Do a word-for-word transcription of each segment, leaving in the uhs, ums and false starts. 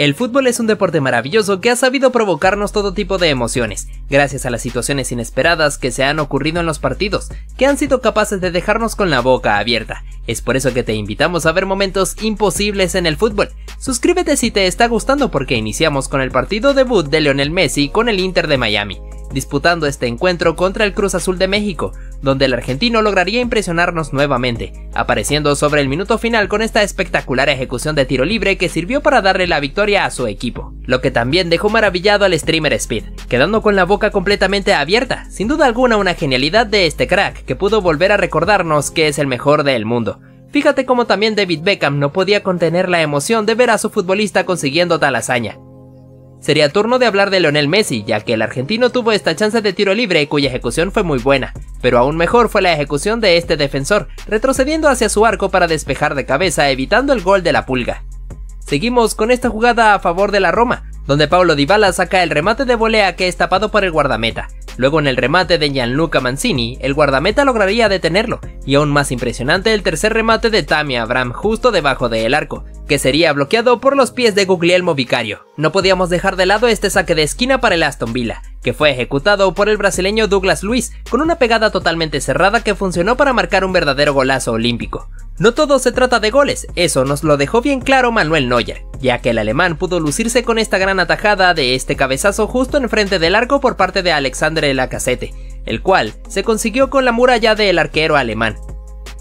El fútbol es un deporte maravilloso que ha sabido provocarnos todo tipo de emociones, gracias a las situaciones inesperadas que se han ocurrido en los partidos, que han sido capaces de dejarnos con la boca abierta. Es por eso que te invitamos a ver momentos imposibles en el fútbol. Suscríbete si te está gustando porque iniciamos con el partido debut de Lionel Messi con el Inter de Miami, disputando este encuentro contra el Cruz Azul de México, donde el argentino lograría impresionarnos nuevamente, apareciendo sobre el minuto final con esta espectacular ejecución de tiro libre que sirvió para darle la victoria a su equipo, lo que también dejó maravillado al streamer Speed, quedando con la boca completamente abierta. Sin duda alguna una genialidad de este crack que pudo volver a recordarnos que es el mejor del mundo. Fíjate cómo también David Beckham no podía contener la emoción de ver a su futbolista consiguiendo tal hazaña. Sería turno de hablar de Lionel Messi, ya que el argentino tuvo esta chance de tiro libre cuya ejecución fue muy buena, pero aún mejor fue la ejecución de este defensor, retrocediendo hacia su arco para despejar de cabeza evitando el gol de la Pulga. Seguimos con esta jugada a favor de la Roma, donde Paulo Dybala saca el remate de volea que es tapado por el guardameta. Luego en el remate de Gianluca Mancini, el guardameta lograría detenerlo, y aún más impresionante el tercer remate de Tammy Abraham justo debajo del arco, que sería bloqueado por los pies de Guglielmo Vicario. No podíamos dejar de lado este saque de esquina para el Aston Villa, que fue ejecutado por el brasileño Douglas Luiz con una pegada totalmente cerrada que funcionó para marcar un verdadero golazo olímpico. No todo se trata de goles, eso nos lo dejó bien claro Manuel Neuer, ya que el alemán pudo lucirse con esta gran atajada de este cabezazo justo enfrente del arco por parte de Alexandre Lacazette, el cual se consiguió con la muralla del arquero alemán.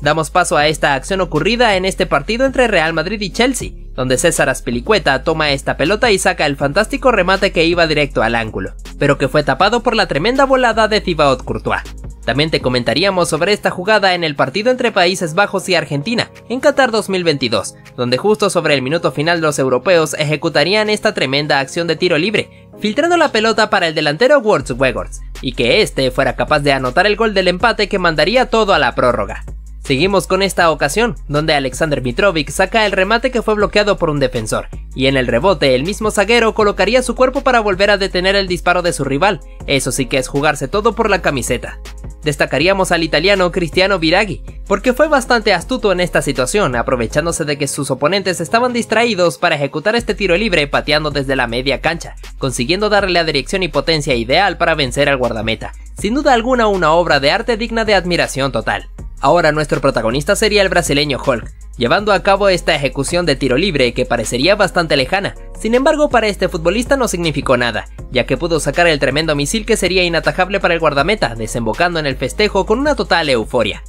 Damos paso a esta acción ocurrida en este partido entre Real Madrid y Chelsea, donde César Azpilicueta toma esta pelota y saca el fantástico remate que iba directo al ángulo, pero que fue tapado por la tremenda volada de Thibaut Courtois. También te comentaríamos sobre esta jugada en el partido entre Países Bajos y Argentina en Qatar dos mil veintidós, donde justo sobre el minuto final los europeos ejecutarían esta tremenda acción de tiro libre, filtrando la pelota para el delantero Wout Weghorst, y que este fuera capaz de anotar el gol del empate que mandaría todo a la prórroga. Seguimos con esta ocasión, donde Alexander Mitrovic saca el remate que fue bloqueado por un defensor, y en el rebote el mismo zaguero colocaría su cuerpo para volver a detener el disparo de su rival. Eso sí que es jugarse todo por la camiseta. Destacaríamos al italiano Cristiano Viraghi, porque fue bastante astuto en esta situación, aprovechándose de que sus oponentes estaban distraídos para ejecutar este tiro libre pateando desde la media cancha, consiguiendo darle la dirección y potencia ideal para vencer al guardameta. Sin duda alguna una obra de arte digna de admiración total. Ahora nuestro protagonista sería el brasileño Hulk, llevando a cabo esta ejecución de tiro libre que parecería bastante lejana. Sin embargo, para este futbolista no significó nada, ya que pudo sacar el tremendo misil que sería inatajable para el guardameta, desembocando en el festejo con una total euforia.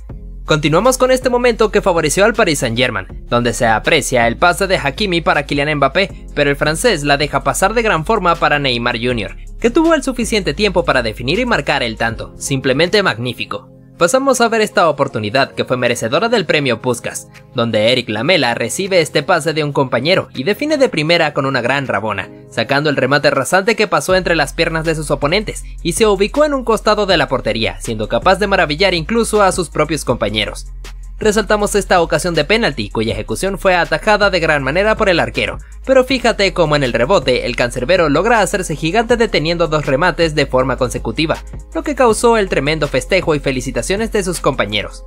Continuamos con este momento que favoreció al Paris Saint-Germain, donde se aprecia el pase de Hakimi para Kylian Mbappé, pero el francés la deja pasar de gran forma para Neymar junior, que tuvo el suficiente tiempo para definir y marcar el tanto. Simplemente magnífico. Pasamos a ver esta oportunidad que fue merecedora del premio Puskás, donde Eric Lamela recibe este pase de un compañero y define de primera con una gran rabona, sacando el remate rasante que pasó entre las piernas de sus oponentes y se ubicó en un costado de la portería, siendo capaz de maravillar incluso a sus propios compañeros. Resaltamos esta ocasión de penalti, cuya ejecución fue atajada de gran manera por el arquero, pero fíjate cómo en el rebote el cancerbero logra hacerse gigante deteniendo dos remates de forma consecutiva, lo que causó el tremendo festejo y felicitaciones de sus compañeros.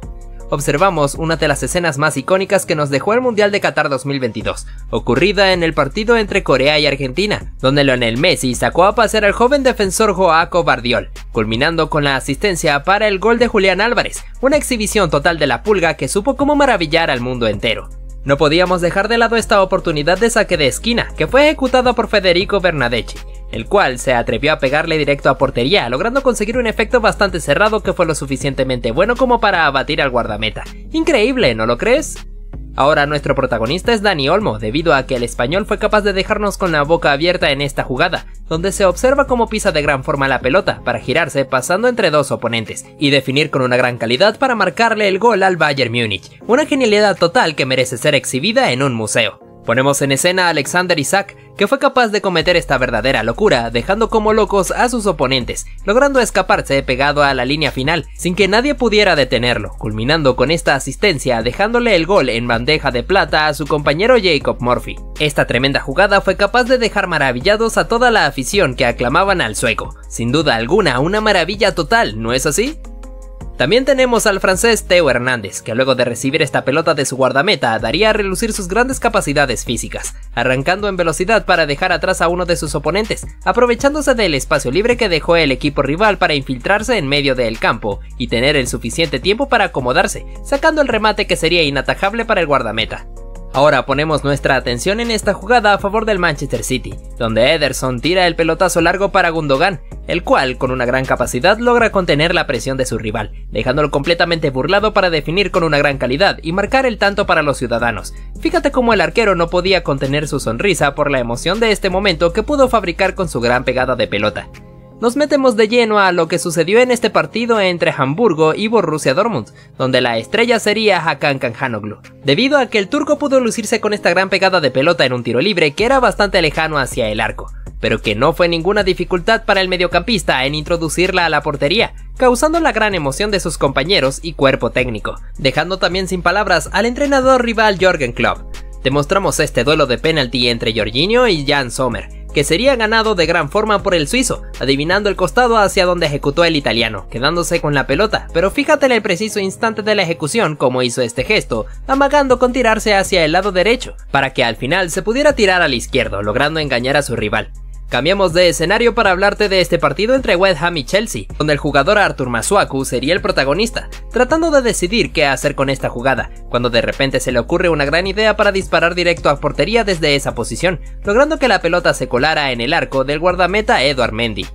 Observamos una de las escenas más icónicas que nos dejó el Mundial de Qatar dos mil veintidós, ocurrida en el partido entre Corea y Argentina, donde Lionel Messi sacó a pasear al joven defensor Joaco Bardiol, culminando con la asistencia para el gol de Julián Álvarez, una exhibición total de la Pulga que supo cómo maravillar al mundo entero. No podíamos dejar de lado esta oportunidad de saque de esquina, que fue ejecutada por Federico Bernadeschi, el cual se atrevió a pegarle directo a portería, logrando conseguir un efecto bastante cerrado que fue lo suficientemente bueno como para abatir al guardameta. Increíble, ¿no lo crees? Ahora nuestro protagonista es Dani Olmo, debido a que el español fue capaz de dejarnos con la boca abierta en esta jugada, donde se observa cómo pisa de gran forma la pelota para girarse pasando entre dos oponentes y definir con una gran calidad para marcarle el gol al Bayern Múnich, una genialidad total que merece ser exhibida en un museo. Ponemos en escena a Alexander Isak, que fue capaz de cometer esta verdadera locura, dejando como locos a sus oponentes, logrando escaparse pegado a la línea final, sin que nadie pudiera detenerlo, culminando con esta asistencia, dejándole el gol en bandeja de plata a su compañero Jacob Murphy. Esta tremenda jugada fue capaz de dejar maravillados a toda la afición que aclamaban al sueco. Sin duda alguna, una maravilla total, ¿no es así? También tenemos al francés Theo Hernández, que luego de recibir esta pelota de su guardameta daría a relucir sus grandes capacidades físicas, arrancando en velocidad para dejar atrás a uno de sus oponentes, aprovechándose del espacio libre que dejó el equipo rival para infiltrarse en medio del campo y tener el suficiente tiempo para acomodarse, sacando el remate que sería inatajable para el guardameta. Ahora ponemos nuestra atención en esta jugada a favor del Manchester City, donde Ederson tira el pelotazo largo para Gundogan, el cual con una gran capacidad logra contener la presión de su rival, dejándolo completamente burlado para definir con una gran calidad y marcar el tanto para los ciudadanos. Fíjate cómo el arquero no podía contener su sonrisa por la emoción de este momento que pudo fabricar con su gran pegada de pelota. Nos metemos de lleno a lo que sucedió en este partido entre Hamburgo y Borussia Dortmund, donde la estrella sería Hakan Çalhanoğlu, debido a que el turco pudo lucirse con esta gran pegada de pelota en un tiro libre que era bastante lejano hacia el arco, pero que no fue ninguna dificultad para el mediocampista en introducirla a la portería, causando la gran emoción de sus compañeros y cuerpo técnico, dejando también sin palabras al entrenador rival Jürgen Klopp. Te mostramos este duelo de penalti entre Jorginho y Jan Sommer, que sería ganado de gran forma por el suizo, adivinando el costado hacia donde ejecutó el italiano, quedándose con la pelota, pero fíjate en el preciso instante de la ejecución cómo hizo este gesto, amagando con tirarse hacia el lado derecho, para que al final se pudiera tirar al izquierdo, logrando engañar a su rival. Cambiamos de escenario para hablarte de este partido entre West Ham y Chelsea, donde el jugador Arthur Masuaku sería el protagonista, tratando de decidir qué hacer con esta jugada, cuando de repente se le ocurre una gran idea para disparar directo a portería desde esa posición, logrando que la pelota se colara en el arco del guardameta Édouard Mendy.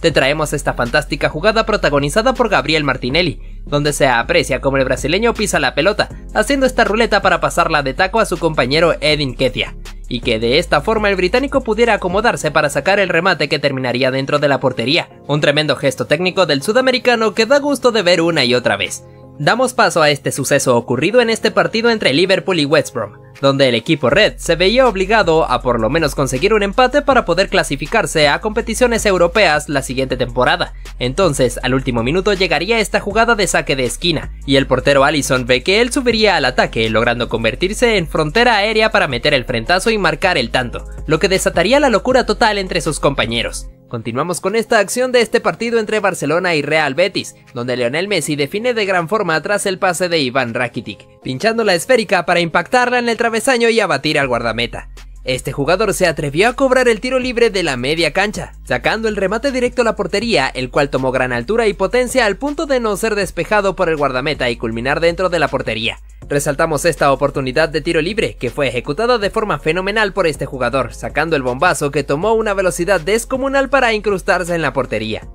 Te traemos esta fantástica jugada protagonizada por Gabriel Martinelli, donde se aprecia como el brasileño pisa la pelota, haciendo esta ruleta para pasarla de taco a su compañero Edin Ketia, y que de esta forma el británico pudiera acomodarse para sacar el remate que terminaría dentro de la portería. Un tremendo gesto técnico del sudamericano que da gusto de ver una y otra vez. Damos paso a este suceso ocurrido en este partido entre Liverpool y West Brom, donde el equipo Red se veía obligado a por lo menos conseguir un empate para poder clasificarse a competiciones europeas la siguiente temporada. Entonces, al último minuto llegaría esta jugada de saque de esquina, y el portero Alisson ve que él subiría al ataque, logrando convertirse en frontera aérea para meter el frentazo y marcar el tanto, lo que desataría la locura total entre sus compañeros. Continuamos con esta acción de este partido entre Barcelona y Real Betis, donde Lionel Messi define de gran forma tras el pase de Iván Rakitic, pinchando la esférica para impactarla en el travesaño y abatir al guardameta. Este jugador se atrevió a cobrar el tiro libre de la media cancha, sacando el remate directo a la portería, el cual tomó gran altura y potencia al punto de no ser despejado por el guardameta y culminar dentro de la portería. Resaltamos esta oportunidad de tiro libre, que fue ejecutada de forma fenomenal por este jugador, sacando el bombazo que tomó una velocidad descomunal para incrustarse en la portería.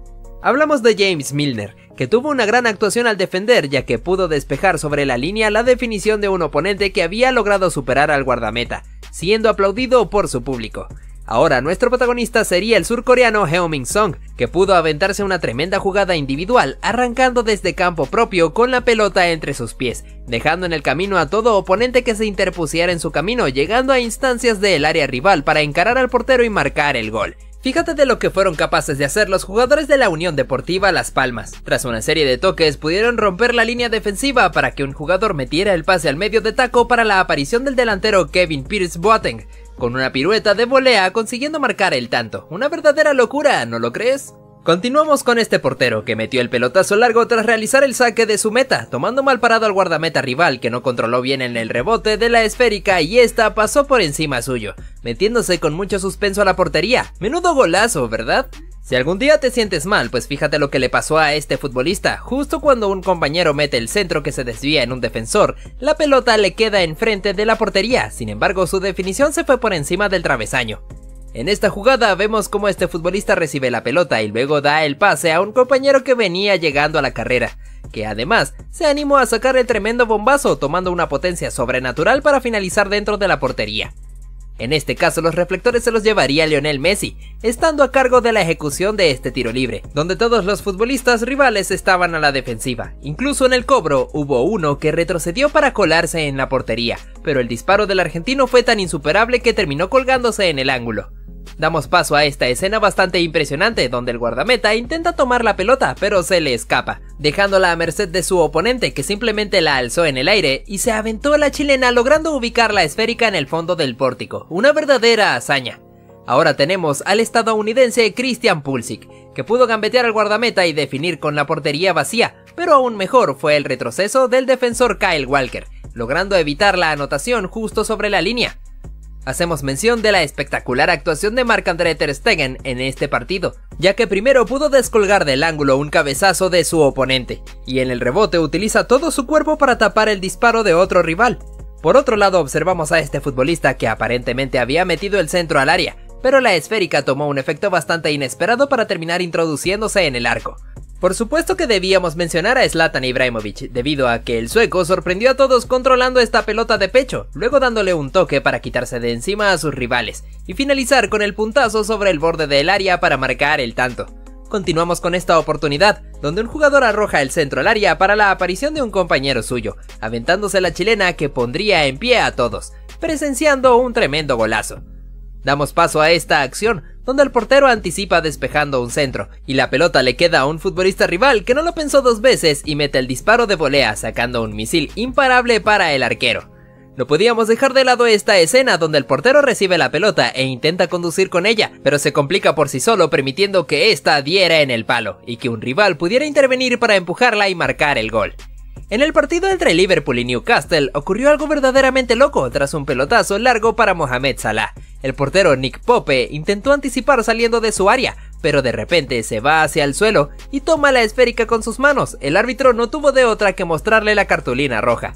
Hablamos de James Milner, que tuvo una gran actuación al defender, ya que pudo despejar sobre la línea la definición de un oponente que había logrado superar al guardameta, siendo aplaudido por su público. Ahora nuestro protagonista sería el surcoreano Heung-min Son, que pudo aventarse una tremenda jugada individual arrancando desde campo propio con la pelota entre sus pies, dejando en el camino a todo oponente que se interpusiera en su camino, llegando a instancias del área rival para encarar al portero y marcar el gol. Fíjate de lo que fueron capaces de hacer los jugadores de la Unión Deportiva Las Palmas. Tras una serie de toques pudieron romper la línea defensiva para que un jugador metiera el pase al medio de taco para la aparición del delantero Kevin Pierce Boateng, con una pirueta de volea consiguiendo marcar el tanto. Una verdadera locura, ¿no lo crees? Continuamos con este portero que metió el pelotazo largo tras realizar el saque de su meta, tomando mal parado al guardameta rival que no controló bien en el rebote de la esférica y esta pasó por encima suyo, metiéndose con mucho suspenso a la portería. Menudo golazo, ¿verdad? Si algún día te sientes mal, pues fíjate lo que le pasó a este futbolista. Justo cuando un compañero mete el centro que se desvía en un defensor, la pelota le queda enfrente de la portería, sin embargo su definición se fue por encima del travesaño. En esta jugada vemos cómo este futbolista recibe la pelota y luego da el pase a un compañero que venía llegando a la carrera, que además se animó a sacar el tremendo bombazo tomando una potencia sobrenatural para finalizar dentro de la portería. En este caso los reflectores se los llevaría Lionel Messi, estando a cargo de la ejecución de este tiro libre, donde todos los futbolistas rivales estaban a la defensiva. Incluso en el cobro hubo uno que retrocedió para colarse en la portería, pero el disparo del argentino fue tan insuperable que terminó colgándose en el ángulo. Damos paso a esta escena bastante impresionante donde el guardameta intenta tomar la pelota pero se le escapa, dejándola a merced de su oponente que simplemente la alzó en el aire y se aventó a la chilena logrando ubicar la esférica en el fondo del pórtico, una verdadera hazaña. Ahora tenemos al estadounidense Christian Pulisic, que pudo gambetear al guardameta y definir con la portería vacía, pero aún mejor fue el retroceso del defensor Kyle Walker, logrando evitar la anotación justo sobre la línea. Hacemos mención de la espectacular actuación de Marc-André ter Stegen en este partido, ya que primero pudo descolgar del ángulo un cabezazo de su oponente, y en el rebote utiliza todo su cuerpo para tapar el disparo de otro rival. Por otro lado, observamos a este futbolista que aparentemente había metido el centro al área, pero la esférica tomó un efecto bastante inesperado para terminar introduciéndose en el arco. Por supuesto que debíamos mencionar a Zlatan Ibrahimović, debido a que el sueco sorprendió a todos controlando esta pelota de pecho, luego dándole un toque para quitarse de encima a sus rivales, y finalizar con el puntazo sobre el borde del área para marcar el tanto. Continuamos con esta oportunidad, donde un jugador arroja el centro al área para la aparición de un compañero suyo, aventándose la chilena que pondría en pie a todos, presenciando un tremendo golazo. Damos paso a esta acción, donde el portero anticipa despejando un centro, y la pelota le queda a un futbolista rival que no lo pensó dos veces y mete el disparo de volea sacando un misil imparable para el arquero. No podíamos dejar de lado esta escena donde el portero recibe la pelota e intenta conducir con ella, pero se complica por sí solo permitiendo que ésta diera en el palo, y que un rival pudiera intervenir para empujarla y marcar el gol. En el partido entre Liverpool y Newcastle ocurrió algo verdaderamente loco tras un pelotazo largo para Mohamed Salah. El portero Nick Pope intentó anticipar saliendo de su área, pero de repente se va hacia el suelo y toma la esférica con sus manos. El árbitro no tuvo de otra que mostrarle la cartulina roja.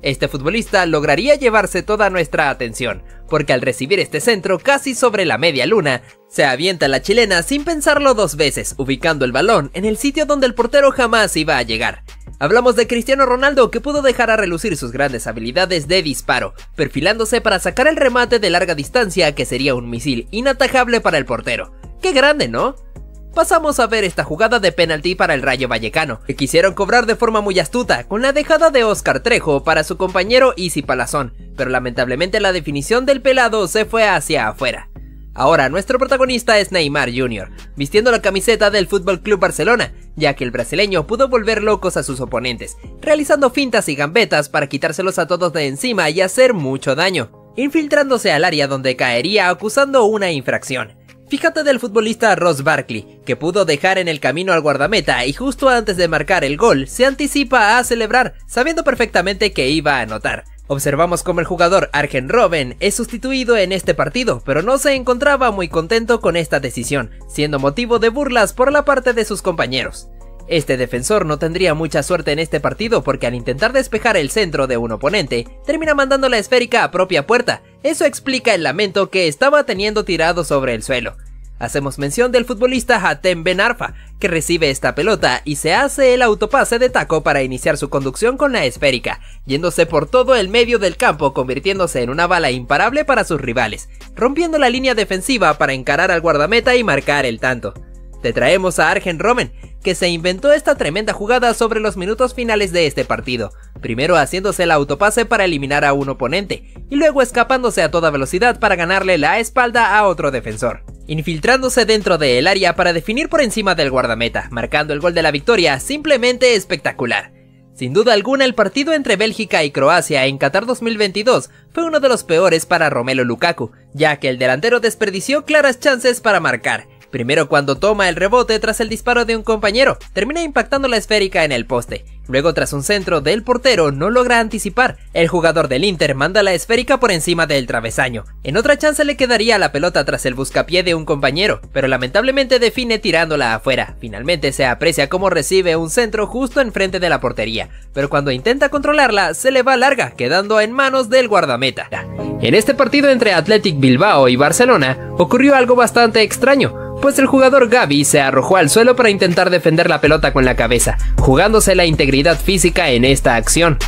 Este futbolista lograría llevarse toda nuestra atención, porque al recibir este centro casi sobre la media luna, se avienta la chilena sin pensarlo dos veces, ubicando el balón en el sitio donde el portero jamás iba a llegar. Hablamos de Cristiano Ronaldo, que pudo dejar a relucir sus grandes habilidades de disparo, perfilándose para sacar el remate de larga distancia que sería un misil inatajable para el portero. ¡Qué grande!, ¿no? Pasamos a ver esta jugada de penalti para el Rayo Vallecano, que quisieron cobrar de forma muy astuta con la dejada de Óscar Trejo para su compañero Isi Palazón, pero lamentablemente la definición del pelado se fue hacia afuera. Ahora nuestro protagonista es Neymar junior, vistiendo la camiseta del F C Barcelona, ya que el brasileño pudo volver locos a sus oponentes, realizando fintas y gambetas para quitárselos a todos de encima y hacer mucho daño, infiltrándose al área donde caería acusando una infracción. Fíjate del futbolista Ross Barkley, que pudo dejar en el camino al guardameta y justo antes de marcar el gol se anticipa a celebrar, sabiendo perfectamente que iba a anotar. Observamos cómo el jugador Arjen Robben es sustituido en este partido, pero no se encontraba muy contento con esta decisión, siendo motivo de burlas por la parte de sus compañeros. Este defensor no tendría mucha suerte en este partido, porque al intentar despejar el centro de un oponente, termina mandando la esférica a propia puerta. Eso explica el lamento que estaba teniendo tirado sobre el suelo. Hacemos mención del futbolista Hatem Ben Arfa, que recibe esta pelota y se hace el autopase de taco para iniciar su conducción con la esférica, yéndose por todo el medio del campo, convirtiéndose en una bala imparable para sus rivales, rompiendo la línea defensiva para encarar al guardameta y marcar el tanto. Te traemos a Arjen Robben, que se inventó esta tremenda jugada sobre los minutos finales de este partido, primero haciéndose el autopase para eliminar a un oponente, y luego escapándose a toda velocidad para ganarle la espalda a otro defensor, infiltrándose dentro del área para definir por encima del guardameta, marcando el gol de la victoria. Simplemente espectacular. Sin duda alguna, el partido entre Bélgica y Croacia en Qatar dos mil veintidós fue uno de los peores para Romelu Lukaku, ya que el delantero desperdició claras chances para marcar. Primero cuando toma el rebote tras el disparo de un compañero, termina impactando la esférica en el poste. Luego, tras un centro del portero, no logra anticipar. El jugador del Inter manda la esférica por encima del travesaño. En otra chance le quedaría la pelota tras el buscapié de un compañero, pero lamentablemente define tirándola afuera. Finalmente se aprecia cómo recibe un centro justo enfrente de la portería, pero cuando intenta controlarla se le va larga, quedando en manos del guardameta. En este partido entre Athletic Bilbao y Barcelona ocurrió algo bastante extraño, pues el jugador Gavi se arrojó al suelo para intentar defender la pelota con la cabeza, jugándose la integridad física en esta acción.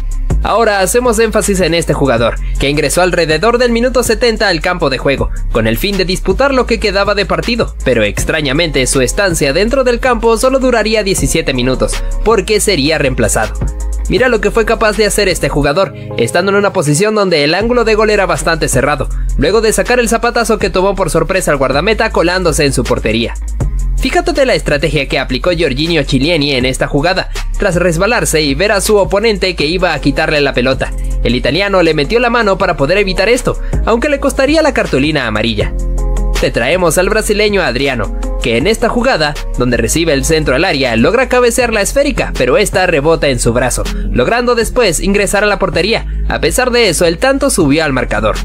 Ahora hacemos énfasis en este jugador, que ingresó alrededor del minuto setenta al campo de juego, con el fin de disputar lo que quedaba de partido, pero extrañamente su estancia dentro del campo solo duraría diecisiete minutos, porque sería reemplazado. Mira lo que fue capaz de hacer este jugador, estando en una posición donde el ángulo de gol era bastante cerrado, luego de sacar el zapatazo que tomó por sorpresa al guardameta colándose en su portería. Fíjate de la estrategia que aplicó Jorginho Chiellini en esta jugada, tras resbalarse y ver a su oponente que iba a quitarle la pelota. El italiano le metió la mano para poder evitar esto, aunque le costaría la cartulina amarilla. te traemos al brasileño Adriano, que en esta jugada, donde recibe el centro al área, logra cabecear la esférica, pero esta rebota en su brazo, logrando después ingresar a la portería. A pesar de eso, el tanto subió al marcador.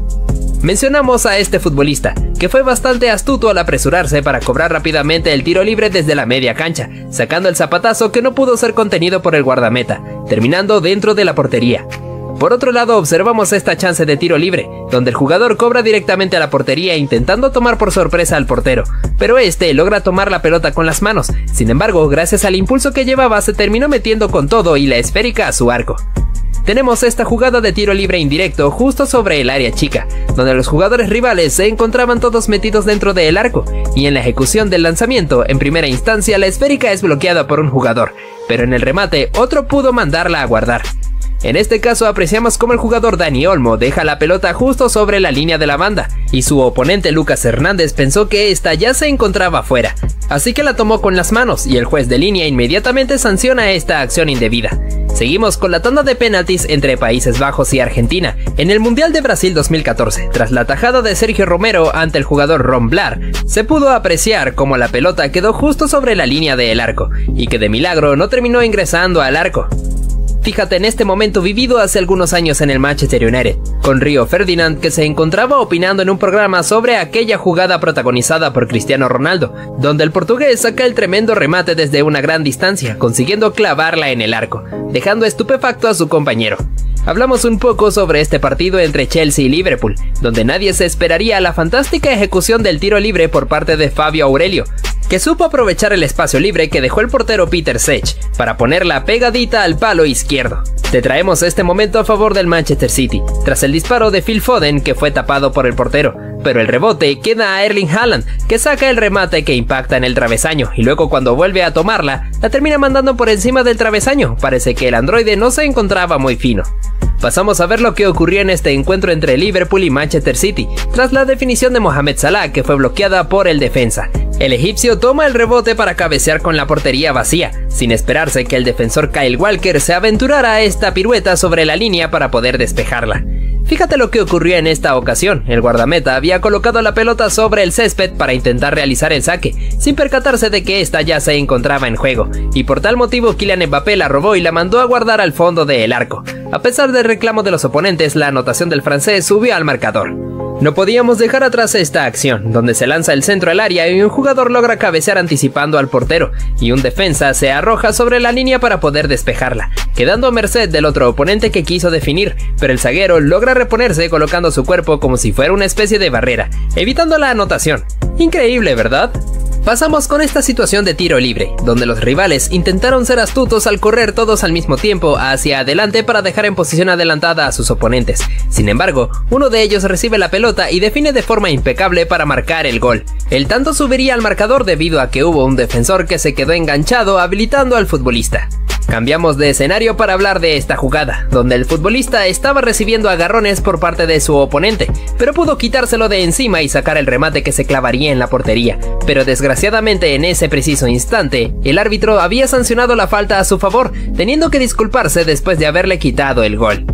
Mencionamos a este futbolista, que fue bastante astuto al apresurarse para cobrar rápidamente el tiro libre desde la media cancha, sacando el zapatazo que no pudo ser contenido por el guardameta, terminando dentro de la portería. Por otro lado, observamos esta chance de tiro libre, donde el jugador cobra directamente a la portería intentando tomar por sorpresa al portero, pero este logra tomar la pelota con las manos. Sin embargo, gracias al impulso que llevaba, se terminó metiendo con todo y la esférica a su arco. Tenemos esta jugada de tiro libre indirecto justo sobre el área chica, donde los jugadores rivales se encontraban todos metidos dentro del arco, y en la ejecución del lanzamiento, en primera instancia la esférica es bloqueada por un jugador, pero en el remate otro pudo mandarla a guardar. En este caso apreciamos cómo el jugador Dani Olmo deja la pelota justo sobre la línea de la banda, y su oponente Lucas Hernández pensó que esta ya se encontraba fuera, así que la tomó con las manos y el juez de línea inmediatamente sanciona esta acción indebida. Seguimos con la tanda de penaltis entre Países Bajos y Argentina en el Mundial de Brasil dos mil catorce. Tras la tajada de Sergio Romero ante el jugador Ron Blair, se pudo apreciar cómo la pelota quedó justo sobre la línea del arco y que de milagro no terminó ingresando al arco. Fíjate en este momento vivido hace algunos años en el Manchester United, con Río Ferdinand que se encontraba opinando en un programa sobre aquella jugada protagonizada por Cristiano Ronaldo, donde el portugués saca el tremendo remate desde una gran distancia, consiguiendo clavarla en el arco, dejando estupefacto a su compañero. Hablamos un poco sobre este partido entre Chelsea y Liverpool, donde nadie se esperaría la fantástica ejecución del tiro libre por parte de Fabio Aurelio, que supo aprovechar el espacio libre que dejó el portero Peter Cech para ponerla pegadita al palo izquierdo. Te traemos este momento a favor del Manchester City, tras el disparo de Phil Foden que fue tapado por el portero, pero el rebote queda a Erling Haaland, que saca el remate que impacta en el travesaño y luego cuando vuelve a tomarla, la termina mandando por encima del travesaño. Parece que el androide no se encontraba muy fino. Pasamos a ver lo que ocurrió en este encuentro entre Liverpool y Manchester City, tras la definición de Mohamed Salah que fue bloqueada por el defensa. El egipcio toma el rebote para cabecear con la portería vacía, sin esperarse que el defensor Kyle Walker se aventurara a esta pirueta sobre la línea para poder despejarla. Fíjate lo que ocurrió en esta ocasión, el guardameta había colocado la pelota sobre el césped para intentar realizar el saque, sin percatarse de que esta ya se encontraba en juego, y por tal motivo Kylian Mbappé la robó y la mandó a guardar al fondo del arco. A pesar del reclamo de los oponentes, la anotación del francés subió al marcador. No podíamos dejar atrás esta acción, donde se lanza el centro al área y un jugador logra cabecear anticipando al portero, y un defensa se arroja sobre la línea para poder despejarla, quedando a merced del otro oponente que quiso definir, pero el zaguero logra reponerse colocando su cuerpo como si fuera una especie de barrera, evitando la anotación. Increíble, ¿verdad? Pasamos con esta situación de tiro libre, donde los rivales intentaron ser astutos al correr todos al mismo tiempo hacia adelante para dejar en posición adelantada a sus oponentes. Sin embargo, uno de ellos recibe la pelota y define de forma impecable para marcar el gol. El tanto subiría al marcador debido a que hubo un defensor que se quedó enganchado habilitando al futbolista. Cambiamos de escenario para hablar de esta jugada, donde el futbolista estaba recibiendo agarrones por parte de su oponente, pero pudo quitárselo de encima y sacar el remate que se clavaría en la portería, pero desgraciadamente en ese preciso instante, el árbitro había sancionado la falta a su favor, teniendo que disculparse después de haberle quitado el gol.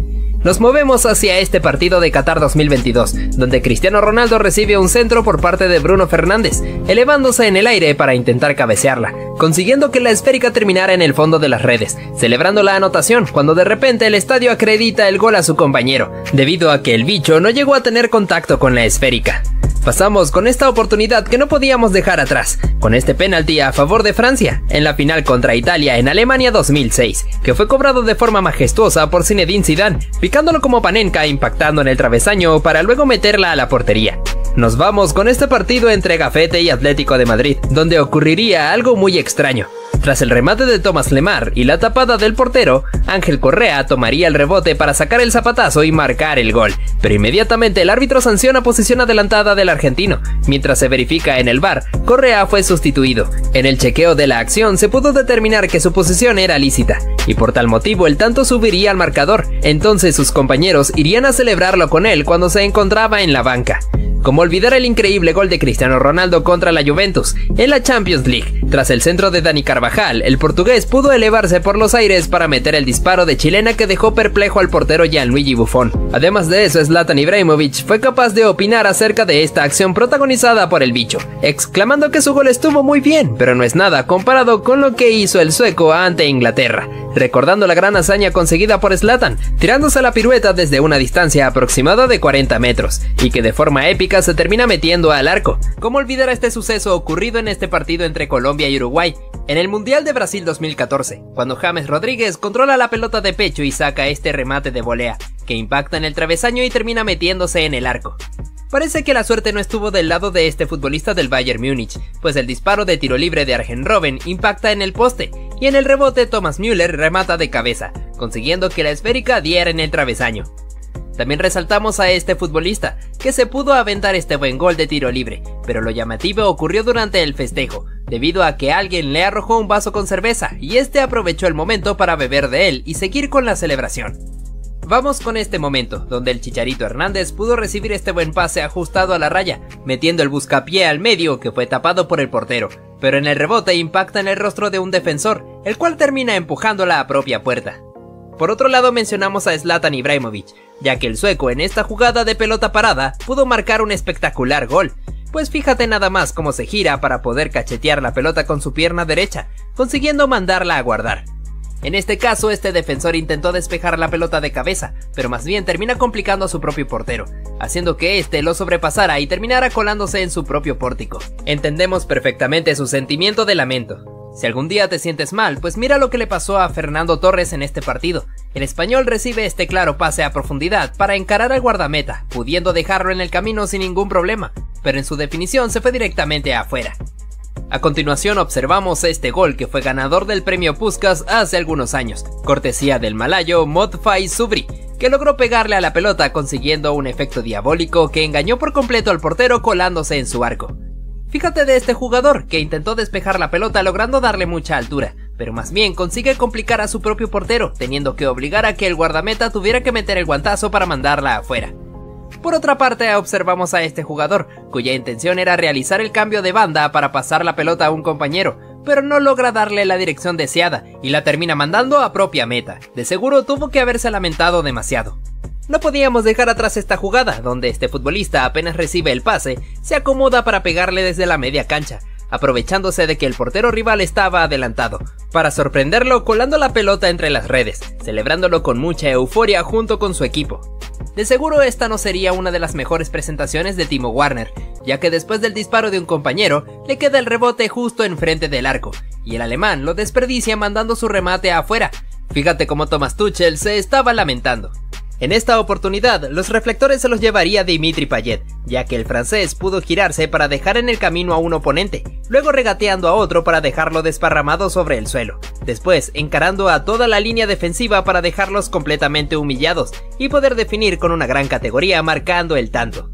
Nos movemos hacia este partido de Qatar dos mil veintidós, donde Cristiano Ronaldo recibe un centro por parte de Bruno Fernández, elevándose en el aire para intentar cabecearla, consiguiendo que la esférica terminara en el fondo de las redes, celebrando la anotación cuando de repente el estadio acredita el gol a su compañero, debido a que el bicho no llegó a tener contacto con la esférica. Pasamos con esta oportunidad que no podíamos dejar atrás, con este penalti a favor de Francia, en la final contra Italia en Alemania dos mil seis, que fue cobrado de forma majestuosa por Zinedine Zidane, picándolo como panenka impactando en el travesaño para luego meterla a la portería. Nos vamos con este partido entre Gafete y Atlético de Madrid, donde ocurriría algo muy extraño. Tras el remate de Tomás Lemar y la tapada del portero, Ángel Correa tomaría el rebote para sacar el zapatazo y marcar el gol, pero inmediatamente el árbitro sanciona posición adelantada del argentino. Mientras se verifica en el V A R, Correa fue sustituido. En el chequeo de la acción se pudo determinar que su posición era lícita, y por tal motivo el tanto subiría al marcador, entonces sus compañeros irían a celebrarlo con él cuando se encontraba en la banca. como olvidar el increíble gol de Cristiano Ronaldo contra la Juventus en la Champions League. Tras el centro de Dani Carvajal, el portugués pudo elevarse por los aires para meter el disparo de chilena que dejó perplejo al portero Gianluigi Buffon. Además de eso, Zlatan Ibrahimovic fue capaz de opinar acerca de esta acción protagonizada por el bicho, exclamando que su gol estuvo muy bien, pero no es nada comparado con lo que hizo el sueco ante Inglaterra, recordando la gran hazaña conseguida por Zlatan, tirándose a la pirueta desde una distancia aproximada de cuarenta metros, y que de forma épica se termina metiendo al arco. ¿Cómo olvidar este suceso ocurrido en este partido entre Colombia y Uruguay, en el Mundial de Brasil dos mil catorce, cuando James Rodríguez controla la pelota de pecho y saca este remate de volea, que impacta en el travesaño y termina metiéndose en el arco? Parece que la suerte no estuvo del lado de este futbolista del Bayern Múnich, pues el disparo de tiro libre de Arjen Robben impacta en el poste, y en el rebote Thomas Müller remata de cabeza, consiguiendo que la esférica diera en el travesaño. También resaltamos a este futbolista, que se pudo aventar este buen gol de tiro libre, pero lo llamativo ocurrió durante el festejo, debido a que alguien le arrojó un vaso con cerveza, y este aprovechó el momento para beber de él y seguir con la celebración. Vamos con este momento, donde el Chicharito Hernández pudo recibir este buen pase ajustado a la raya, metiendo el buscapié al medio que fue tapado por el portero, pero en el rebote impacta en el rostro de un defensor, el cual termina empujándola a propia puerta. Por otro lado, mencionamos a Zlatan Ibrahimovic, ya que el sueco en esta jugada de pelota parada pudo marcar un espectacular gol, pues fíjate nada más cómo se gira para poder cachetear la pelota con su pierna derecha, consiguiendo mandarla a guardar. En este caso, este defensor intentó despejar la pelota de cabeza, pero más bien termina complicando a su propio portero, haciendo que este lo sobrepasara y terminara colándose en su propio pórtico. Entendemos perfectamente su sentimiento de lamento. Si algún día te sientes mal, pues mira lo que le pasó a Fernando Torres en este partido. El español recibe este claro pase a profundidad para encarar al guardameta, pudiendo dejarlo en el camino sin ningún problema, pero en su definición se fue directamente afuera. A continuación observamos este gol que fue ganador del premio Puskás hace algunos años, cortesía del malayo Motfai Subri, que logró pegarle a la pelota consiguiendo un efecto diabólico que engañó por completo al portero colándose en su arco. Fíjate de este jugador que intentó despejar la pelota logrando darle mucha altura, pero más bien consigue complicar a su propio portero, teniendo que obligar a que el guardameta tuviera que meter el guantazo para mandarla afuera. Por otra parte, observamos a este jugador, cuya intención era realizar el cambio de banda para pasar la pelota a un compañero, pero no logra darle la dirección deseada y la termina mandando a propia meta. De seguro tuvo que haberse lamentado demasiado. No podíamos dejar atrás esta jugada, donde este futbolista apenas recibe el pase, se acomoda para pegarle desde la media cancha, aprovechándose de que el portero rival estaba adelantado, para sorprenderlo colando la pelota entre las redes, celebrándolo con mucha euforia junto con su equipo. De seguro esta no sería una de las mejores presentaciones de Timo Werner, ya que después del disparo de un compañero, le queda el rebote justo enfrente del arco, y el alemán lo desperdicia mandando su remate afuera. Fíjate cómo Thomas Tuchel se estaba lamentando. En esta oportunidad, los reflectores se los llevaría Dimitri Payet, ya que el francés pudo girarse para dejar en el camino a un oponente, luego regateando a otro para dejarlo desparramado sobre el suelo, después encarando a toda la línea defensiva para dejarlos completamente humillados y poder definir con una gran categoría marcando el tanto.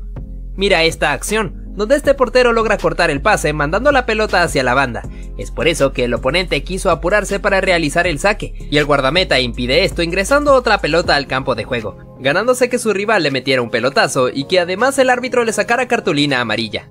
Mira esta acción, donde este portero logra cortar el pase mandando la pelota hacia la banda. Es por eso que el oponente quiso apurarse para realizar el saque, y el guardameta impide esto ingresando otra pelota al campo de juego, ganándose que su rival le metiera un pelotazo y que además el árbitro le sacara cartulina amarilla.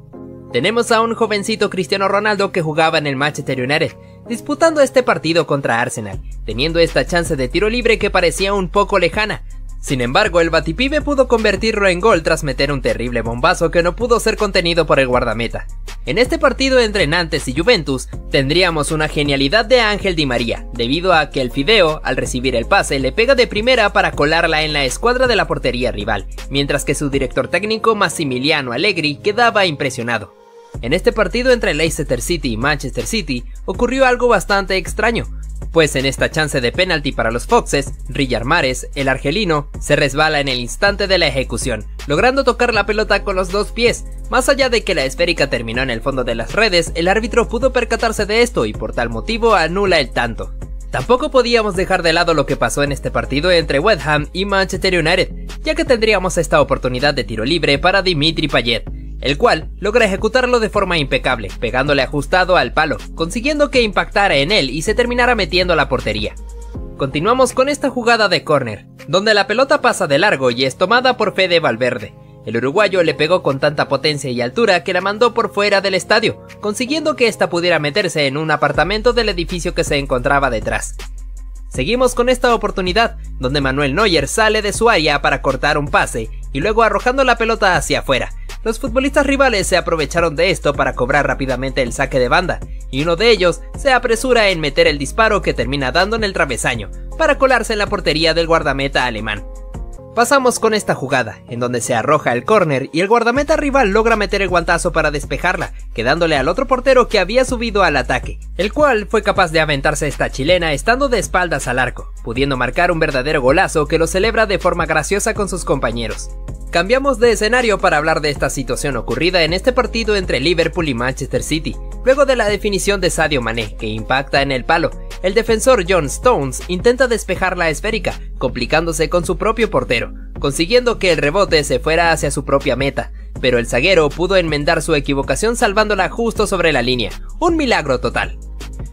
Tenemos a un jovencito Cristiano Ronaldo que jugaba en el Manchester United, disputando este partido contra Arsenal, teniendo esta chance de tiro libre que parecía un poco lejana. Sin embargo, el batipibe pudo convertirlo en gol tras meter un terrible bombazo que no pudo ser contenido por el guardameta. En este partido entre Nantes y Juventus, tendríamos una genialidad de Ángel Di María, debido a que el Fideo, al recibir el pase, le pega de primera para colarla en la escuadra de la portería rival, mientras que su director técnico Massimiliano Allegri quedaba impresionado. En este partido entre Leicester City y Manchester City, ocurrió algo bastante extraño, pues en esta chance de penalti para los Foxes, Riyad Mahrez, el argelino, se resbala en el instante de la ejecución, logrando tocar la pelota con los dos pies. Más allá de que la esférica terminó en el fondo de las redes, el árbitro pudo percatarse de esto y por tal motivo anula el tanto. Tampoco podíamos dejar de lado lo que pasó en este partido entre West Ham y Manchester United, ya que tendríamos esta oportunidad de tiro libre para Dimitri Payet, el cual logra ejecutarlo de forma impecable, pegándole ajustado al palo, consiguiendo que impactara en él y se terminara metiendo a la portería. Continuamos con esta jugada de córner, donde la pelota pasa de largo y es tomada por Fede Valverde, El uruguayo le pegó con tanta potencia y altura que la mandó por fuera del estadio, consiguiendo que ésta pudiera meterse en un apartamento del edificio que se encontraba detrás. Seguimos con esta oportunidad, donde Manuel Neuer sale de su área para cortar un pase y luego arrojando la pelota hacia afuera. Los futbolistas rivales se aprovecharon de esto para cobrar rápidamente el saque de banda, y uno de ellos se apresura en meter el disparo que termina dando en el travesaño, para colarse en la portería del guardameta alemán. Pasamos con esta jugada, en donde se arroja el córner y el guardameta rival logra meter el guantazo para despejarla, quedándole al otro portero que había subido al ataque, el cual fue capaz de aventarse esta chilena estando de espaldas al arco, pudiendo marcar un verdadero golazo que lo celebra de forma graciosa con sus compañeros. Cambiamos de escenario para hablar de esta situación ocurrida en este partido entre Liverpool y Manchester City, luego de la definición de Sadio Mané que impacta en el palo. El defensor John Stones intenta despejar la esférica, complicándose con su propio portero, consiguiendo que el rebote se fuera hacia su propia meta, pero el zaguero pudo enmendar su equivocación salvándola justo sobre la línea, un milagro total.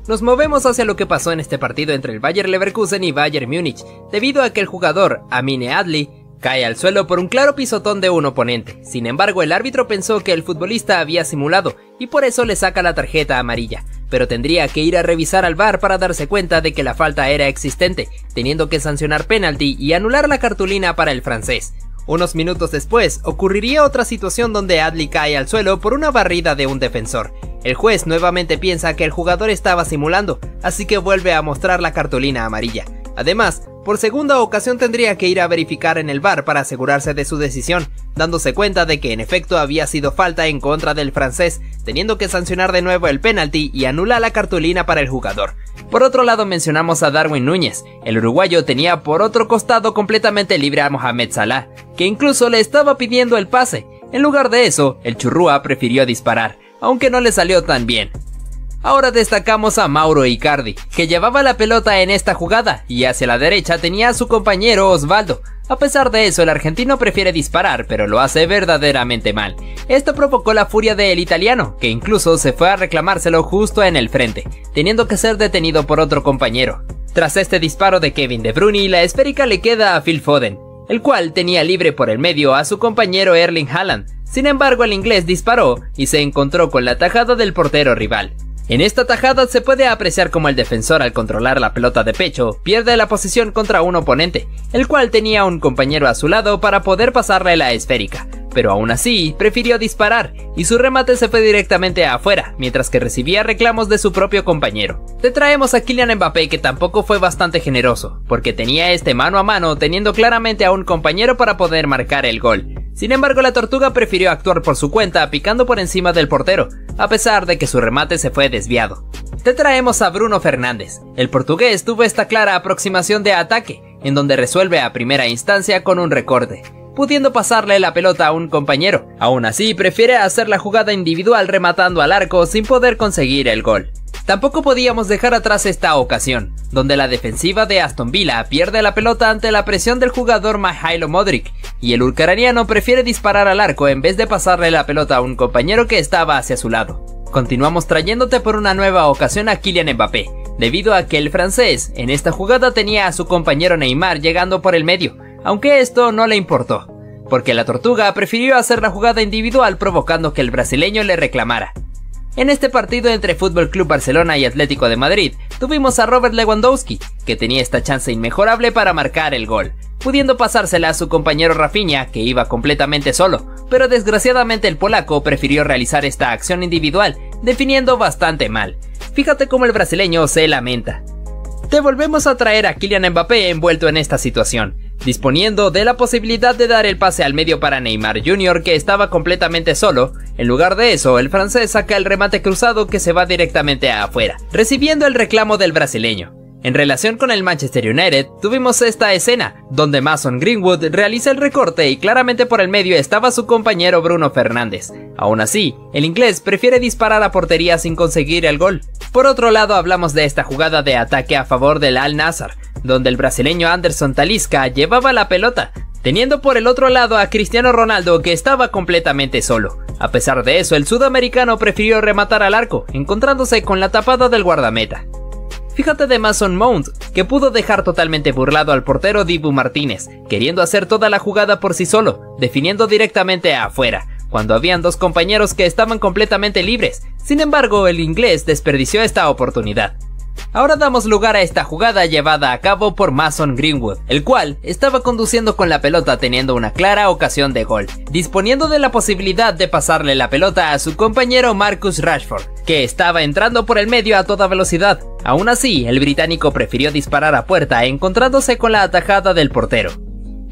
Nos movemos hacia lo que pasó en este partido entre el Bayer Leverkusen y Bayern Múnich, debido a que el jugador Amine Adli cae al suelo por un claro pisotón de un oponente. Sin embargo, el árbitro pensó que el futbolista había simulado y por eso le saca la tarjeta amarilla, pero tendría que ir a revisar al V A R para darse cuenta de que la falta era existente, teniendo que sancionar penalti y anular la cartulina para el francés. Unos minutos después, ocurriría otra situación donde Adli cae al suelo por una barrida de un defensor. El juez nuevamente piensa que el jugador estaba simulando, así que vuelve a mostrar la cartulina amarilla. Además, por segunda ocasión tendría que ir a verificar en el V A R para asegurarse de su decisión, dándose cuenta de que en efecto había sido falta en contra del francés, teniendo que sancionar de nuevo el penalti y anula la cartulina para el jugador. Por otro lado mencionamos a Darwin Núñez. El uruguayo tenía por otro costado completamente libre a Mohamed Salah, que incluso le estaba pidiendo el pase. En lugar de eso, el churrúa prefirió disparar, aunque no le salió tan bien. Ahora destacamos a Mauro Icardi, que llevaba la pelota en esta jugada y hacia la derecha tenía a su compañero Osvaldo. A pesar de eso, el argentino prefiere disparar, pero lo hace verdaderamente mal. Esto provocó la furia del italiano, que incluso se fue a reclamárselo justo en el frente, teniendo que ser detenido por otro compañero. Tras este disparo de Kevin De Bruyne, la esférica le queda a Phil Foden, el cual tenía libre por el medio a su compañero Erling Haaland. Sin embargo, el inglés disparó y se encontró con la tajada del portero rival. En esta tajada se puede apreciar como el defensor, al controlar la pelota de pecho, pierde la posición contra un oponente, el cual tenía un compañero a su lado para poder pasarle la esférica, pero aún así prefirió disparar y su remate se fue directamente afuera, mientras que recibía reclamos de su propio compañero. Te traemos a Kylian Mbappé, que tampoco fue bastante generoso, porque tenía este mano a mano teniendo claramente a un compañero para poder marcar el gol. Sin embargo, la tortuga prefirió actuar por su cuenta picando por encima del portero, a pesar de que su remate se fue desviado. Te traemos a Bruno Fernández. El portugués tuvo esta clara aproximación de ataque, en donde resuelve a primera instancia con un recorte, pudiendo pasarle la pelota a un compañero. Aún así, prefiere hacer la jugada individual rematando al arco sin poder conseguir el gol. Tampoco podíamos dejar atrás esta ocasión, donde la defensiva de Aston Villa pierde la pelota ante la presión del jugador Mihailo Modric, y el ucraniano prefiere disparar al arco en vez de pasarle la pelota a un compañero que estaba hacia su lado. Continuamos trayéndote por una nueva ocasión a Kylian Mbappé, debido a que el francés en esta jugada tenía a su compañero Neymar llegando por el medio, aunque esto no le importó, porque la tortuga prefirió hacer la jugada individual provocando que el brasileño le reclamara. En este partido entre Fútbol Club Barcelona y Atlético de Madrid, tuvimos a Robert Lewandowski, que tenía esta chance inmejorable para marcar el gol, pudiendo pasársela a su compañero Rafinha, que iba completamente solo, pero desgraciadamente el polaco prefirió realizar esta acción individual, definiendo bastante mal. Fíjate cómo el brasileño se lamenta. Te volvemos a traer a Kylian Mbappé envuelto en esta situación, disponiendo de la posibilidad de dar el pase al medio para Neymar junior, que estaba completamente solo. En lugar de eso, el francés saca el remate cruzado que se va directamente afuera, recibiendo el reclamo del brasileño. En relación con el Manchester United, tuvimos esta escena, donde Mason Greenwood realiza el recorte y claramente por el medio estaba su compañero Bruno Fernández. Aún así, el inglés prefiere disparar a portería sin conseguir el gol. Por otro lado, hablamos de esta jugada de ataque a favor del Al Nassr, donde el brasileño Anderson Talisca llevaba la pelota, teniendo por el otro lado a Cristiano Ronaldo, que estaba completamente solo. A pesar de eso, el sudamericano prefirió rematar al arco, encontrándose con la tapada del guardameta. Fíjate de Mason Mount, que pudo dejar totalmente burlado al portero Dibu Martínez, queriendo hacer toda la jugada por sí solo, definiendo directamente afuera, cuando habían dos compañeros que estaban completamente libres. Sin embargo, el inglés desperdició esta oportunidad. Ahora damos lugar a esta jugada llevada a cabo por Mason Greenwood, el cual estaba conduciendo con la pelota teniendo una clara ocasión de gol, disponiendo de la posibilidad de pasarle la pelota a su compañero Marcus Rashford, que estaba entrando por el medio a toda velocidad. Aún así, el británico prefirió disparar a puerta encontrándose con la atajada del portero.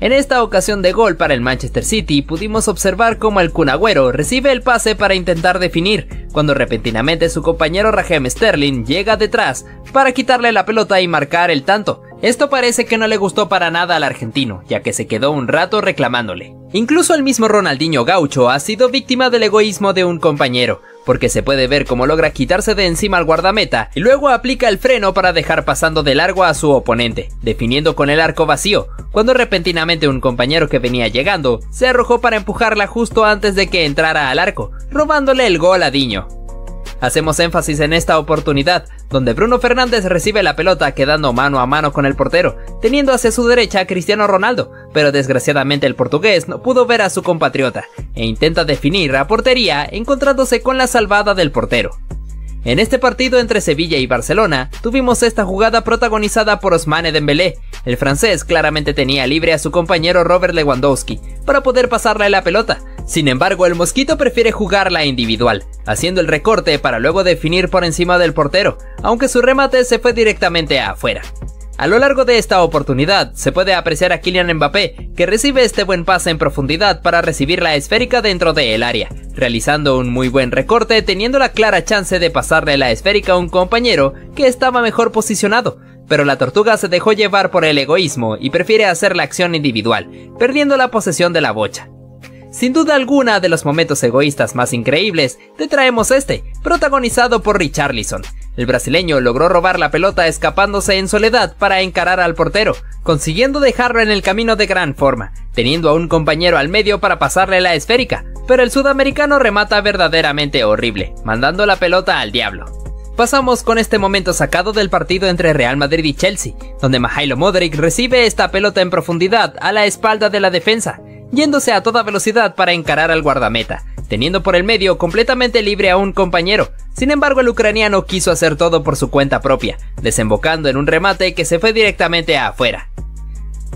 En esta ocasión de gol para el Manchester City pudimos observar cómo el Kun Agüero recibe el pase para intentar definir, cuando repentinamente su compañero Raheem Sterling llega detrás para quitarle la pelota y marcar el tanto. Esto parece que no le gustó para nada al argentino, ya que se quedó un rato reclamándole. Incluso el mismo Ronaldinho Gaucho ha sido víctima del egoísmo de un compañero, porque se puede ver cómo logra quitarse de encima al guardameta y luego aplica el freno para dejar pasando de largo a su oponente, definiendo con el arco vacío, cuando repentinamente un compañero que venía llegando se arrojó para empujarla justo antes de que entrara al arco, robándole el gol a Diño. Hacemos énfasis en esta oportunidad, donde Bruno Fernández recibe la pelota quedando mano a mano con el portero, teniendo hacia su derecha a Cristiano Ronaldo, pero desgraciadamente el portugués no pudo ver a su compatriota, e intenta definir a portería encontrándose con la salvada del portero. En este partido entre Sevilla y Barcelona, tuvimos esta jugada protagonizada por Ousmane Dembélé. El francés claramente tenía libre a su compañero Robert Lewandowski para poder pasarle la pelota. Sin embargo, el mosquito prefiere jugarla individual, haciendo el recorte para luego definir por encima del portero, aunque su remate se fue directamente afuera. A lo largo de esta oportunidad, se puede apreciar a Kylian Mbappé, que recibe este buen pase en profundidad para recibir la esférica dentro del área, realizando un muy buen recorte, teniendo la clara chance de pasarle la esférica a un compañero que estaba mejor posicionado, pero la tortuga se dejó llevar por el egoísmo y prefiere hacer la acción individual, perdiendo la posesión de la bocha. Sin duda alguna, de los momentos egoístas más increíbles, te traemos este, protagonizado por Richarlison. El brasileño logró robar la pelota escapándose en soledad para encarar al portero, consiguiendo dejarlo en el camino de gran forma, teniendo a un compañero al medio para pasarle la esférica, pero el sudamericano remata verdaderamente horrible, mandando la pelota al diablo. Pasamos con este momento sacado del partido entre Real Madrid y Chelsea, donde Mihailo Modric recibe esta pelota en profundidad a la espalda de la defensa, yéndose a toda velocidad para encarar al guardameta, teniendo por el medio completamente libre a un compañero. Sin embargo, el ucraniano quiso hacer todo por su cuenta propia, desembocando en un remate que se fue directamente afuera.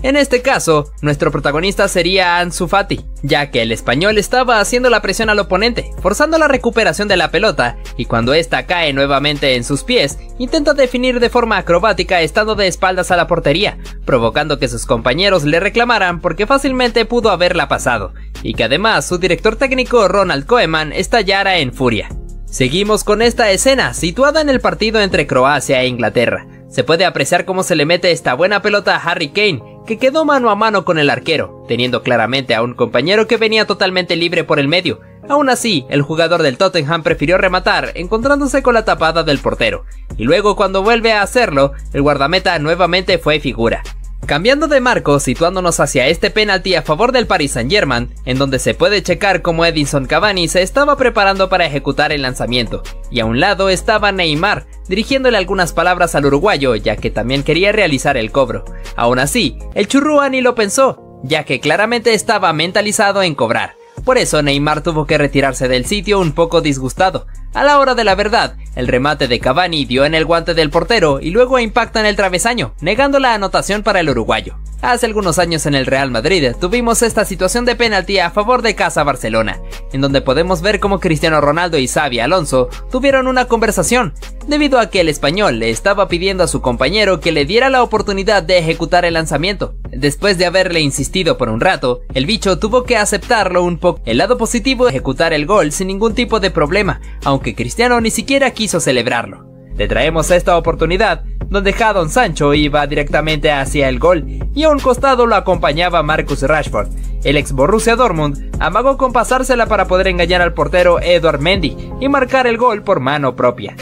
En este caso, nuestro protagonista sería Ansu Fati, ya que el español estaba haciendo la presión al oponente, forzando la recuperación de la pelota, y cuando ésta cae nuevamente en sus pies, intenta definir de forma acrobática estando de espaldas a la portería, provocando que sus compañeros le reclamaran porque fácilmente pudo haberla pasado, y que además su director técnico Ronald Koeman estallara en furia. Seguimos con esta escena, situada en el partido entre Croacia e Inglaterra. Se puede apreciar cómo se le mete esta buena pelota a Harry Kane, que quedó mano a mano con el arquero, teniendo claramente a un compañero que venía totalmente libre por el medio. Aún así, el jugador del Tottenham prefirió rematar, encontrándose con la tapada del portero, y luego cuando vuelve a hacerlo, el guardameta nuevamente fue figura. Cambiando de marco, situándonos hacia este penalti a favor del Paris Saint-Germain, en donde se puede checar cómo Edinson Cavani se estaba preparando para ejecutar el lanzamiento, y a un lado estaba Neymar, dirigiéndole algunas palabras al uruguayo, ya que también quería realizar el cobro. Aún así, el churrúa ni lo pensó, ya que claramente estaba mentalizado en cobrar. Por eso Neymar tuvo que retirarse del sitio un poco disgustado. A la hora de la verdad, el remate de Cavani dio en el guante del portero y luego impacta en el travesaño, negando la anotación para el uruguayo. Hace algunos años en el Real Madrid tuvimos esta situación de penalti a favor de Casa Barcelona, en donde podemos ver cómo Cristiano Ronaldo y Xabi Alonso tuvieron una conversación, debido a que el español le estaba pidiendo a su compañero que le diera la oportunidad de ejecutar el lanzamiento. Después de haberle insistido por un rato, el bicho tuvo que aceptarlo un poco. El lado positivo, ejecutar el gol sin ningún tipo de problema, aunque Cristiano ni siquiera quiso celebrarlo. Te traemos esta oportunidad, donde Jadon Sancho iba directamente hacia el gol y a un costado lo acompañaba Marcus Rashford. El ex Borussia Dortmund amagó con pasársela para poder engañar al portero Édouard Mendy y marcar el gol por mano propia.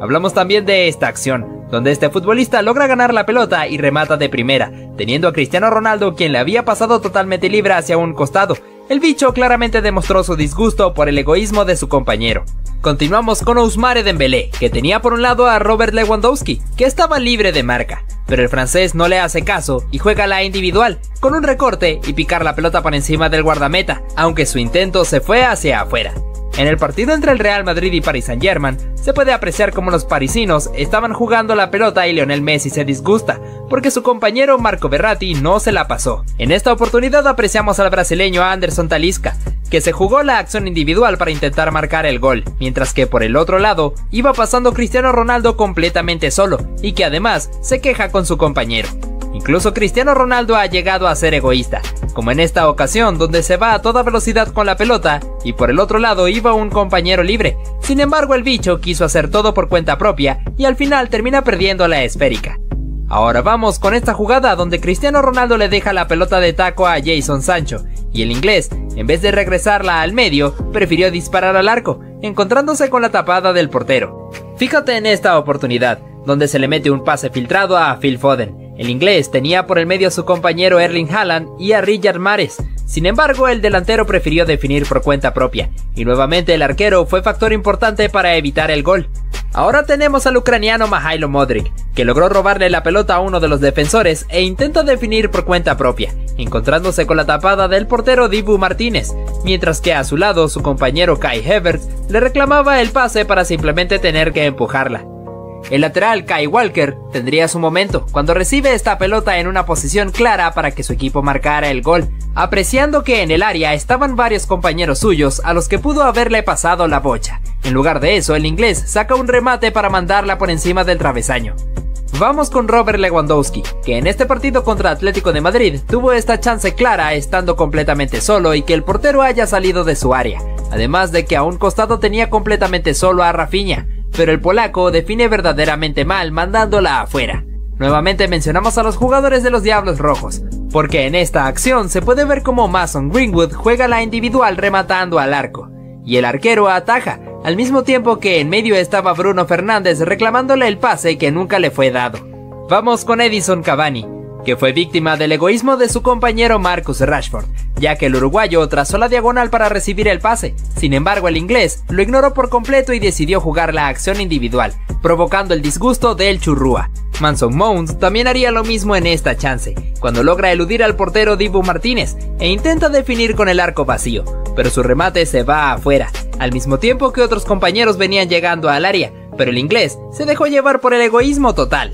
Hablamos también de esta acción, donde este futbolista logra ganar la pelota y remata de primera, teniendo a Cristiano Ronaldo, quien le había pasado totalmente libre hacia un costado, El bicho claramente demostró su disgusto por el egoísmo de su compañero. Continuamos con Ousmane Dembélé, que tenía por un lado a Robert Lewandowski, que estaba libre de marca, pero el francés no le hace caso y juega la individual, con un recorte y picar la pelota por encima del guardameta, aunque su intento se fue hacia afuera. En el partido entre el Real Madrid y Paris Saint-Germain, se puede apreciar cómo los parisinos estaban jugando la pelota y Lionel Messi se disgusta, porque su compañero Marco Verratti no se la pasó. En esta oportunidad apreciamos al brasileño Anderson Talisca, que se jugó la acción individual para intentar marcar el gol, mientras que por el otro lado iba pasando Cristiano Ronaldo completamente solo, y que además se queja con su compañero. Incluso Cristiano Ronaldo ha llegado a ser egoísta, como en esta ocasión donde se va a toda velocidad con la pelota y por el otro lado iba un compañero libre. Sin embargo, el bicho quiso hacer todo por cuenta propia y al final termina perdiendo la esférica. Ahora vamos con esta jugada donde Cristiano Ronaldo le deja la pelota de taco a Jadon Sancho y el inglés, en vez de regresarla al medio, prefirió disparar al arco, encontrándose con la tapada del portero. Fíjate en esta oportunidad, donde se le mete un pase filtrado a Phil Foden. El inglés tenía por el medio a su compañero Erling Haaland y a Riyad Mahrez. Sin embargo, el delantero prefirió definir por cuenta propia, y nuevamente el arquero fue factor importante para evitar el gol. Ahora tenemos al ucraniano Mihailo Modric, que logró robarle la pelota a uno de los defensores e intenta definir por cuenta propia, encontrándose con la tapada del portero Dibu Martínez, mientras que a su lado su compañero Kai Havertz le reclamaba el pase para simplemente tener que empujarla. El lateral Kyle Walker tendría su momento cuando recibe esta pelota en una posición clara para que su equipo marcara el gol, apreciando que en el área estaban varios compañeros suyos a los que pudo haberle pasado la bocha. En lugar de eso, el inglés saca un remate para mandarla por encima del travesaño. Vamos con Robert Lewandowski, que en este partido contra Atlético de Madrid tuvo esta chance clara estando completamente solo y que el portero haya salido de su área, además de que a un costado tenía completamente solo a Rafinha, pero el polaco define verdaderamente mal mandándola afuera. Nuevamente mencionamos a los jugadores de los Diablos Rojos, porque en esta acción se puede ver cómo Mason Greenwood juega la individual rematando al arco, y el arquero ataja, al mismo tiempo que en medio estaba Bruno Fernández reclamándole el pase que nunca le fue dado. Vamos con Edison Cavani, que fue víctima del egoísmo de su compañero Marcus Rashford, ya que el uruguayo trazó la diagonal para recibir el pase. Sin embargo, el inglés lo ignoró por completo y decidió jugar la acción individual, provocando el disgusto del churrúa. Mason Mount también haría lo mismo en esta chance, cuando logra eludir al portero Dibu Martínez e intenta definir con el arco vacío, pero su remate se va afuera, al mismo tiempo que otros compañeros venían llegando al área, pero el inglés se dejó llevar por el egoísmo total.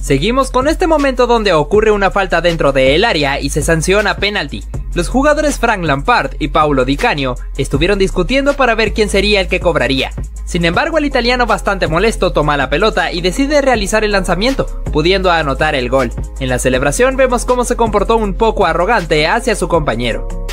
Seguimos con este momento donde ocurre una falta dentro del área y se sanciona penalti. Los jugadores Frank Lampard y Paolo Di Canio estuvieron discutiendo para ver quién sería el que cobraría. Sin embargo, el italiano, bastante molesto, toma la pelota y decide realizar el lanzamiento, pudiendo anotar el gol. En la celebración vemos cómo se comportó un poco arrogante hacia su compañero.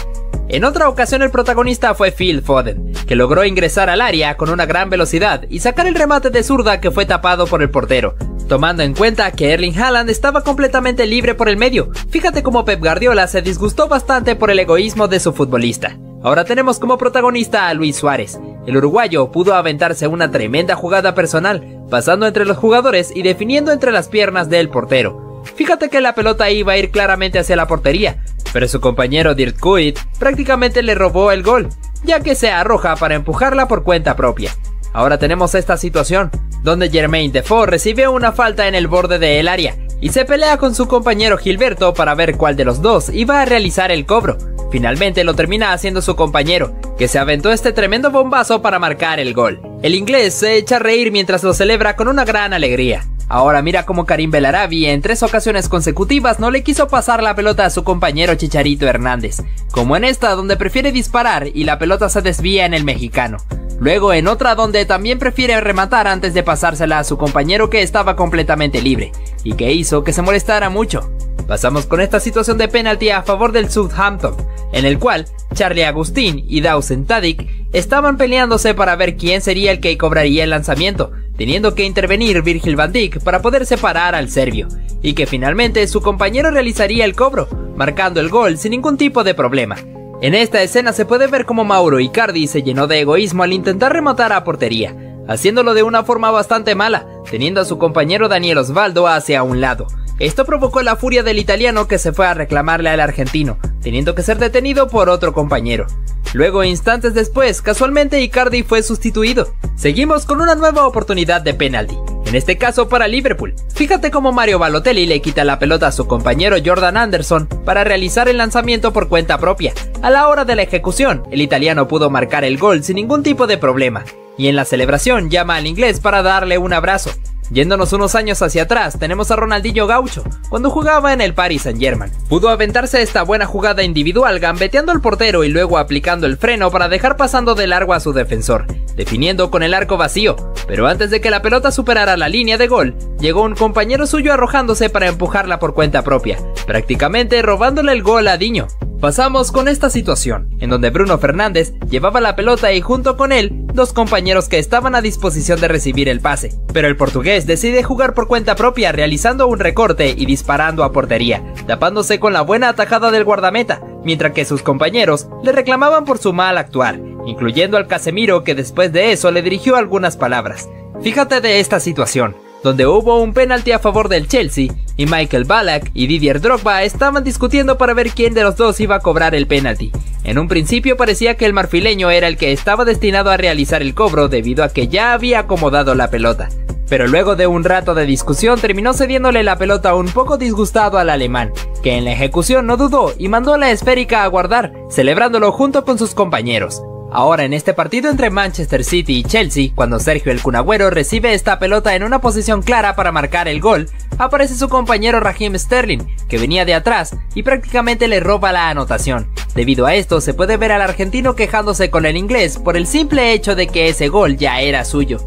En otra ocasión, el protagonista fue Phil Foden, que logró ingresar al área con una gran velocidad y sacar el remate de zurda que fue tapado por el portero. Tomando en cuenta que Erling Haaland estaba completamente libre por el medio, fíjate cómo Pep Guardiola se disgustó bastante por el egoísmo de su futbolista. Ahora tenemos como protagonista a Luis Suárez. El uruguayo pudo aventarse una tremenda jugada personal, pasando entre los jugadores y definiendo entre las piernas del portero. Fíjate que la pelota iba a ir claramente hacia la portería, pero su compañero Dirk Kuyt prácticamente le robó el gol, ya que se arroja para empujarla por cuenta propia. Ahora tenemos esta situación, donde Jermain Defoe recibe una falta en el borde del área y se pelea con su compañero Gilberto para ver cuál de los dos iba a realizar el cobro. Finalmente lo termina haciendo su compañero, que se aventó este tremendo bombazo para marcar el gol. El inglés se echa a reír mientras lo celebra con una gran alegría. Ahora mira cómo Karim Bellarabi en tres ocasiones consecutivas no le quiso pasar la pelota a su compañero Chicharito Hernández, como en esta donde prefiere disparar y la pelota se desvía en el mexicano. Luego en otra donde también prefiere rematar antes de pasársela a su compañero que estaba completamente libre, y que hizo que se molestara mucho. Pasamos con esta situación de penalti a favor del Southampton, en el cual Charlie Agustín y Dawson Tadic estaban peleándose para ver quién sería el que cobraría el lanzamiento, teniendo que intervenir Virgil van Dijk para poder separar al serbio, y que finalmente su compañero realizaría el cobro, marcando el gol sin ningún tipo de problema. En esta escena se puede ver cómo Mauro Icardi se llenó de egoísmo al intentar rematar a portería, haciéndolo de una forma bastante mala, teniendo a su compañero Daniel Osvaldo hacia un lado, Esto provocó la furia del italiano, que se fue a reclamarle al argentino, teniendo que ser detenido por otro compañero. Luego, instantes después, casualmente Icardi fue sustituido. Seguimos con una nueva oportunidad de penalti, en este caso para Liverpool. Fíjate cómo Mario Balotelli le quita la pelota a su compañero Jordan Anderson para realizar el lanzamiento por cuenta propia. A la hora de la ejecución, el italiano pudo marcar el gol sin ningún tipo de problema, y en la celebración llama al inglés para darle un abrazo. Yéndonos unos años hacia atrás, tenemos a Ronaldinho Gaucho, cuando jugaba en el Paris Saint-Germain. Pudo aventarse esta buena jugada individual gambeteando al portero y luego aplicando el freno para dejar pasando de largo a su defensor, definiendo con el arco vacío. Pero antes de que la pelota superara la línea de gol, llegó un compañero suyo arrojándose para empujarla por cuenta propia, prácticamente robándole el gol a Diño. Pasamos con esta situación, en donde Bruno Fernández llevaba la pelota y junto con él, dos compañeros que estaban a disposición de recibir el pase. Pero el portugués decide jugar por cuenta propia, realizando un recorte y disparando a portería, tapándose con la buena atajada del guardameta, mientras que sus compañeros le reclamaban por su mal actuar, incluyendo al Casemiro, que después de eso le dirigió algunas palabras. Fíjate de esta situación, donde hubo un penalti a favor del Chelsea, y Michael Ballack y Didier Drogba estaban discutiendo para ver quién de los dos iba a cobrar el penalti. En un principio parecía que el marfileño era el que estaba destinado a realizar el cobro, debido a que ya había acomodado la pelota, pero luego de un rato de discusión terminó cediéndole la pelota un poco disgustado al alemán, que en la ejecución no dudó y mandó la esférica a guardar, celebrándolo junto con sus compañeros. Ahora, en este partido entre Manchester City y Chelsea, cuando Sergio el Kun Agüero recibe esta pelota en una posición clara para marcar el gol, aparece su compañero Raheem Sterling, que venía de atrás y prácticamente le roba la anotación. Debido a esto, se puede ver al argentino quejándose con el inglés por el simple hecho de que ese gol ya era suyo.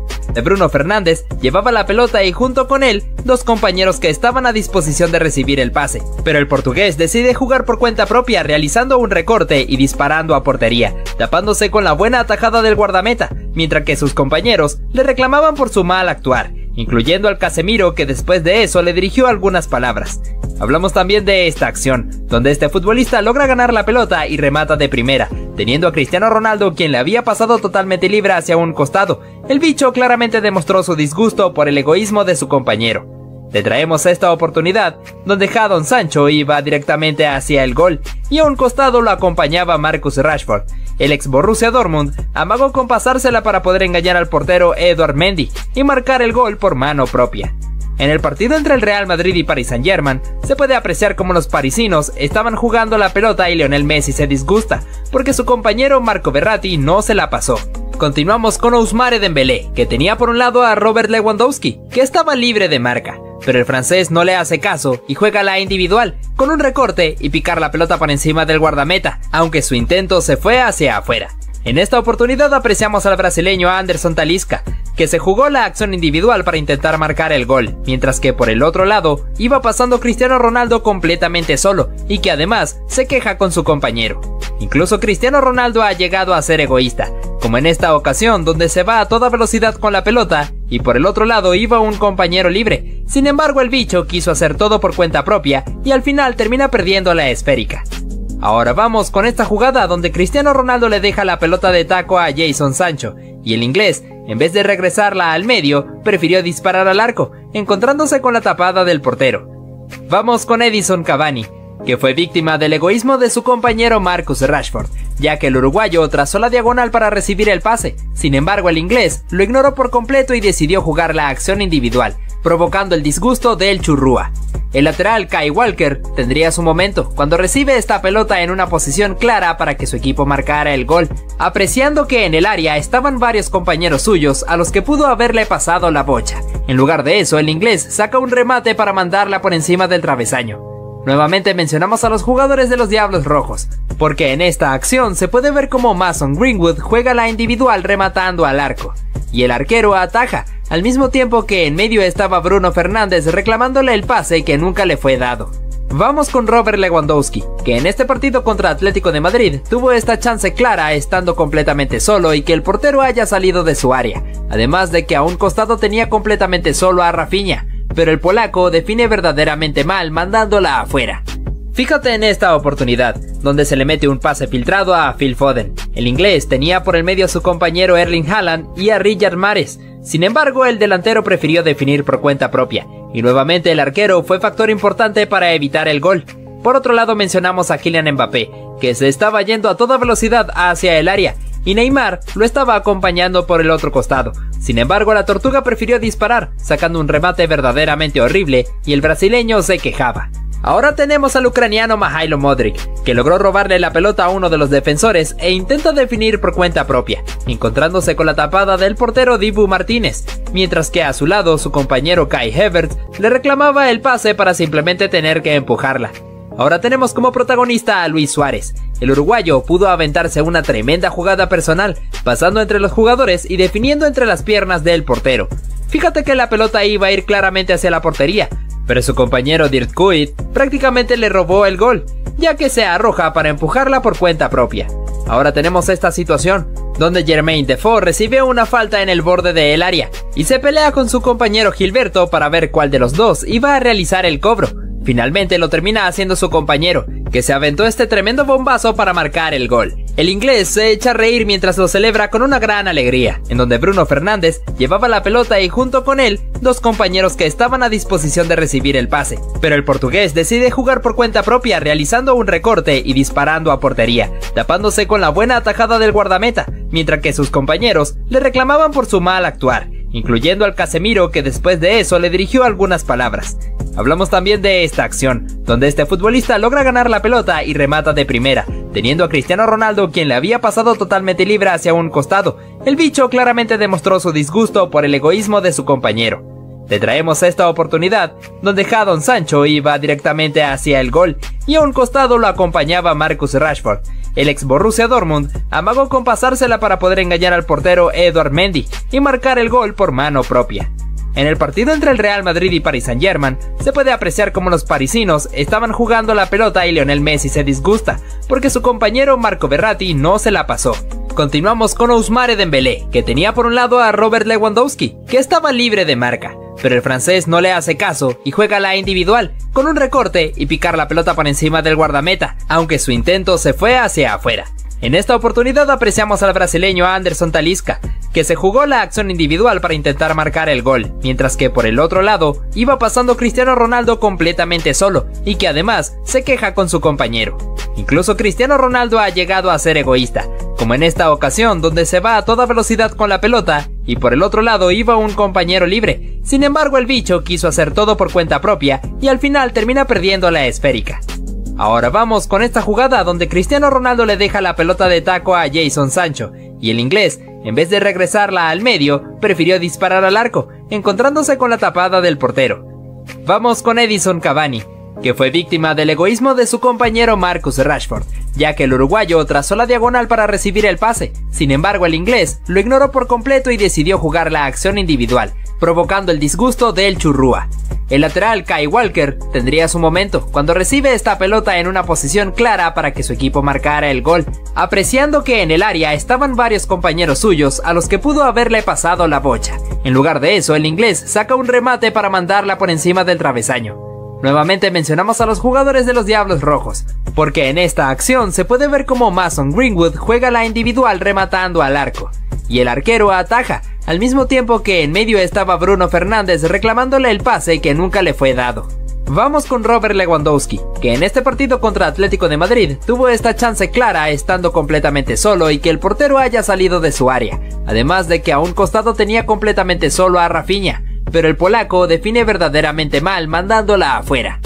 Bruno Fernández llevaba la pelota y junto con él, dos compañeros que estaban a disposición de recibir el pase, pero el portugués decide jugar por cuenta propia, realizando un recorte y disparando a portería, tapándose con la buena atajada del guardameta, mientras que sus compañeros le reclamaban por su mal actuar, incluyendo al Casemiro, que después de eso le dirigió algunas palabras. Hablamos también de esta acción, donde este futbolista logra ganar la pelota y remata de primera, teniendo a Cristiano Ronaldo, quien le había pasado totalmente libre hacia un costado. El bicho claramente demostró su disgusto por el egoísmo de su compañero. Le traemos esta oportunidad, donde Jadon Sancho iba directamente hacia el gol, y a un costado lo acompañaba Marcus Rashford. El ex Borussia Dortmund amagó con pasársela para poder engañar al portero Édouard Mendy y marcar el gol por mano propia. En el partido entre el Real Madrid y Paris Saint-Germain, se puede apreciar cómo los parisinos estaban jugando la pelota y Lionel Messi se disgusta porque su compañero Marco Verratti no se la pasó. Continuamos con Ousmane Dembélé, que tenía por un lado a Robert Lewandowski, que estaba libre de marca, pero el francés no le hace caso y juega la individual, con un recorte y picar la pelota por encima del guardameta, aunque su intento se fue hacia afuera. En esta oportunidad apreciamos al brasileño Anderson Talisca, que se jugó la acción individual para intentar marcar el gol, mientras que por el otro lado iba pasando Cristiano Ronaldo completamente solo, y que además se queja con su compañero. Incluso Cristiano Ronaldo ha llegado a ser egoísta, como en esta ocasión donde se va a toda velocidad con la pelota y por el otro lado iba un compañero libre. Sin embargo, el bicho quiso hacer todo por cuenta propia y al final termina perdiendo la esférica. Ahora vamos con esta jugada donde Cristiano Ronaldo le deja la pelota de taco a Jadon Sancho, y el inglés, en vez de regresarla al medio, prefirió disparar al arco, encontrándose con la tapada del portero. Vamos con Edison Cavani, que fue víctima del egoísmo de su compañero Marcus Rashford, ya que el uruguayo trazó la diagonal para recibir el pase. Sin embargo, el inglés lo ignoró por completo y decidió jugar la acción individual, provocando el disgusto del churrúa. El lateral Kyle Walker tendría su momento cuando recibe esta pelota en una posición clara para que su equipo marcara el gol, apreciando que en el área estaban varios compañeros suyos a los que pudo haberle pasado la bocha. En lugar de eso, el inglés saca un remate para mandarla por encima del travesaño. Nuevamente mencionamos a los jugadores de los Diablos Rojos, porque en esta acción se puede ver cómo Mason Greenwood juega la individual rematando al arco, y el arquero ataja, al mismo tiempo que en medio estaba Bruno Fernández reclamándole el pase que nunca le fue dado. Vamos con Robert Lewandowski, que en este partido contra Atlético de Madrid tuvo esta chance clara estando completamente solo y que el portero haya salido de su área, además de que a un costado tenía completamente solo a Rafinha, pero el polaco define verdaderamente mal mandándola afuera. Fíjate en esta oportunidad, donde se le mete un pase filtrado a Phil Foden. El inglés tenía por el medio a su compañero Erling Haaland y a Riyad Mahrez. Sin embargo, el delantero prefirió definir por cuenta propia, y nuevamente el arquero fue factor importante para evitar el gol. Por otro lado, mencionamos a Kylian Mbappé, que se estaba yendo a toda velocidad hacia el área, y Neymar lo estaba acompañando por el otro costado. Sin embargo, la tortuga prefirió disparar, sacando un remate verdaderamente horrible, y el brasileño se quejaba. Ahora tenemos al ucraniano Mihailo Modric, que logró robarle la pelota a uno de los defensores e intenta definir por cuenta propia, encontrándose con la tapada del portero Dibu Martínez, mientras que a su lado su compañero Kai Havertz le reclamaba el pase para simplemente tener que empujarla. Ahora tenemos como protagonista a Luis Suárez. El uruguayo pudo aventarse una tremenda jugada personal, pasando entre los jugadores y definiendo entre las piernas del portero. Fíjate que la pelota iba a ir claramente hacia la portería, pero su compañero Dirk Kuyt prácticamente le robó el gol, ya que se arroja para empujarla por cuenta propia. Ahora tenemos esta situación, donde Jermain Defoe recibe una falta en el borde del área y se pelea con su compañero Gilberto para ver cuál de los dos iba a realizar el cobro. Finalmente lo termina haciendo su compañero, que se aventó este tremendo bombazo para marcar el gol. El inglés se echa a reír mientras lo celebra con una gran alegría, en donde Bruno Fernández llevaba la pelota y junto con él, dos compañeros que estaban a disposición de recibir el pase. Pero el portugués decide jugar por cuenta propia realizando un recorte y disparando a portería, tapándose con la buena atajada del guardameta, mientras que sus compañeros le reclamaban por su mal actuar, incluyendo al Casemiro, que después de eso le dirigió algunas palabras. Hablamos también de esta acción, donde este futbolista logra ganar la pelota y remata de primera, teniendo a Cristiano Ronaldo, quien le había pasado totalmente libre hacia un costado. El bicho claramente demostró su disgusto por el egoísmo de su compañero. Le traemos esta oportunidad, donde Jadon Sancho iba directamente hacia el gol, y a un costado lo acompañaba Marcus Rashford. El ex Borussia Dortmund amagó con pasársela para poder engañar al portero Édouard Mendy y marcar el gol por mano propia. En el partido entre el Real Madrid y Paris Saint-Germain, se puede apreciar cómo los parisinos estaban jugando la pelota y Lionel Messi se disgusta, porque su compañero Marco Verratti no se la pasó. Continuamos con Ousmane Dembélé, que tenía por un lado a Robert Lewandowski, que estaba libre de marca, pero el francés no le hace caso y juega la individual, con un recorte y picar la pelota por encima del guardameta, aunque su intento se fue hacia afuera. En esta oportunidad apreciamos al brasileño Anderson Talisca, que se jugó la acción individual para intentar marcar el gol, mientras que por el otro lado iba pasando Cristiano Ronaldo completamente solo y que además se queja con su compañero. Incluso Cristiano Ronaldo ha llegado a ser egoísta, como en esta ocasión donde se va a toda velocidad con la pelota y por el otro lado iba un compañero libre. Sin embargo, el bicho quiso hacer todo por cuenta propia y al final termina perdiendo la esférica. Ahora vamos con esta jugada donde Cristiano Ronaldo le deja la pelota de taco a Jadon Sancho y el inglés, en vez de regresarla al medio, prefirió disparar al arco, encontrándose con la tapada del portero. Vamos con Edison Cavani, que fue víctima del egoísmo de su compañero Marcus Rashford, ya que el uruguayo trazó la diagonal para recibir el pase. Sin embargo, el inglés lo ignoró por completo y decidió jugar la acción individual, provocando el disgusto del churrúa. El lateral Kyle Walker tendría su momento cuando recibe esta pelota en una posición clara para que su equipo marcara el gol, apreciando que en el área estaban varios compañeros suyos a los que pudo haberle pasado la bocha. En lugar de eso, el inglés saca un remate para mandarla por encima del travesaño. Nuevamente mencionamos a los jugadores de los Diablos Rojos, porque en esta acción se puede ver cómo Mason Greenwood juega la individual rematando al arco, y el arquero ataja, al mismo tiempo que en medio estaba Bruno Fernández reclamándole el pase que nunca le fue dado. Vamos con Robert Lewandowski, que en este partido contra Atlético de Madrid tuvo esta chance clara estando completamente solo y que el portero haya salido de su área, además de que a un costado tenía completamente solo a Rafinha, pero el polaco define verdaderamente mal mandándola afuera.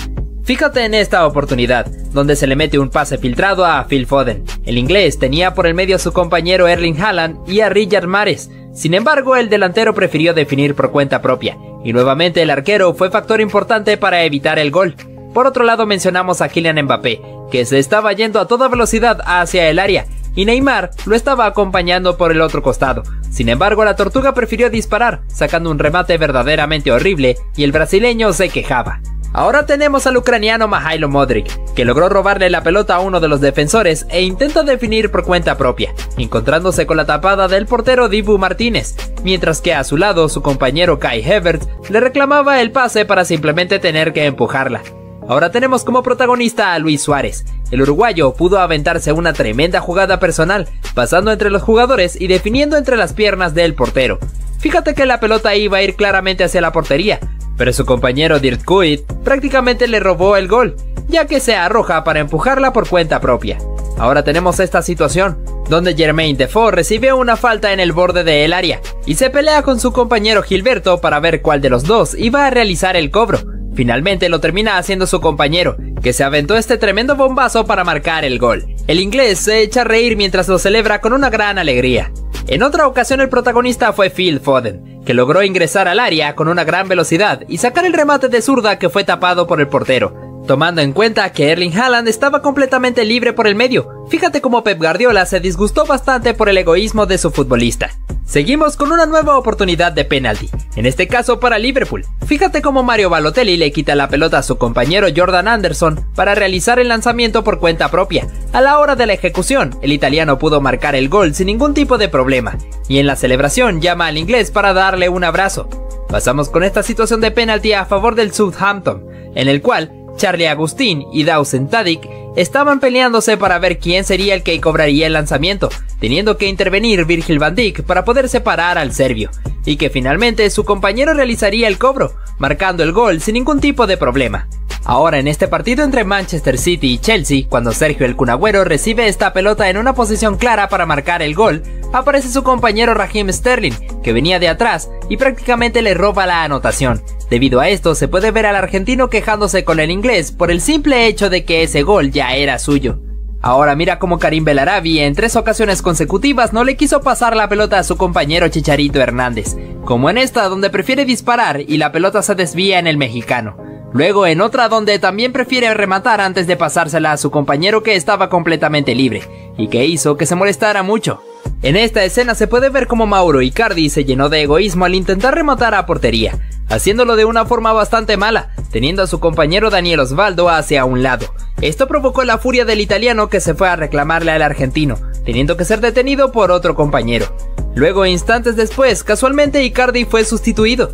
Fíjate en esta oportunidad, donde se le mete un pase filtrado a Phil Foden. El inglés tenía por el medio a su compañero Erling Haaland y a Riyad Mahrez. Sin embargo, el delantero prefirió definir por cuenta propia, y nuevamente el arquero fue factor importante para evitar el gol. Por otro lado, mencionamos a Kylian Mbappé, que se estaba yendo a toda velocidad hacia el área, y Neymar lo estaba acompañando por el otro costado. Sin embargo, la tortuga prefirió disparar, sacando un remate verdaderamente horrible, y el brasileño se quejaba. Ahora tenemos al ucraniano Mihailo Modric, que logró robarle la pelota a uno de los defensores e intenta definir por cuenta propia, encontrándose con la tapada del portero Dibu Martínez, mientras que a su lado su compañero Kai Havertz le reclamaba el pase para simplemente tener que empujarla. Ahora tenemos como protagonista a Luis Suárez. El uruguayo pudo aventarse una tremenda jugada personal, pasando entre los jugadores y definiendo entre las piernas del portero. Fíjate que la pelota iba a ir claramente hacia la portería, pero su compañero Dirk Kuyt prácticamente le robó el gol, ya que se arroja para empujarla por cuenta propia. Ahora tenemos esta situación, donde Jermaine Defoe recibe una falta en el borde del área y se pelea con su compañero Gilberto para ver cuál de los dos iba a realizar el cobro. Finalmente lo termina haciendo su compañero, que se aventó este tremendo bombazo para marcar el gol. El inglés se echa a reír mientras lo celebra con una gran alegría. En otra ocasión el protagonista fue Phil Foden, que logró ingresar al área con una gran velocidad y sacar el remate de zurda que fue tapado por el portero. Tomando en cuenta que Erling Haaland estaba completamente libre por el medio, fíjate cómo Pep Guardiola se disgustó bastante por el egoísmo de su futbolista. Seguimos con una nueva oportunidad de penalti, en este caso para Liverpool. Fíjate cómo Mario Balotelli le quita la pelota a su compañero Jordan Anderson para realizar el lanzamiento por cuenta propia. A la hora de la ejecución, el italiano pudo marcar el gol sin ningún tipo de problema, y en la celebración llama al inglés para darle un abrazo. Pasamos con esta situación de penalti a favor del Southampton, en el cual Charlie Agustín y Dawson Tadic estaban peleándose para ver quién sería el que cobraría el lanzamiento, teniendo que intervenir Virgil van Dijk para poder separar al serbio, y que finalmente su compañero realizaría el cobro, marcando el gol sin ningún tipo de problema. Ahora en este partido entre Manchester City y Chelsea, cuando Sergio el Kun Agüero recibe esta pelota en una posición clara para marcar el gol, aparece su compañero Raheem Sterling, que venía de atrás y prácticamente le roba la anotación. Debido a esto se puede ver al argentino quejándose con el inglés por el simple hecho de que ese gol ya era suyo. Ahora mira cómo Karim Bellarabi en tres ocasiones consecutivas no le quiso pasar la pelota a su compañero Chicharito Hernández, como en esta donde prefiere disparar y la pelota se desvía en el mexicano. Luego en otra donde también prefiere rematar antes de pasársela a su compañero que estaba completamente libre, y que hizo que se molestara mucho. En esta escena se puede ver cómo Mauro Icardi se llenó de egoísmo al intentar rematar a portería, haciéndolo de una forma bastante mala, teniendo a su compañero Daniel Osvaldo hacia un lado. Esto provocó la furia del italiano que se fue a reclamarle al argentino, teniendo que ser detenido por otro compañero. Luego instantes después, casualmente Icardi fue sustituido.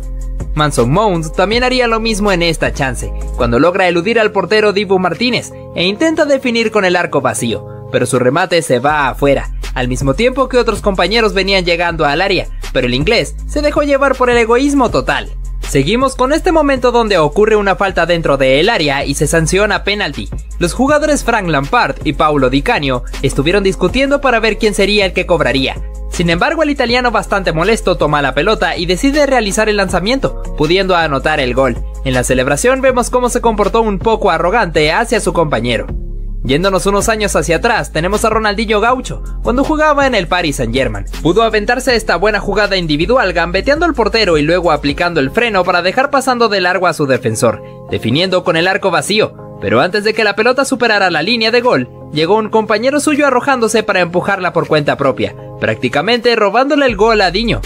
Mason Mount también haría lo mismo en esta chance, cuando logra eludir al portero Dibu Martínez e intenta definir con el arco vacío, pero su remate se va afuera, al mismo tiempo que otros compañeros venían llegando al área, pero el inglés se dejó llevar por el egoísmo total. Seguimos con este momento donde ocurre una falta dentro del área y se sanciona penalti. Los jugadores Frank Lampard y Paolo Di Canio estuvieron discutiendo para ver quién sería el que cobraría. Sin embargo, el italiano bastante molesto toma la pelota y decide realizar el lanzamiento, pudiendo anotar el gol. En la celebración vemos cómo se comportó un poco arrogante hacia su compañero. Yéndonos unos años hacia atrás, tenemos a Ronaldinho Gaucho, cuando jugaba en el Paris Saint-Germain. Pudo aventarse esta buena jugada individual gambeteando al portero y luego aplicando el freno para dejar pasando de largo a su defensor, definiendo con el arco vacío, pero antes de que la pelota superara la línea de gol, llegó un compañero suyo arrojándose para empujarla por cuenta propia, prácticamente robándole el gol a Diño.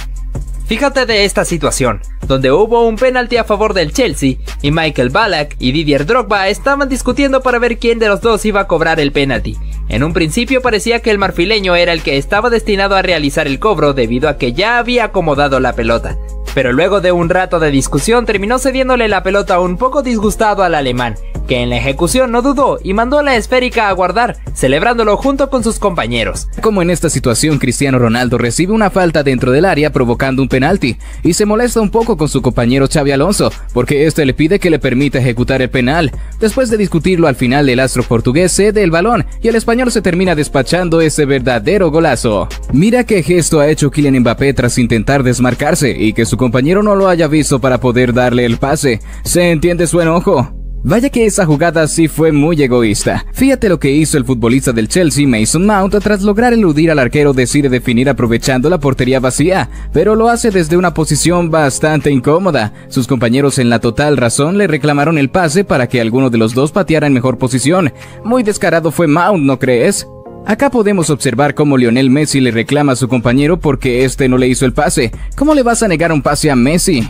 Fíjate de esta situación, donde hubo un penalti a favor del Chelsea y Michael Ballack y Didier Drogba estaban discutiendo para ver quién de los dos iba a cobrar el penalti. En un principio parecía que el marfileño era el que estaba destinado a realizar el cobro debido a que ya había acomodado la pelota, pero luego de un rato de discusión terminó cediéndole la pelota un poco disgustado al alemán, que en la ejecución no dudó y mandó la esférica a guardar, celebrándolo junto con sus compañeros. Como en esta situación, Cristiano Ronaldo recibe una falta dentro del área provocando un penalti, y se molesta un poco con su compañero Xabi Alonso, porque este le pide que le permita ejecutar el penal. Después de discutirlo, al final el astro portugués cede el balón y el español se termina despachando ese verdadero golazo. Mira qué gesto ha hecho Kylian Mbappé tras intentar desmarcarse y que su compañero no lo haya visto para poder darle el pase. ¿Se entiende su enojo? Vaya que esa jugada sí fue muy egoísta. Fíjate lo que hizo el futbolista del Chelsea, Mason Mount, tras lograr eludir al arquero decide definir aprovechando la portería vacía, pero lo hace desde una posición bastante incómoda. Sus compañeros en la total razón le reclamaron el pase para que alguno de los dos pateara en mejor posición. Muy descarado fue Mount, ¿no crees? Acá podemos observar cómo Lionel Messi le reclama a su compañero porque este no le hizo el pase. ¿Cómo le vas a negar un pase a Messi?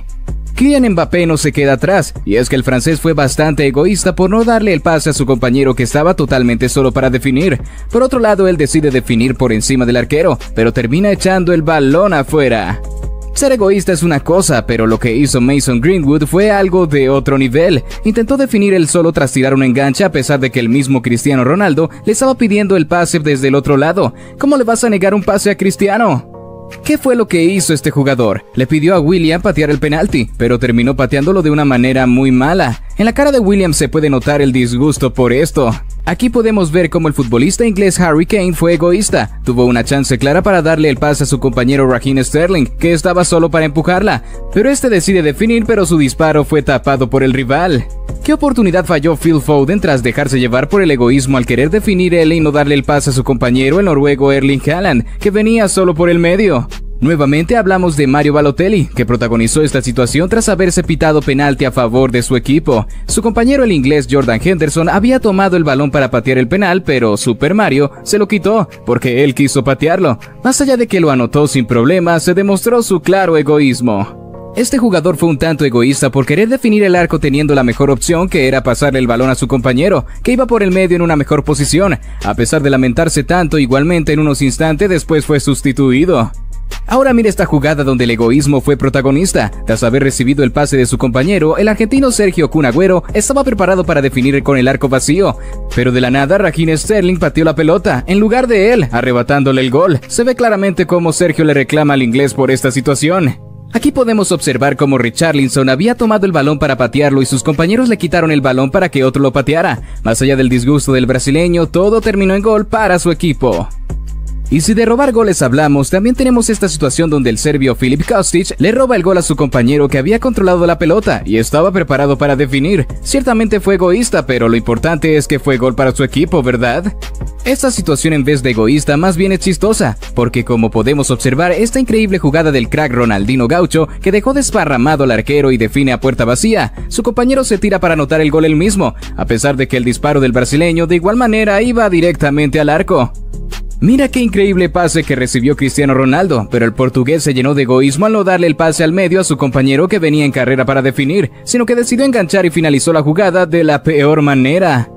Kylian Mbappé no se queda atrás, y es que el francés fue bastante egoísta por no darle el pase a su compañero que estaba totalmente solo para definir. Por otro lado, él decide definir por encima del arquero, pero termina echando el balón afuera. Ser egoísta es una cosa, pero lo que hizo Mason Greenwood fue algo de otro nivel. Intentó definir él solo tras tirar un enganche a pesar de que el mismo Cristiano Ronaldo le estaba pidiendo el pase desde el otro lado. ¿Cómo le vas a negar un pase a Cristiano? ¿Qué fue lo que hizo este jugador? Le pidió a William patear el penalti, pero terminó pateándolo de una manera muy mala. En la cara de William se puede notar el disgusto por esto. Aquí podemos ver cómo el futbolista inglés Harry Kane fue egoísta. Tuvo una chance clara para darle el pase a su compañero Raheem Sterling, que estaba solo para empujarla, pero este decide definir, pero su disparo fue tapado por el rival. ¿Qué oportunidad falló Phil Foden tras dejarse llevar por el egoísmo al querer definir él y no darle el pase a su compañero, el noruego Erling Haaland, que venía solo por el medio? Nuevamente hablamos de Mario Balotelli, que protagonizó esta situación tras haberse pitado penalti a favor de su equipo. Su compañero el inglés Jordan Henderson había tomado el balón para patear el penal, pero Super Mario se lo quitó porque él quiso patearlo. Más allá de que lo anotó sin problemas, se demostró su claro egoísmo. Este jugador fue un tanto egoísta por querer definir el arco teniendo la mejor opción, que era pasarle el balón a su compañero, que iba por el medio en una mejor posición. A pesar de lamentarse tanto, igualmente en unos instantes después fue sustituido. Ahora mira esta jugada donde el egoísmo fue protagonista. Tras haber recibido el pase de su compañero, el argentino Sergio Kun Agüero estaba preparado para definir con el arco vacío, pero de la nada Raheem Sterling pateó la pelota en lugar de él, arrebatándole el gol. Se ve claramente cómo Sergio le reclama al inglés por esta situación. Aquí podemos observar cómo Richarlison había tomado el balón para patearlo y sus compañeros le quitaron el balón para que otro lo pateara. Más allá del disgusto del brasileño, todo terminó en gol para su equipo. Y si de robar goles hablamos, también tenemos esta situación donde el serbio Filip Kostic le roba el gol a su compañero que había controlado la pelota y estaba preparado para definir. Ciertamente fue egoísta, pero lo importante es que fue gol para su equipo, ¿verdad? Esta situación, en vez de egoísta, más bien es chistosa, porque como podemos observar, esta increíble jugada del crack Ronaldinho Gaucho, que dejó desparramado al arquero y define a puerta vacía, su compañero se tira para anotar el gol él mismo, a pesar de que el disparo del brasileño de igual manera iba directamente al arco. Mira qué increíble pase que recibió Cristiano Ronaldo, pero el portugués se llenó de egoísmo al no darle el pase al medio a su compañero que venía en carrera para definir, sino que decidió enganchar y finalizó la jugada de la peor manera.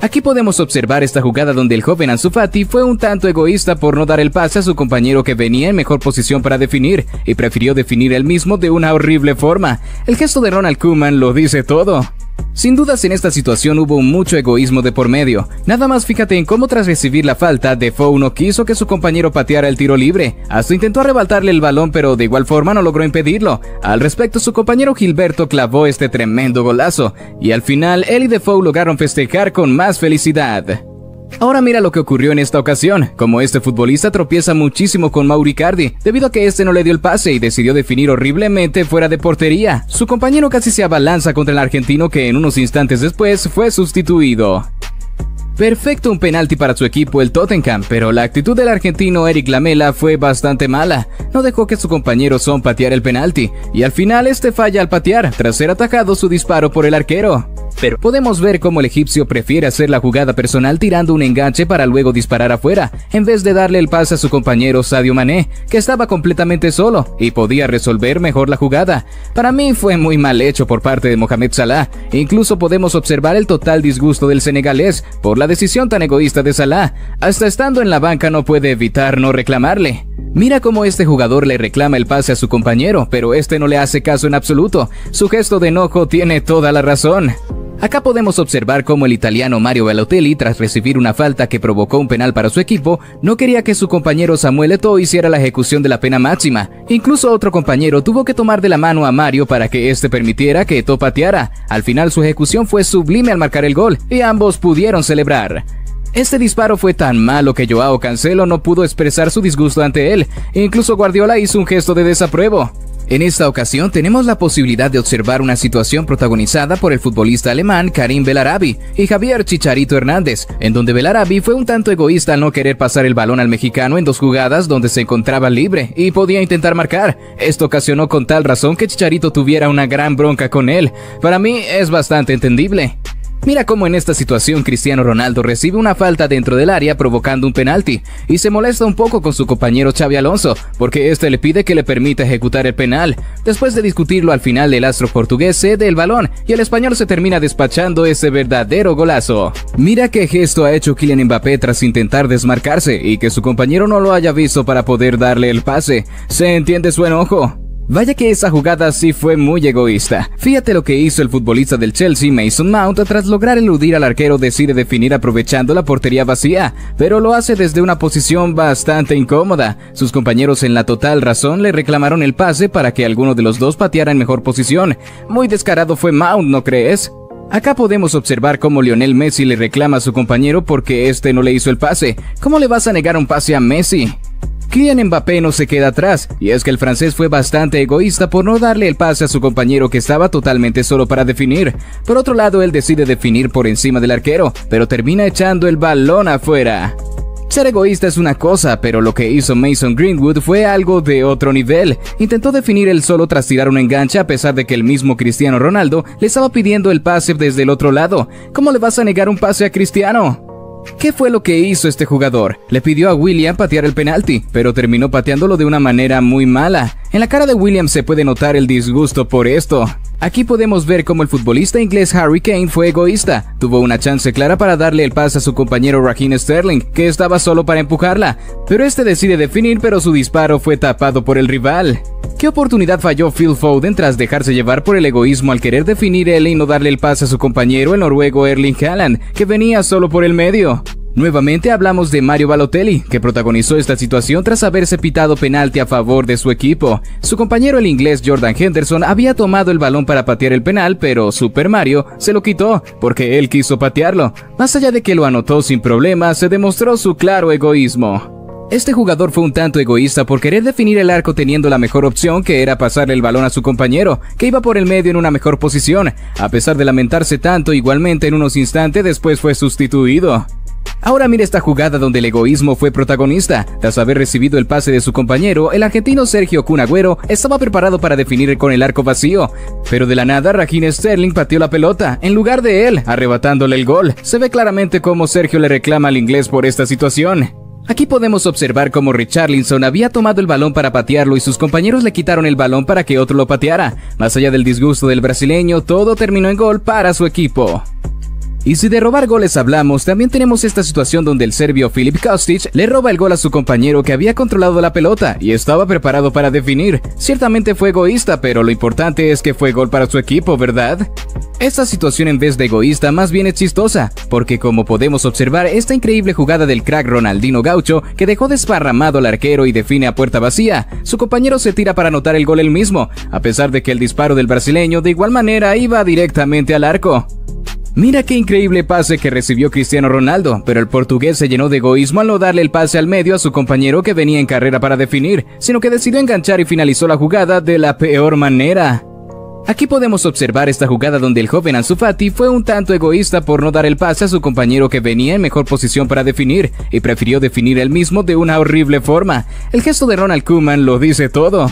Aquí podemos observar esta jugada donde el joven Ansu Fati fue un tanto egoísta por no dar el pase a su compañero que venía en mejor posición para definir, y prefirió definir él mismo de una horrible forma. El gesto de Ronald Koeman lo dice todo. Sin dudas en esta situación hubo mucho egoísmo de por medio. Nada más fíjate en cómo tras recibir la falta, Defoe no quiso que su compañero pateara el tiro libre. Hasta intentó arrebatarle el balón, pero de igual forma no logró impedirlo. Al respecto, su compañero Gilberto clavó este tremendo golazo, y al final él y Defoe lograron festejar con más felicidad. Ahora mira lo que ocurrió en esta ocasión, como este futbolista tropieza muchísimo con Mauro Icardi, debido a que este no le dio el pase y decidió definir horriblemente fuera de portería. Su compañero casi se abalanza contra el argentino, que en unos instantes después fue sustituido. Perfecto, un penalti para su equipo el Tottenham, pero la actitud del argentino Eric Lamela fue bastante mala. No dejó que su compañero Son pateara el penalti, y al final este falla al patear, tras ser atajado su disparo por el arquero. Pero podemos ver cómo el egipcio prefiere hacer la jugada personal tirando un enganche para luego disparar afuera, en vez de darle el pase a su compañero Sadio Mané, que estaba completamente solo y podía resolver mejor la jugada. Para mí fue muy mal hecho por parte de Mohamed Salah. Incluso podemos observar el total disgusto del senegalés por la decisión tan egoísta de Salah. Hasta estando en la banca no puede evitar no reclamarle. Mira cómo este jugador le reclama el pase a su compañero, pero este no le hace caso en absoluto. Su gesto de enojo tiene toda la razón. Acá podemos observar cómo el italiano Mario Balotelli, tras recibir una falta que provocó un penal para su equipo, no quería que su compañero Samuel Eto'o hiciera la ejecución de la pena máxima. Incluso otro compañero tuvo que tomar de la mano a Mario para que este permitiera que Eto'o pateara. Al final su ejecución fue sublime al marcar el gol y ambos pudieron celebrar. Este disparo fue tan malo que Joao Cancelo no pudo expresar su disgusto ante él, e incluso Guardiola hizo un gesto de desapruebo. En esta ocasión tenemos la posibilidad de observar una situación protagonizada por el futbolista alemán Karim Bellarabi y Javier Chicharito Hernández, en donde Bellarabi fue un tanto egoísta al no querer pasar el balón al mexicano en dos jugadas donde se encontraba libre y podía intentar marcar. Esto ocasionó con tal razón que Chicharito tuviera una gran bronca con él. Para mí es bastante entendible. Mira cómo en esta situación Cristiano Ronaldo recibe una falta dentro del área provocando un penalti y se molesta un poco con su compañero Xabi Alonso porque este le pide que le permita ejecutar el penal. Después de discutirlo al final, el astro portugués cede el balón y el español se termina despachando ese verdadero golazo. Mira qué gesto ha hecho Kylian Mbappé tras intentar desmarcarse y que su compañero no lo haya visto para poder darle el pase. Se entiende su enojo. Vaya que esa jugada sí fue muy egoísta. Fíjate lo que hizo el futbolista del Chelsea, Mason Mount, tras lograr eludir al arquero. Decide definir aprovechando la portería vacía, pero lo hace desde una posición bastante incómoda. Sus compañeros, en la total razón, le reclamaron el pase para que alguno de los dos pateara en mejor posición. Muy descarado fue Mount, ¿no crees? Acá podemos observar cómo Lionel Messi le reclama a su compañero porque este no le hizo el pase. ¿Cómo le vas a negar un pase a Messi? Kylian Mbappé no se queda atrás, y es que el francés fue bastante egoísta por no darle el pase a su compañero que estaba totalmente solo para definir. Por otro lado, él decide definir por encima del arquero, pero termina echando el balón afuera. Ser egoísta es una cosa, pero lo que hizo Mason Greenwood fue algo de otro nivel. Intentó definir él solo tras tirar un enganche, a pesar de que el mismo Cristiano Ronaldo le estaba pidiendo el pase desde el otro lado. ¿Cómo le vas a negar un pase a Cristiano? ¿Qué fue lo que hizo este jugador? Le pidió a William patear el penalti, pero terminó pateándolo de una manera muy mala. En la cara de William se puede notar el disgusto por esto. Aquí podemos ver cómo el futbolista inglés Harry Kane fue egoísta. Tuvo una chance clara para darle el pase a su compañero Raheem Sterling, que estaba solo para empujarla, pero este decide definir, pero su disparo fue tapado por el rival. ¿Qué oportunidad falló Phil Foden tras dejarse llevar por el egoísmo al querer definir él y no darle el pase a su compañero, el noruego Erling Haaland, que venía solo por el medio? Nuevamente hablamos de Mario Balotelli, que protagonizó esta situación tras haberse pitado penalti a favor de su equipo. Su compañero, el inglés Jordan Henderson, había tomado el balón para patear el penal, pero Super Mario se lo quitó porque él quiso patearlo. Más allá de que lo anotó sin problema, se demostró su claro egoísmo. Este jugador fue un tanto egoísta por querer definir el arco teniendo la mejor opción, que era pasarle el balón a su compañero, que iba por el medio en una mejor posición. A pesar de lamentarse tanto, igualmente en unos instantes después fue sustituido. Ahora mira esta jugada donde el egoísmo fue protagonista. Tras haber recibido el pase de su compañero, el argentino Sergio Kun Agüero estaba preparado para definir con el arco vacío, pero de la nada Raheem Sterling pateó la pelota en lugar de él, arrebatándole el gol. Se ve claramente cómo Sergio le reclama al inglés por esta situación. Aquí podemos observar cómo Richarlison había tomado el balón para patearlo y sus compañeros le quitaron el balón para que otro lo pateara. Más allá del disgusto del brasileño, todo terminó en gol para su equipo. Y si de robar goles hablamos, también tenemos esta situación donde el serbio Filip Kostic le roba el gol a su compañero que había controlado la pelota y estaba preparado para definir. Ciertamente fue egoísta, pero lo importante es que fue gol para su equipo, ¿verdad? Esta situación, en vez de egoísta, más bien es chistosa, porque como podemos observar, esta increíble jugada del crack Ronaldinho Gaucho, que dejó desparramado al arquero y define a puerta vacía, su compañero se tira para anotar el gol él mismo, a pesar de que el disparo del brasileño de igual manera iba directamente al arco. Mira qué increíble pase que recibió Cristiano Ronaldo, pero el portugués se llenó de egoísmo al no darle el pase al medio a su compañero que venía en carrera para definir, sino que decidió enganchar y finalizó la jugada de la peor manera. Aquí podemos observar esta jugada donde el joven Ansu Fati fue un tanto egoísta por no dar el pase a su compañero que venía en mejor posición para definir, y prefirió definir él mismo de una horrible forma. El gesto de Ronald Koeman lo dice todo.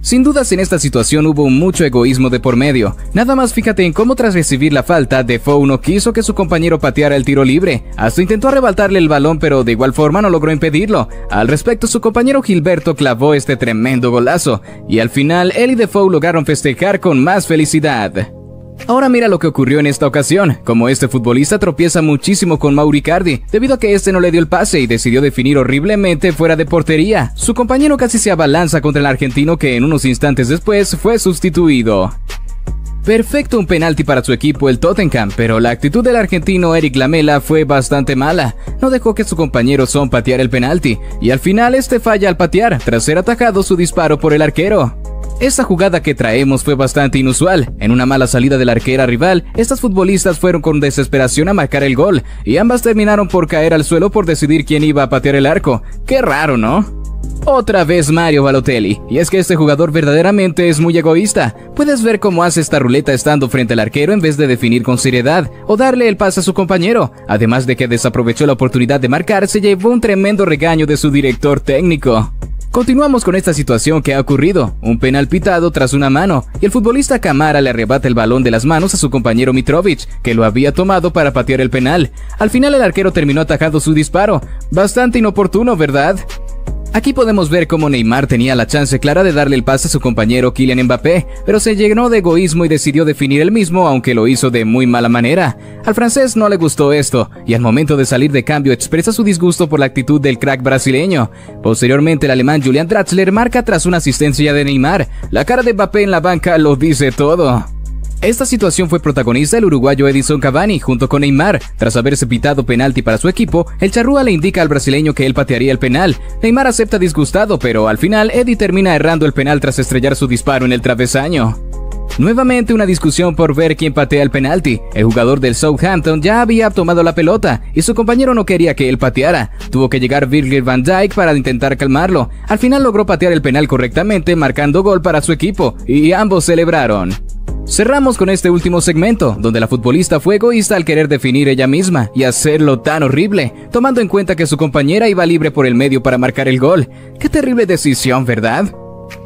Sin dudas, en esta situación hubo mucho egoísmo de por medio. Nada más fíjate en cómo, tras recibir la falta, Defoe no quiso que su compañero pateara el tiro libre. Hasta intentó arrebatarle el balón, pero de igual forma no logró impedirlo. Al respecto, su compañero Gilberto clavó este tremendo golazo, y al final él y Defoe lograron festejar con más felicidad. Ahora mira lo que ocurrió en esta ocasión, como este futbolista tropieza muchísimo con Mauro Icardi, debido a que este no le dio el pase y decidió definir horriblemente fuera de portería. Su compañero casi se abalanza contra el argentino, que en unos instantes después fue sustituido. Perfecto, un penalti para su equipo, el Tottenham, pero la actitud del argentino Eric Lamela fue bastante mala. No dejó que su compañero Son pateara el penalti, y al final este falla al patear, tras ser atajado su disparo por el arquero. Esta jugada que traemos fue bastante inusual. En una mala salida de la arquera rival, estas futbolistas fueron con desesperación a marcar el gol, y ambas terminaron por caer al suelo por decidir quién iba a patear el arco. Qué raro, ¿no? Otra vez Mario Balotelli, y es que este jugador verdaderamente es muy egoísta. Puedes ver cómo hace esta ruleta estando frente al arquero en vez de definir con seriedad o darle el pase a su compañero. Además de que desaprovechó la oportunidad de marcar, se llevó un tremendo regaño de su director técnico. Continuamos con esta situación que ha ocurrido, un penal pitado tras una mano, y el futbolista Camara le arrebata el balón de las manos a su compañero Mitrovic, que lo había tomado para patear el penal. Al final el arquero terminó atajando su disparo, bastante inoportuno, ¿verdad? Aquí podemos ver cómo Neymar tenía la chance clara de darle el pase a su compañero Kylian Mbappé, pero se llenó de egoísmo y decidió definir él mismo, aunque lo hizo de muy mala manera. Al francés no le gustó esto, y al momento de salir de cambio expresa su disgusto por la actitud del crack brasileño. Posteriormente el alemán Julian Draxler marca tras una asistencia de Neymar. La cara de Mbappé en la banca lo dice todo. Esta situación fue protagonista el uruguayo Edinson Cavani junto con Neymar. Tras haberse pitado penalti para su equipo, el charrúa le indica al brasileño que él patearía el penal. Neymar acepta disgustado, pero al final Eddie termina errando el penal tras estrellar su disparo en el travesaño. Nuevamente una discusión por ver quién patea el penalti. El jugador del Southampton ya había tomado la pelota y su compañero no quería que él pateara. Tuvo que llegar Virgil van Dijk para intentar calmarlo. Al final logró patear el penal correctamente, marcando gol para su equipo, y ambos celebraron. Cerramos con este último segmento, donde la futbolista fue egoísta al querer definir ella misma y hacerlo tan horrible, tomando en cuenta que su compañera iba libre por el medio para marcar el gol. ¡Qué terrible decisión!, ¿verdad?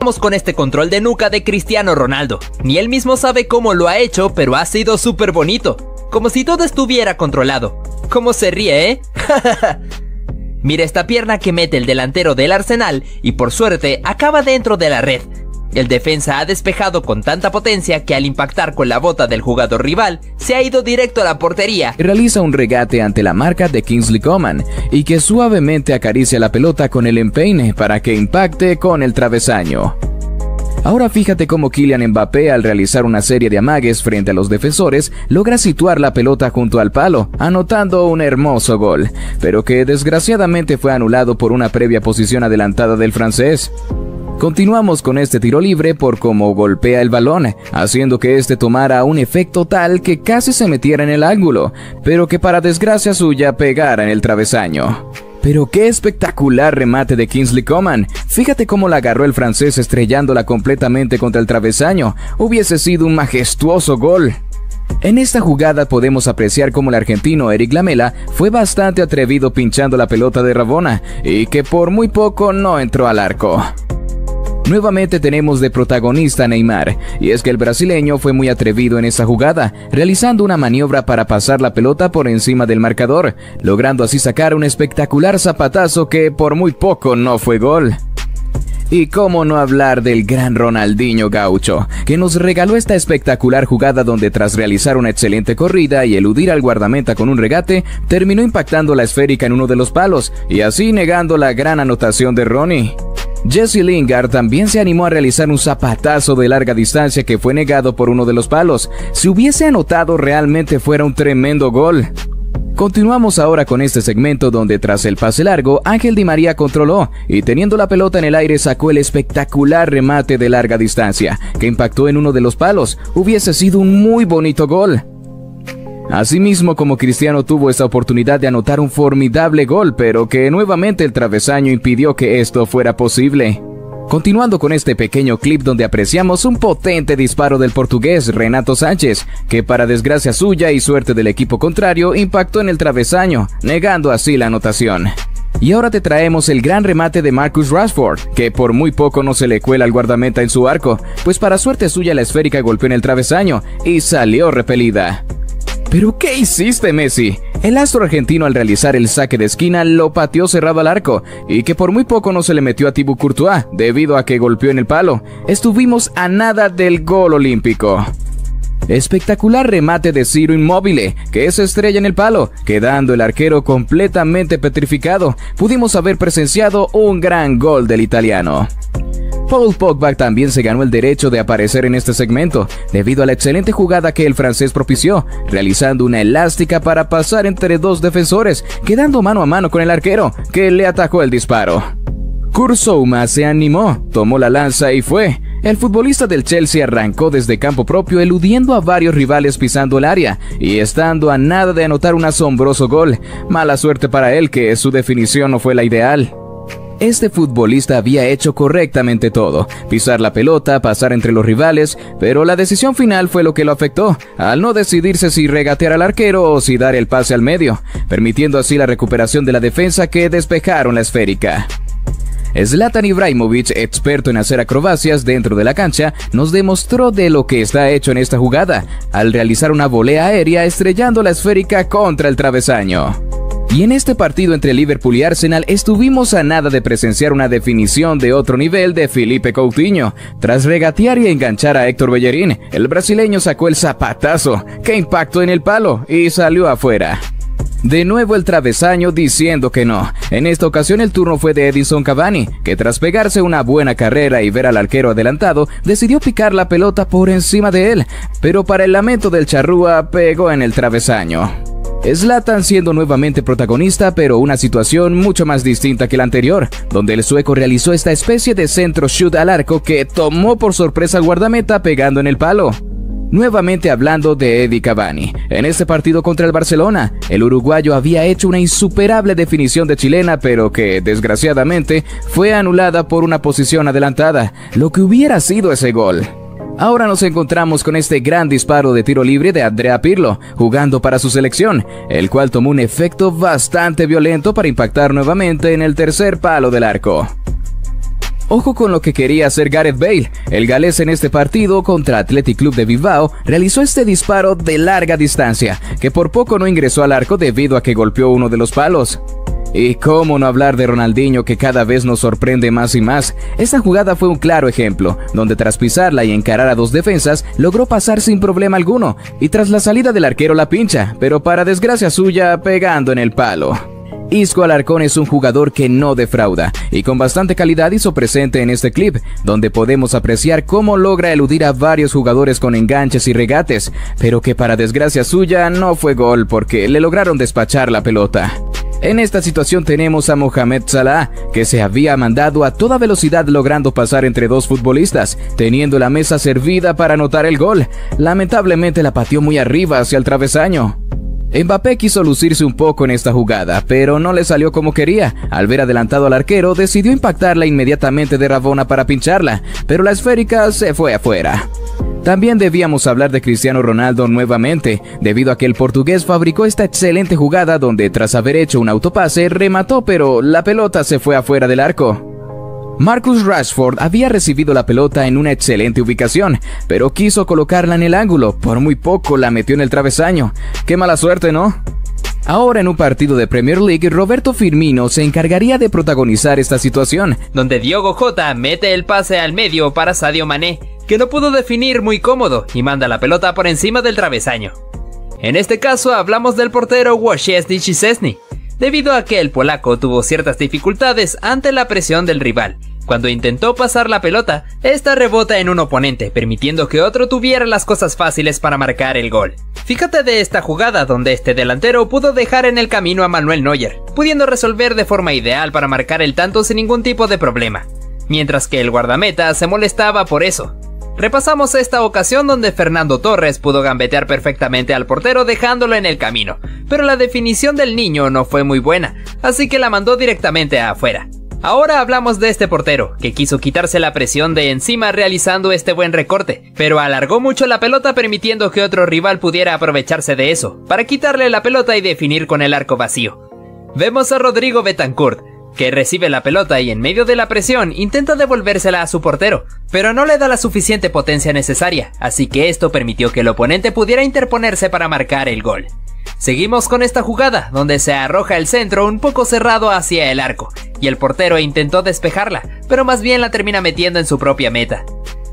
Vamos con este control de nuca de Cristiano Ronaldo. Ni él mismo sabe cómo lo ha hecho, pero ha sido súper bonito. Como si todo estuviera controlado. ¿Cómo se ríe, eh? Mira esta pierna que mete el delantero del Arsenal y por suerte acaba dentro de la red. El defensa ha despejado con tanta potencia que al impactar con la bota del jugador rival, se ha ido directo a la portería. Realiza un regate ante la marca de Kingsley Coman y que suavemente acaricia la pelota con el empeine para que impacte con el travesaño. Ahora fíjate cómo Kylian Mbappé, al realizar una serie de amagues frente a los defensores, logra situar la pelota junto al palo, anotando un hermoso gol, pero que desgraciadamente fue anulado por una previa posición adelantada del francés. Continuamos con este tiro libre por cómo golpea el balón, haciendo que este tomara un efecto tal que casi se metiera en el ángulo, pero que para desgracia suya pegara en el travesaño. Pero qué espectacular remate de Kingsley Coman. Fíjate cómo la agarró el francés estrellándola completamente contra el travesaño. Hubiese sido un majestuoso gol. En esta jugada podemos apreciar cómo el argentino Eric Lamela fue bastante atrevido pinchando la pelota de Rabona y que por muy poco no entró al arco. Nuevamente tenemos de protagonista Neymar, y es que el brasileño fue muy atrevido en esta jugada, realizando una maniobra para pasar la pelota por encima del marcador, logrando así sacar un espectacular zapatazo que por muy poco no fue gol. Y cómo no hablar del gran Ronaldinho Gaucho, que nos regaló esta espectacular jugada donde tras realizar una excelente corrida y eludir al guardameta con un regate, terminó impactando la esférica en uno de los palos, y así negando la gran anotación de Ronnie. Jesse Lingard también se animó a realizar un zapatazo de larga distancia que fue negado por uno de los palos. Si hubiese anotado, realmente fuera un tremendo gol. Continuamos ahora con este segmento donde tras el pase largo, Ángel Di María controló y teniendo la pelota en el aire sacó el espectacular remate de larga distancia que impactó en uno de los palos. Hubiese sido un muy bonito gol. Asimismo, como Cristiano tuvo esta oportunidad de anotar un formidable gol, pero que nuevamente el travesaño impidió que esto fuera posible. Continuando con este pequeño clip donde apreciamos un potente disparo del portugués Renato Sánchez, que para desgracia suya y suerte del equipo contrario impactó en el travesaño, negando así la anotación. Y ahora te traemos el gran remate de Marcus Rashford, que por muy poco no se le cuela al guardameta en su arco, pues para suerte suya la esférica golpeó en el travesaño y salió repelida. ¿Pero qué hiciste, Messi? El astro argentino al realizar el saque de esquina lo pateó cerrado al arco y que por muy poco no se le metió a Thibaut Courtois debido a que golpeó en el palo. Estuvimos a nada del gol olímpico. Espectacular remate de Ciro Immobile, que se estrella en el palo, quedando el arquero completamente petrificado. Pudimos haber presenciado un gran gol del italiano. Paul Pogba también se ganó el derecho de aparecer en este segmento, debido a la excelente jugada que el francés propició, realizando una elástica para pasar entre dos defensores, quedando mano a mano con el arquero, que le atajó el disparo. Kurzawa se animó, tomó la lanza y fue. El futbolista del Chelsea arrancó desde campo propio eludiendo a varios rivales pisando el área y estando a nada de anotar un asombroso gol. Mala suerte para él que su definición no fue la ideal. Este futbolista había hecho correctamente todo, pisar la pelota, pasar entre los rivales, pero la decisión final fue lo que lo afectó, al no decidirse si regatear al arquero o si dar el pase al medio, permitiendo así la recuperación de la defensa que despejaron la esférica. Zlatan Ibrahimović, experto en hacer acrobacias dentro de la cancha, nos demostró de lo que está hecho en esta jugada, al realizar una volea aérea estrellando la esférica contra el travesaño. Y en este partido entre Liverpool y Arsenal estuvimos a nada de presenciar una definición de otro nivel de Felipe Coutinho. Tras regatear y enganchar a Héctor Bellerín, el brasileño sacó el zapatazo, que impactó en el palo y salió afuera. De nuevo el travesaño diciendo que no. En esta ocasión el turno fue de Edinson Cavani, que tras pegarse una buena carrera y ver al arquero adelantado, decidió picar la pelota por encima de él, pero para el lamento del charrúa pegó en el travesaño. Zlatan siendo nuevamente protagonista, pero una situación mucho más distinta que la anterior, donde el sueco realizó esta especie de centro shoot al arco que tomó por sorpresa al guardameta pegando en el palo. Nuevamente hablando de Edinson Cavani, en este partido contra el Barcelona, el uruguayo había hecho una insuperable definición de chilena, pero que, desgraciadamente, fue anulada por una posición adelantada, lo que hubiera sido ese gol. Ahora nos encontramos con este gran disparo de tiro libre de Andrea Pirlo, jugando para su selección, el cual tomó un efecto bastante violento para impactar nuevamente en el tercer palo del arco. Ojo con lo que quería hacer Gareth Bale. El galés en este partido contra Athletic Club de Bilbao realizó este disparo de larga distancia, que por poco no ingresó al arco debido a que golpeó uno de los palos. Y cómo no hablar de Ronaldinho, que cada vez nos sorprende más y más. Esta jugada fue un claro ejemplo, donde tras pisarla y encarar a dos defensas, logró pasar sin problema alguno, y tras la salida del arquero la pincha, pero para desgracia suya, pegando en el palo. Isco Alarcón es un jugador que no defrauda y con bastante calidad hizo presente en este clip, donde podemos apreciar cómo logra eludir a varios jugadores con enganches y regates, pero que para desgracia suya no fue gol porque le lograron despachar la pelota. En esta situación tenemos a Mohamed Salah, que se había mandado a toda velocidad logrando pasar entre dos futbolistas, teniendo la mesa servida para anotar el gol. Lamentablemente la pateó muy arriba hacia el travesaño. Mbappé quiso lucirse un poco en esta jugada, pero no le salió como quería. Al ver adelantado al arquero, decidió impactarla inmediatamente de rabona para pincharla, pero la esférica se fue afuera. También debíamos hablar de Cristiano Ronaldo nuevamente, debido a que el portugués fabricó esta excelente jugada donde tras haber hecho un autopase, remató pero la pelota se fue afuera del arco. Marcus Rashford había recibido la pelota en una excelente ubicación, pero quiso colocarla en el ángulo, por muy poco la metió en el travesaño. ¡Qué mala suerte!, ¿no? Ahora en un partido de Premier League, Roberto Firmino se encargaría de protagonizar esta situación, donde Diogo Jota mete el pase al medio para Sadio Mané, que no pudo definir muy cómodo y manda la pelota por encima del travesaño. En este caso hablamos del portero Wojciech Szczesny, debido a que el polaco tuvo ciertas dificultades ante la presión del rival. Cuando intentó pasar la pelota, esta rebota en un oponente, permitiendo que otro tuviera las cosas fáciles para marcar el gol. Fíjate de esta jugada donde este delantero pudo dejar en el camino a Manuel Neuer, pudiendo resolver de forma ideal para marcar el tanto sin ningún tipo de problema, mientras que el guardameta se molestaba por eso. Repasamos esta ocasión donde Fernando Torres pudo gambetear perfectamente al portero dejándolo en el camino, pero la definición del niño no fue muy buena, así que la mandó directamente afuera. Ahora hablamos de este portero, que quiso quitarse la presión de encima realizando este buen recorte, pero alargó mucho la pelota permitiendo que otro rival pudiera aprovecharse de eso, para quitarle la pelota y definir con el arco vacío. Vemos a Rodrigo Betancur, que recibe la pelota y en medio de la presión intenta devolvérsela a su portero, pero no le da la suficiente potencia necesaria, así que esto permitió que el oponente pudiera interponerse para marcar el gol. Seguimos con esta jugada, donde se arroja el centro un poco cerrado hacia el arco, y el portero intentó despejarla, pero más bien la termina metiendo en su propia meta.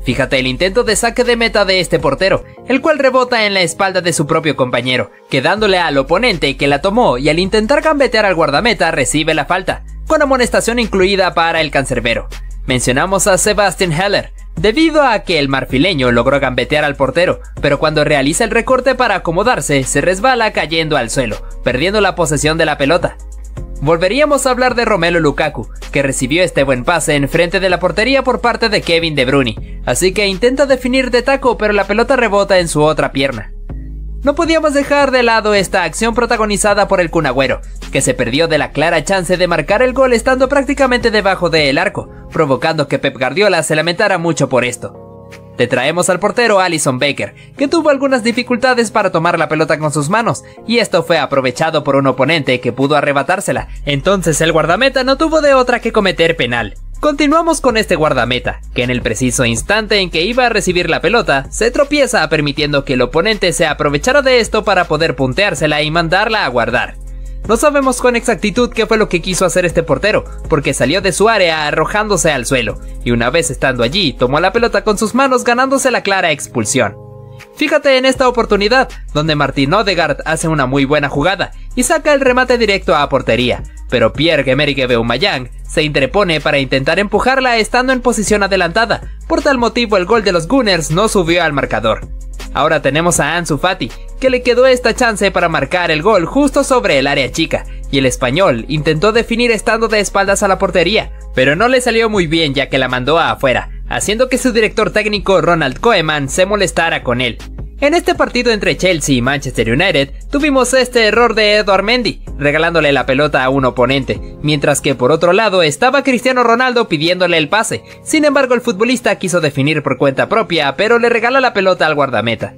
Fíjate el intento de saque de meta de este portero, el cual rebota en la espalda de su propio compañero, quedándole al oponente que la tomó y al intentar gambetear al guardameta recibe la falta, con amonestación incluida para el cancerbero. Mencionamos a Sebastian Haller, debido a que el marfileño logró gambetear al portero, pero cuando realiza el recorte para acomodarse, se resbala cayendo al suelo, perdiendo la posesión de la pelota. Volveríamos a hablar de Romelu Lukaku, que recibió este buen pase en frente de la portería por parte de Kevin De Bruyne, así que intenta definir de taco pero la pelota rebota en su otra pierna. No podíamos dejar de lado esta acción protagonizada por el Kun Agüero, que se perdió de la clara chance de marcar el gol estando prácticamente debajo del arco, provocando que Pep Guardiola se lamentara mucho por esto. Te traemos al portero Alison Becker, que tuvo algunas dificultades para tomar la pelota con sus manos, y esto fue aprovechado por un oponente que pudo arrebatársela, entonces el guardameta no tuvo de otra que cometer penal. Continuamos con este guardameta, que en el preciso instante en que iba a recibir la pelota, se tropieza permitiendo que el oponente se aprovechara de esto para poder punteársela y mandarla a guardar. No sabemos con exactitud qué fue lo que quiso hacer este portero, porque salió de su área arrojándose al suelo, y una vez estando allí, tomó la pelota con sus manos ganándose la clara expulsión. Fíjate en esta oportunidad, donde Martin Odegaard hace una muy buena jugada y saca el remate directo a portería, pero Pierre-Emerick Aubameyang se interpone para intentar empujarla estando en posición adelantada, por tal motivo el gol de los Gunners no subió al marcador. Ahora tenemos a Ansu Fati, que le quedó esta chance para marcar el gol justo sobre el área chica, y el español intentó definir estando de espaldas a la portería, pero no le salió muy bien ya que la mandó a afuera, haciendo que su director técnico Ronald Koeman se molestara con él. En este partido entre Chelsea y Manchester United tuvimos este error de Édouard Mendy, regalándole la pelota a un oponente, mientras que por otro lado estaba Cristiano Ronaldo pidiéndole el pase. Sin embargo, el futbolista quiso definir por cuenta propia, pero le regala la pelota al guardameta.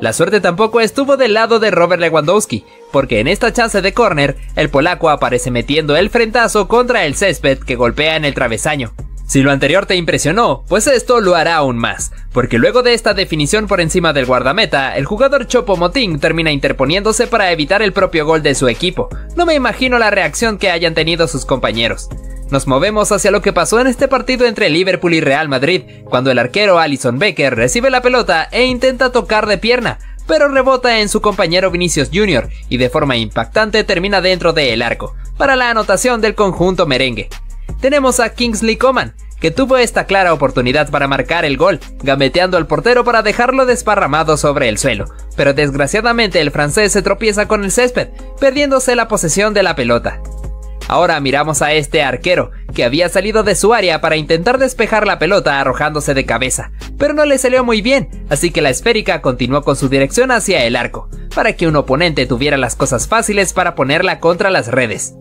La suerte tampoco estuvo del lado de Robert Lewandowski, porque en esta chance de córner, el polaco aparece metiendo el frentazo contra el césped que golpea en el travesaño. Si lo anterior te impresionó, pues esto lo hará aún más, porque luego de esta definición por encima del guardameta, el jugador Choupo-Moting termina interponiéndose para evitar el propio gol de su equipo. No me imagino la reacción que hayan tenido sus compañeros. Nos movemos hacia lo que pasó en este partido entre Liverpool y Real Madrid, cuando el arquero Alisson Becker recibe la pelota e intenta tocar de pierna, pero rebota en su compañero Vinicius junior y de forma impactante termina dentro del arco, para la anotación del conjunto merengue. Tenemos a Kingsley Coman, que tuvo esta clara oportunidad para marcar el gol, gambeteando al portero para dejarlo desparramado sobre el suelo, pero desgraciadamente el francés se tropieza con el césped, perdiéndose la posesión de la pelota. Ahora miramos a este arquero, que había salido de su área para intentar despejar la pelota arrojándose de cabeza, pero no le salió muy bien, así que la esférica continuó con su dirección hacia el arco, para que un oponente tuviera las cosas fáciles para ponerla contra las redes.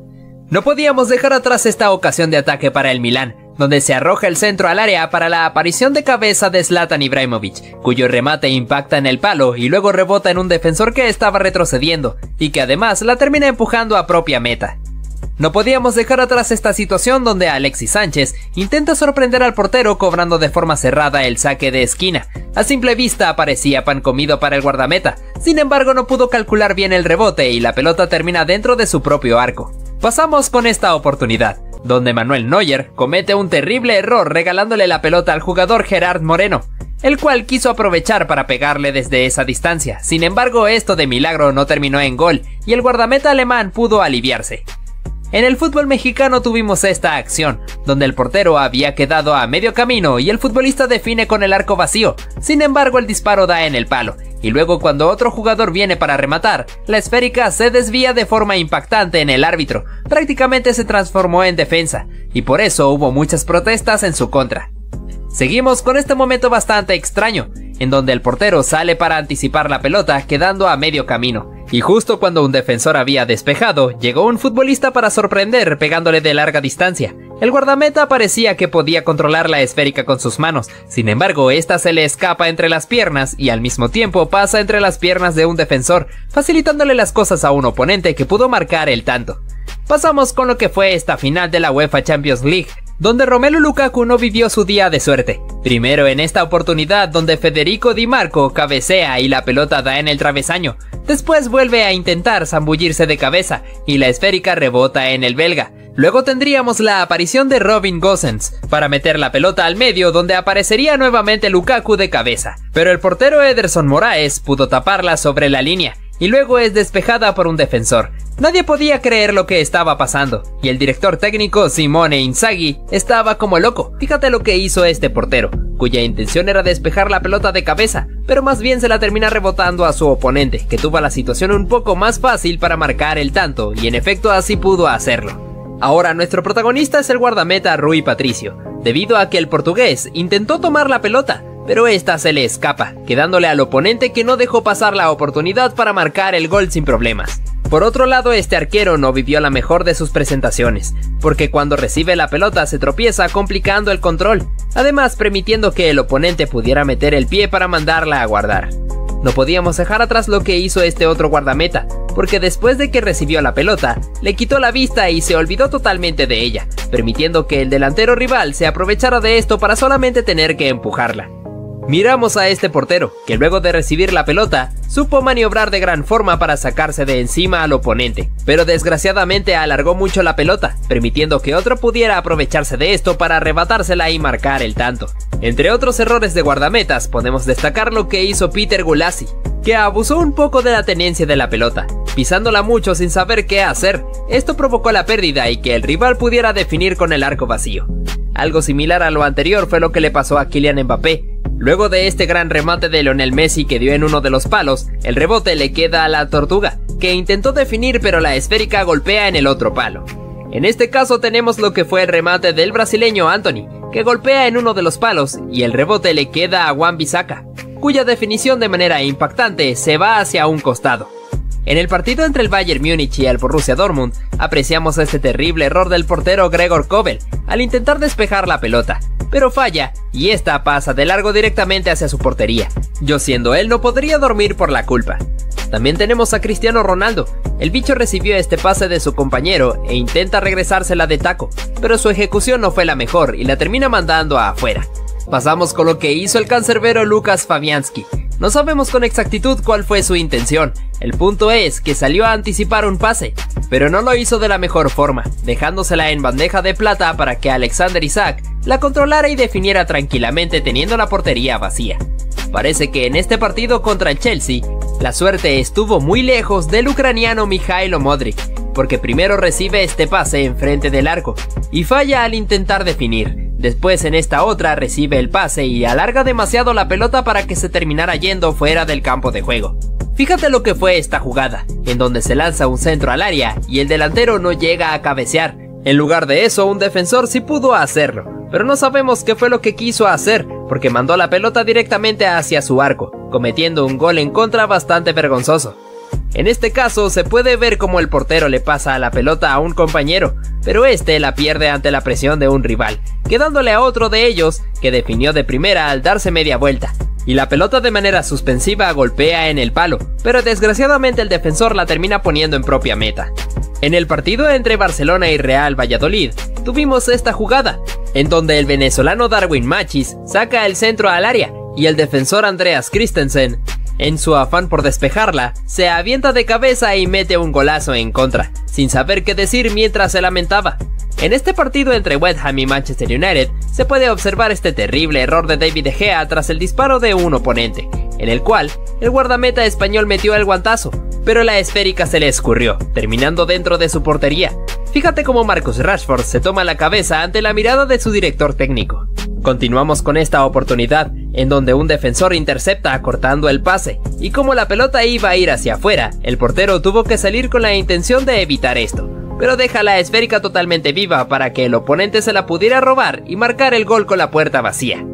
No podíamos dejar atrás esta ocasión de ataque para el Milán, donde se arroja el centro al área para la aparición de cabeza de Zlatan Ibrahimović, cuyo remate impacta en el palo y luego rebota en un defensor que estaba retrocediendo, y que además la termina empujando a propia meta. No podíamos dejar atrás esta situación donde Alexis Sánchez intenta sorprender al portero cobrando de forma cerrada el saque de esquina. A simple vista parecía pan comido para el guardameta, sin embargo no pudo calcular bien el rebote y la pelota termina dentro de su propio arco. Pasamos con esta oportunidad, donde Manuel Neuer comete un terrible error regalándole la pelota al jugador Gerard Moreno, el cual quiso aprovechar para pegarle desde esa distancia. Sin embargo, esto de milagro no terminó en gol y el guardameta alemán pudo aliviarse. En el fútbol mexicano tuvimos esta acción, donde el portero había quedado a medio camino y el futbolista define con el arco vacío, sin embargo el disparo da en el palo, y luego cuando otro jugador viene para rematar, la esférica se desvía de forma impactante en el árbitro, prácticamente se transformó en defensa, y por eso hubo muchas protestas en su contra. Seguimos con este momento bastante extraño, en donde el portero sale para anticipar la pelota quedando a medio camino, y justo cuando un defensor había despejado, llegó un futbolista para sorprender pegándole de larga distancia. El guardameta parecía que podía controlar la esférica con sus manos, sin embargo esta se le escapa entre las piernas y al mismo tiempo pasa entre las piernas de un defensor, facilitándole las cosas a un oponente que pudo marcar el tanto. Pasamos con lo que fue esta final de la UEFA Champions League, donde Romelu Lukaku no vivió su día de suerte. Primero en esta oportunidad donde Federico Di Marco cabecea y la pelota da en el travesaño, después vuelve a intentar zambullirse de cabeza y la esférica rebota en el belga. Luego tendríamos la aparición de Robin Gosens para meter la pelota al medio donde aparecería nuevamente Lukaku de cabeza, pero el portero Ederson Moraes pudo taparla sobre la línea y luego es despejada por un defensor. Nadie podía creer lo que estaba pasando, y el director técnico Simone Inzaghi estaba como loco. Fíjate lo que hizo este portero, cuya intención era despejar la pelota de cabeza, pero más bien se la termina rebotando a su oponente, que tuvo la situación un poco más fácil para marcar el tanto, y en efecto así pudo hacerlo. Ahora nuestro protagonista es el guardameta Rui Patricio, debido a que el portugués intentó tomar la pelota, pero esta se le escapa, quedándole al oponente que no dejó pasar la oportunidad para marcar el gol sin problemas. Por otro lado, este arquero no vivió la mejor de sus presentaciones, porque cuando recibe la pelota se tropieza complicando el control, además permitiendo que el oponente pudiera meter el pie para mandarla a guardar. No podíamos dejar atrás lo que hizo este otro guardameta, porque después de que recibió la pelota, le quitó la vista y se olvidó totalmente de ella, permitiendo que el delantero rival se aprovechara de esto para solamente tener que empujarla. Miramos a este portero, que luego de recibir la pelota, supo maniobrar de gran forma para sacarse de encima al oponente, pero desgraciadamente alargó mucho la pelota, permitiendo que otro pudiera aprovecharse de esto para arrebatársela y marcar el tanto. Entre otros errores de guardametas, podemos destacar lo que hizo Peter Gulassi, que abusó un poco de la tenencia de la pelota, pisándola mucho sin saber qué hacer. Esto provocó la pérdida y que el rival pudiera definir con el arco vacío. Algo similar a lo anterior fue lo que le pasó a Kylian Mbappé. Luego de este gran remate de Lionel Messi que dio en uno de los palos, el rebote le queda a la Tortuga, que intentó definir pero la esférica golpea en el otro palo. En este caso tenemos lo que fue el remate del brasileño Anthony, que golpea en uno de los palos y el rebote le queda a Wan-Bissaka, cuya definición de manera impactante se va hacia un costado. En el partido entre el Bayern Múnich y el Borussia Dortmund, apreciamos este terrible error del portero Gregor Kobel al intentar despejar la pelota, pero falla y esta pasa de largo directamente hacia su portería. Yo siendo él no podría dormir por la culpa. También tenemos a Cristiano Ronaldo. El bicho recibió este pase de su compañero e intenta regresársela de taco, pero su ejecución no fue la mejor y la termina mandando a afuera. Pasamos con lo que hizo el cancerbero Lukas Fabianski. No sabemos con exactitud cuál fue su intención, el punto es que salió a anticipar un pase, pero no lo hizo de la mejor forma, dejándosela en bandeja de plata para que Alexander Isak la controlara y definiera tranquilamente teniendo la portería vacía. Parece que en este partido contra el Chelsea, la suerte estuvo muy lejos del ucraniano Mijailo Modric, porque primero recibe este pase enfrente del arco y falla al intentar definir. Después en esta otra recibe el pase y alarga demasiado la pelota para que se terminara yendo fuera del campo de juego. Fíjate lo que fue esta jugada, en donde se lanza un centro al área y el delantero no llega a cabecear. En lugar de eso un defensor sí pudo hacerlo, pero no sabemos qué fue lo que quiso hacer, porque mandó la pelota directamente hacia su arco, cometiendo un gol en contra bastante vergonzoso. En este caso se puede ver cómo el portero le pasa a la pelota a un compañero, pero este la pierde ante la presión de un rival, quedándole a otro de ellos que definió de primera al darse media vuelta, y la pelota de manera suspensiva golpea en el palo, pero desgraciadamente el defensor la termina poniendo en propia meta. En el partido entre Barcelona y Real Valladolid tuvimos esta jugada, en donde el venezolano Darwin Machis saca el centro al área y el defensor Andreas Christensen, en su afán por despejarla, se avienta de cabeza y mete un golazo en contra, sin saber qué decir mientras se lamentaba. En este partido entre West Ham y Manchester United, se puede observar este terrible error de David De Gea tras el disparo de un oponente, en el cual el guardameta español metió el guantazo, pero la esférica se le escurrió, terminando dentro de su portería. Fíjate cómo Marcus Rashford se toma la cabeza ante la mirada de su director técnico. Continuamos con esta oportunidad, en donde un defensor intercepta acortando el pase, y como la pelota iba a ir hacia afuera, el portero tuvo que salir con la intención de evitar esto, pero deja la esférica totalmente viva para que el oponente se la pudiera robar y marcar el gol con la puerta vacía.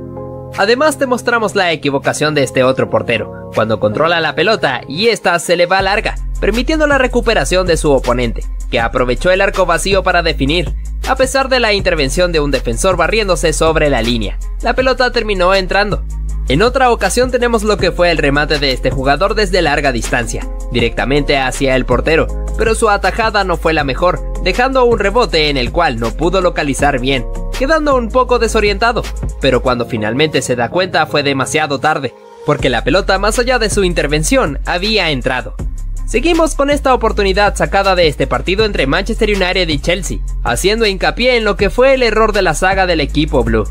Además te mostramos la equivocación de este otro portero, cuando controla la pelota y esta se le va larga, permitiendo la recuperación de su oponente, que aprovechó el arco vacío para definir. A pesar de la intervención de un defensor barriéndose sobre la línea, la pelota terminó entrando. En otra ocasión tenemos lo que fue el remate de este jugador desde larga distancia, directamente hacia el portero, pero su atajada no fue la mejor, dejando un rebote en el cual no pudo localizar bien, quedando un poco desorientado, pero cuando finalmente se da cuenta fue demasiado tarde, porque la pelota más allá de su intervención había entrado. Seguimos con esta oportunidad sacada de este partido entre Manchester United y Chelsea, haciendo hincapié en lo que fue el error de la saga del equipo blue,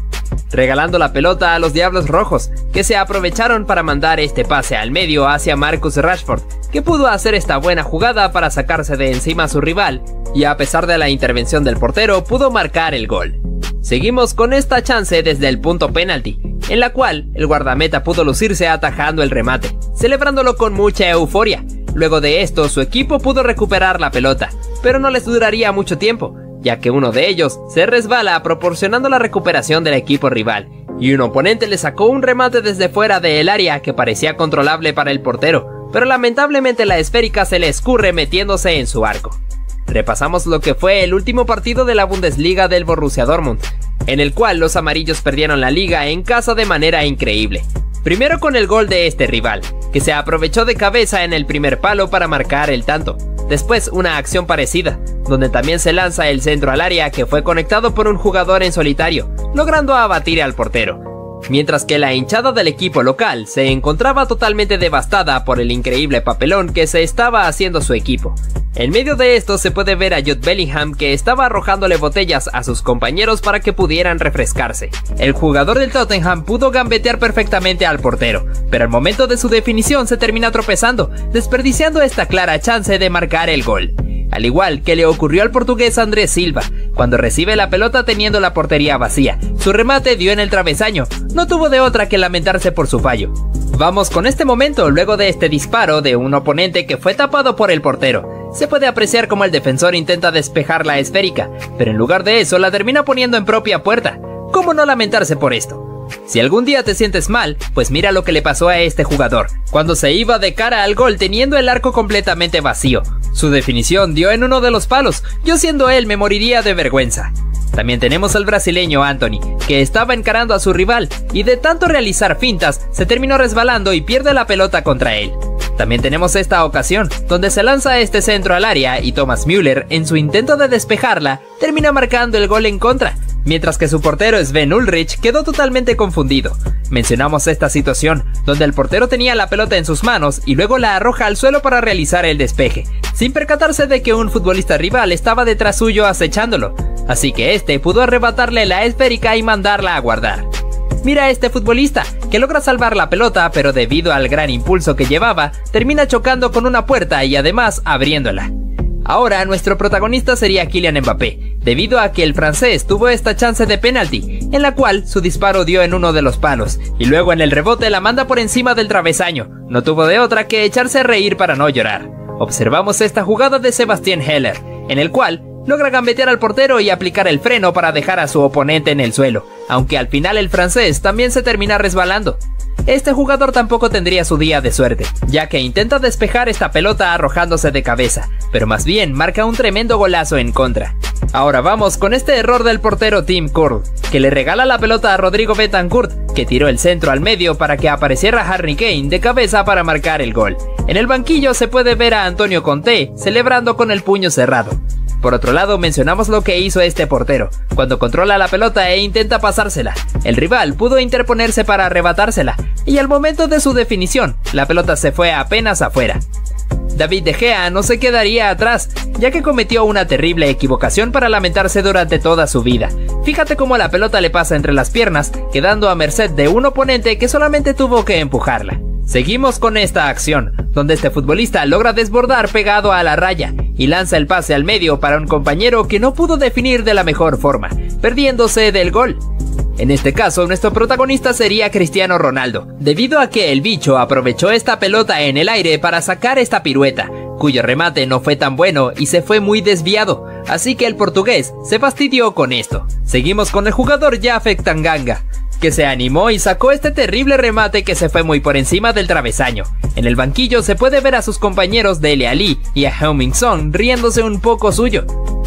regalando la pelota a los Diablos Rojos, que se aprovecharon para mandar este pase al medio hacia Marcus Rashford, que pudo hacer esta buena jugada para sacarse de encima a su rival, y a pesar de la intervención del portero pudo marcar el gol. Seguimos con esta chance desde el punto penalti, en la cual el guardameta pudo lucirse atajando el remate, celebrándolo con mucha euforia. Luego de esto, su equipo pudo recuperar la pelota, pero no les duraría mucho tiempo, ya que uno de ellos se resbala proporcionando la recuperación del equipo rival, y un oponente le sacó un remate desde fuera del área que parecía controlable para el portero, pero lamentablemente la esférica se le escurre metiéndose en su arco. Repasamos lo que fue el último partido de la Bundesliga del Borussia Dortmund, en el cual los amarillos perdieron la liga en casa de manera increíble. Primero con el gol de este rival, que se aprovechó de cabeza en el primer palo para marcar el tanto. Después una acción parecida, donde también se lanza el centro al área que fue conectado por un jugador en solitario, logrando abatir al portero. mientras que la hinchada del equipo local se encontraba totalmente devastada por el increíble papelón que se estaba haciendo su equipo. En medio de esto se puede ver a Jude Bellingham, que estaba arrojándole botellas a sus compañeros para que pudieran refrescarse. El jugador del Tottenham pudo gambetear perfectamente al portero, pero al momento de su definición se termina tropezando, desperdiciando esta clara chance de marcar el gol. Al igual que le ocurrió al portugués André Silva, cuando recibe la pelota teniendo la portería vacía, su remate dio en el travesaño, no tuvo de otra que lamentarse por su fallo. Vamos con este momento luego de este disparo de un oponente que fue tapado por el portero. Se puede apreciar como el defensor intenta despejar la esférica, pero en lugar de eso la termina poniendo en propia puerta. ¿Cómo no lamentarse por esto? Si algún día te sientes mal, pues mira lo que le pasó a este jugador, cuando se iba de cara al gol teniendo el arco completamente vacío. Su definición dio en uno de los palos, yo siendo él me moriría de vergüenza. También tenemos al brasileño Anthony, que estaba encarando a su rival y de tanto realizar fintas se terminó resbalando y pierde la pelota contra él. También tenemos esta ocasión, donde se lanza este centro al área y Thomas Müller, en su intento de despejarla, termina marcando el gol en contra, mientras que su portero Sven Ulreich quedó totalmente confundido. Mencionamos esta situación, donde el portero tenía la pelota en sus manos y luego la arroja al suelo para realizar el despeje, sin percatarse de que un futbolista rival estaba detrás suyo acechándolo, así que este pudo arrebatarle la esférica y mandarla a guardar. Mira a este futbolista, que logra salvar la pelota, pero debido al gran impulso que llevaba, termina chocando con una puerta y además abriéndola. Ahora nuestro protagonista sería Kylian Mbappé, debido a que el francés tuvo esta chance de penalti, en la cual su disparo dio en uno de los palos, y luego en el rebote la manda por encima del travesaño, no tuvo de otra que echarse a reír para no llorar. Observamos esta jugada de Sebastián Heller, en el cual logra gambetear al portero y aplicar el freno para dejar a su oponente en el suelo, aunque al final el francés también se termina resbalando. Este jugador tampoco tendría su día de suerte, ya que intenta despejar esta pelota arrojándose de cabeza, pero más bien marca un tremendo golazo en contra. Ahora vamos con este error del portero Tim Curl, que le regala la pelota a Rodrigo Bentancur, que tiró el centro al medio para que apareciera Harry Kane de cabeza para marcar el gol. En el banquillo se puede ver a Antonio Conte celebrando con el puño cerrado. Por otro lado, mencionamos lo que hizo este portero, cuando controla la pelota e intenta pasársela. El rival pudo interponerse para arrebatársela, y al momento de su definición, la pelota se fue apenas afuera. David De Gea no se quedaría atrás, ya que cometió una terrible equivocación para lamentarse durante toda su vida. Fíjate cómo la pelota le pasa entre las piernas, quedando a merced de un oponente que solamente tuvo que empujarla. Seguimos con esta acción, donde este futbolista logra desbordar pegado a la raya y lanza el pase al medio para un compañero que no pudo definir de la mejor forma, perdiéndose del gol. En este caso, nuestro protagonista sería Cristiano Ronaldo, debido a que el bicho aprovechó esta pelota en el aire para sacar esta pirueta, cuyo remate no fue tan bueno y se fue muy desviado, así que el portugués se fastidió con esto. Seguimos con el jugador Jafet Tanganga, que se animó y sacó este terrible remate que se fue muy por encima del travesaño. En el banquillo se puede ver a sus compañeros Dele Alli y a Heung-min Son riéndose un poco suyo.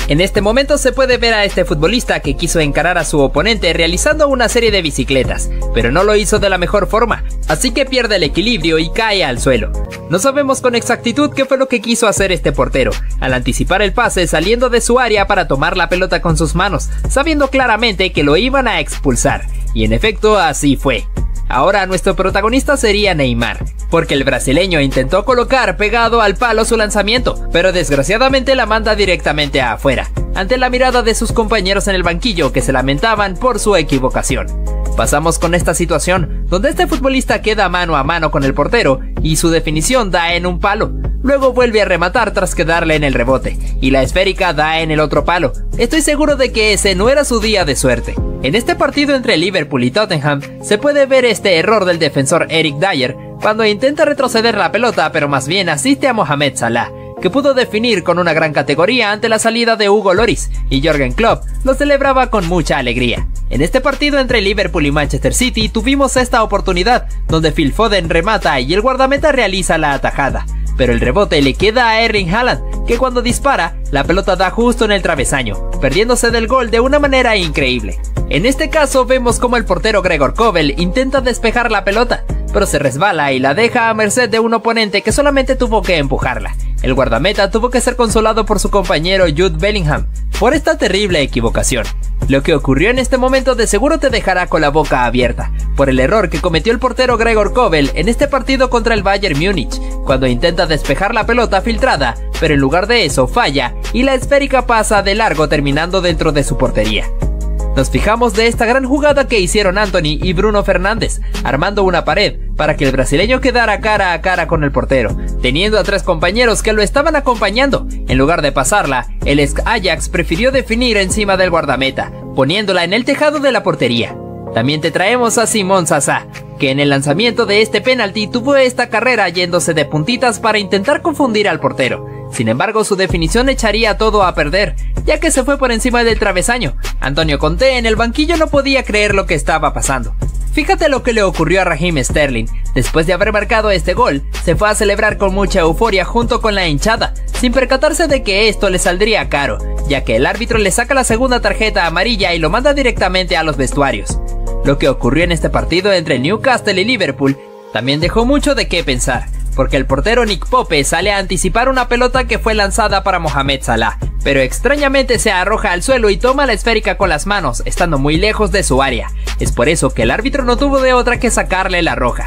En este momento se puede ver a este futbolista que quiso encarar a su oponente realizando una serie de bicicletas, pero no lo hizo de la mejor forma, así que pierde el equilibrio y cae al suelo. No sabemos con exactitud qué fue lo que quiso hacer este portero, al anticipar el pase saliendo de su área para tomar la pelota con sus manos, sabiendo claramente que lo iban a expulsar. Y en efecto, así fue. Ahora nuestro protagonista sería Neymar, porque el brasileño intentó colocar pegado al palo su lanzamiento, pero desgraciadamente la manda directamente afuera, ante la mirada de sus compañeros en el banquillo que se lamentaban por su equivocación. Pasamos con esta situación, donde este futbolista queda mano a mano con el portero y su definición da en un palo. Luego vuelve a rematar tras quedarle en el rebote, y la esférica da en el otro palo. Estoy seguro de que ese no era su día de suerte. En este partido entre Liverpool y Tottenham, se puede ver este error del defensor Eric Dyer, cuando intenta retroceder la pelota, pero más bien asiste a Mohamed Salah, que pudo definir con una gran categoría ante la salida de Hugo Lloris, y Jürgen Klopp lo celebraba con mucha alegría. En este partido entre Liverpool y Manchester City tuvimos esta oportunidad, donde Phil Foden remata y el guardameta realiza la atajada, pero el rebote le queda a Erling Haaland, que cuando dispara, la pelota da justo en el travesaño, perdiéndose del gol de una manera increíble. En este caso vemos como el portero Gregor Kobel intenta despejar la pelota, pero se resbala y la deja a merced de un oponente que solamente tuvo que empujarla. El guardameta tuvo que ser consolado por su compañero Jude Bellingham por esta terrible equivocación. Lo que ocurrió en este momento de seguro te dejará con la boca abierta, por el error que cometió el portero Gregor Kobel en este partido contra el Bayern Múnich, cuando intenta despejar la pelota filtrada, pero en lugar de eso falla y la esférica pasa de largo terminando dentro de su portería. Nos fijamos de esta gran jugada que hicieron Antony y Bruno Fernández, armando una pared para que el brasileño quedara cara a cara con el portero, teniendo a tres compañeros que lo estaban acompañando. En lugar de pasarla, el ex Ajax prefirió definir encima del guardameta, poniéndola en el tejado de la portería. También te traemos a Simón Sassá, que en el lanzamiento de este penalti tuvo esta carrera yéndose de puntitas para intentar confundir al portero. Sin embargo, su definición echaría todo a perder, ya que se fue por encima del travesaño. Antonio Conte en el banquillo no podía creer lo que estaba pasando. Fíjate lo que le ocurrió a Raheem Sterling. Después de haber marcado este gol, se fue a celebrar con mucha euforia junto con la hinchada, sin percatarse de que esto le saldría caro, ya que el árbitro le saca la segunda tarjeta amarilla y lo manda directamente a los vestuarios. Lo que ocurrió en este partido entre Newcastle y Liverpool también dejó mucho de qué pensar, porque el portero Nick Pope sale a anticipar una pelota que fue lanzada para Mohamed Salah, pero extrañamente se arroja al suelo y toma la esférica con las manos, estando muy lejos de su área. Es por eso que el árbitro no tuvo de otra que sacarle la roja.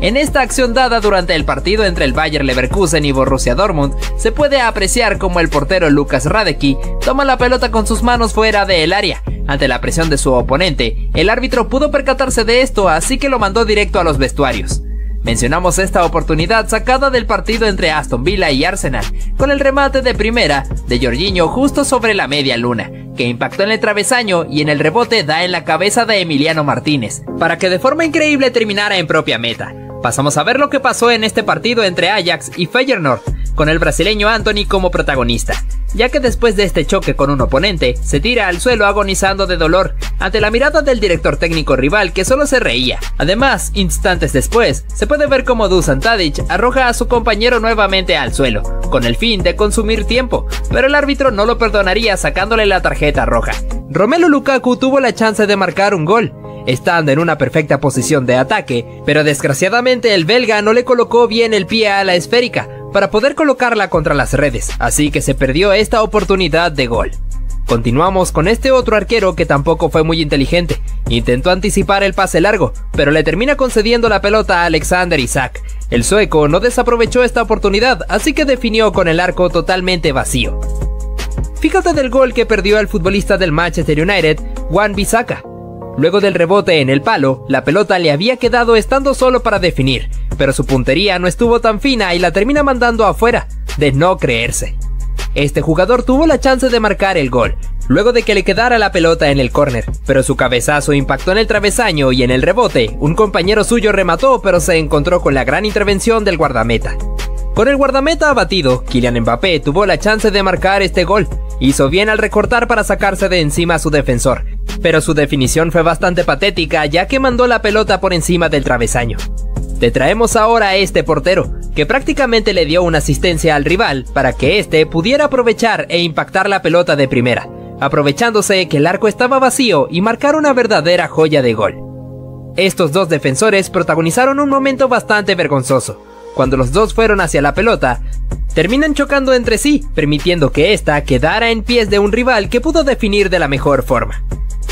En esta acción dada durante el partido entre el Bayer Leverkusen y Borussia Dortmund, se puede apreciar como el portero Lucas Radecki toma la pelota con sus manos fuera del área. Ante la presión de su oponente, el árbitro pudo percatarse de esto, así que lo mandó directo a los vestuarios. Mencionamos esta oportunidad sacada del partido entre Aston Villa y Arsenal, con el remate de primera de Jorginho justo sobre la media luna, que impactó en el travesaño y en el rebote da en la cabeza de Emiliano Martínez, para que de forma increíble terminara en propia meta. Pasamos a ver lo que pasó en este partido entre Ajax y Feyenoord, con el brasileño Antony como protagonista, ya que después de este choque con un oponente, se tira al suelo agonizando de dolor, ante la mirada del director técnico rival que solo se reía. Además, instantes después, se puede ver cómo Dusan Tadic arroja a su compañero nuevamente al suelo, con el fin de consumir tiempo, pero el árbitro no lo perdonaría sacándole la tarjeta roja. Romelu Lukaku tuvo la chance de marcar un gol, estando en una perfecta posición de ataque, pero desgraciadamente el belga no le colocó bien el pie a la esférica para poder colocarla contra las redes, así que se perdió esta oportunidad de gol. Continuamos con este otro arquero que tampoco fue muy inteligente, intentó anticipar el pase largo, pero le termina concediendo la pelota a Alexander Isak. El sueco no desaprovechó esta oportunidad, así que definió con el arco totalmente vacío. Fíjate del gol que perdió el futbolista del Manchester United, Wan-Bissaka. Luego del rebote en el palo, la pelota le había quedado estando solo para definir, pero su puntería no estuvo tan fina y la termina mandando afuera, de no creerse. Este jugador tuvo la chance de marcar el gol, luego de que le quedara la pelota en el córner, pero su cabezazo impactó en el travesaño y en el rebote, un compañero suyo remató pero se encontró con la gran intervención del guardameta. Con el guardameta abatido, Kylian Mbappé tuvo la chance de marcar este gol. Hizo bien al recortar para sacarse de encima a su defensor, pero su definición fue bastante patética ya que mandó la pelota por encima del travesaño. Te traemos ahora a este portero, que prácticamente le dio una asistencia al rival para que éste pudiera aprovechar e impactar la pelota de primera, aprovechándose que el arco estaba vacío y marcar una verdadera joya de gol. Estos dos defensores protagonizaron un momento bastante vergonzoso. Cuando los dos fueron hacia la pelota, terminan chocando entre sí, permitiendo que ésta quedara en pies de un rival que pudo definir de la mejor forma.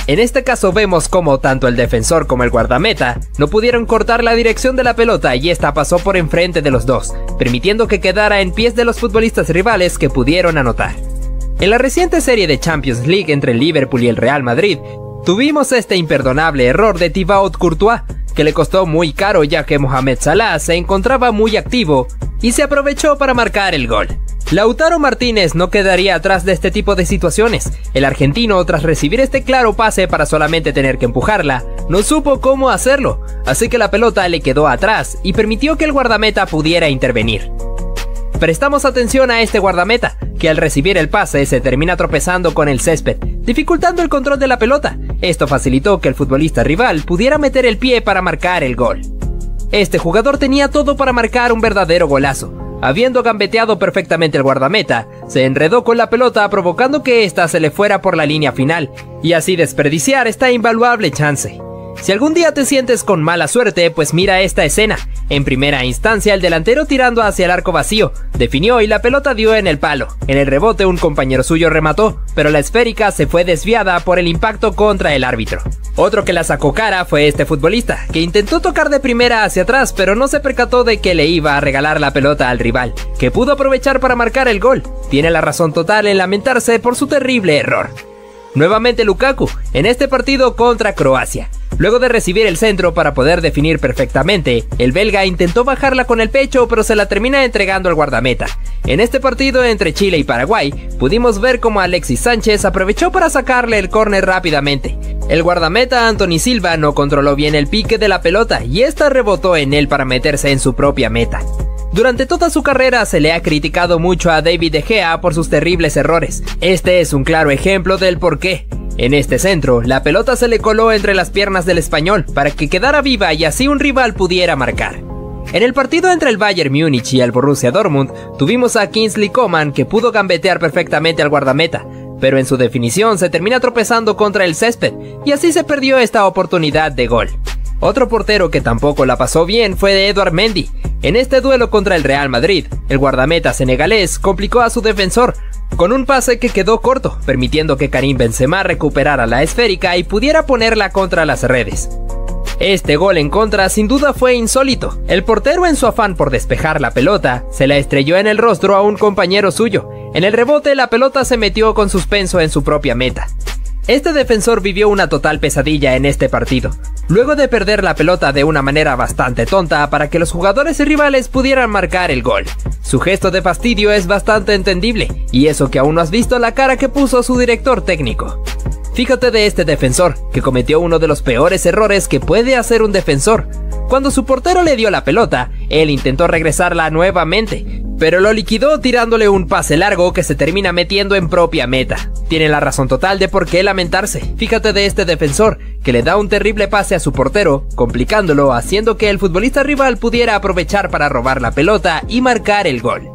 En este caso vemos como tanto el defensor como el guardameta no pudieron cortar la dirección de la pelota y ésta pasó por enfrente de los dos, permitiendo que quedara en pies de los futbolistas rivales que pudieron anotar. En la reciente serie de Champions League entre el Liverpool y el Real Madrid, tuvimos este imperdonable error de Thibaut Courtois, que le costó muy caro ya que Mohamed Salah se encontraba muy activo y se aprovechó para marcar el gol. Lautaro Martínez no quedaría atrás de este tipo de situaciones. El argentino, tras recibir este claro pase para solamente tener que empujarla, no supo cómo hacerlo, así que la pelota le quedó atrás y permitió que el guardameta pudiera intervenir. Prestamos atención a este guardameta, que al recibir el pase se termina tropezando con el césped, dificultando el control de la pelota. Esto facilitó que el futbolista rival pudiera meter el pie para marcar el gol. Este jugador tenía todo para marcar un verdadero golazo. Habiendo gambeteado perfectamente el guardameta, se enredó con la pelota provocando que ésta se le fuera por la línea final, y así desperdiciar esta invaluable chance. Si algún día te sientes con mala suerte, pues mira esta escena. En primera instancia, el delantero tirando hacia el arco vacío, definió y la pelota dio en el palo. En el rebote un compañero suyo remató, pero la esférica se fue desviada por el impacto contra el árbitro. Otro que la sacó cara fue este futbolista, que intentó tocar de primera hacia atrás, pero no se percató de que le iba a regalar la pelota al rival, que pudo aprovechar para marcar el gol. Tiene la razón total en lamentarse por su terrible error. Nuevamente Lukaku, en este partido contra Croacia. Luego de recibir el centro para poder definir perfectamente, el belga intentó bajarla con el pecho, pero se la termina entregando al guardameta. En este partido entre Chile y Paraguay, pudimos ver cómo Alexis Sánchez aprovechó para sacarle el córner rápidamente. El guardameta Anthony Silva no controló bien el pique de la pelota y esta rebotó en él para meterse en su propia meta. Durante toda su carrera se le ha criticado mucho a David De Gea por sus terribles errores. Este es un claro ejemplo del porqué. En este centro, la pelota se le coló entre las piernas del español para que quedara viva y así un rival pudiera marcar. En el partido entre el Bayern Múnich y el Borussia Dortmund, tuvimos a Kingsley Coman que pudo gambetear perfectamente al guardameta, pero en su definición se termina tropezando contra el césped y así se perdió esta oportunidad de gol. Otro portero que tampoco la pasó bien fue Édouard Mendy. En este duelo contra el Real Madrid, el guardameta senegalés complicó a su defensor con un pase que quedó corto, permitiendo que Karim Benzema recuperara la esférica y pudiera ponerla contra las redes. Este gol en contra sin duda fue insólito. El portero, en su afán por despejar la pelota, se la estrelló en el rostro a un compañero suyo. En el rebote la pelota se metió con suspenso en su propia meta. Este defensor vivió una total pesadilla en este partido, luego de perder la pelota de una manera bastante tonta para que los jugadores y rivales pudieran marcar el gol. Su gesto de fastidio es bastante entendible, y eso que aún no has visto la cara que puso su director técnico. Fíjate de este defensor, que cometió uno de los peores errores que puede hacer un defensor. Cuando su portero le dio la pelota, él intentó regresarla nuevamente, pero lo liquidó tirándole un pase largo que se termina metiendo en propia meta. Tiene la razón total de por qué lamentarse. Fíjate de este defensor, que le da un terrible pase a su portero, complicándolo, haciendo que el futbolista rival pudiera aprovechar para robar la pelota y marcar el gol.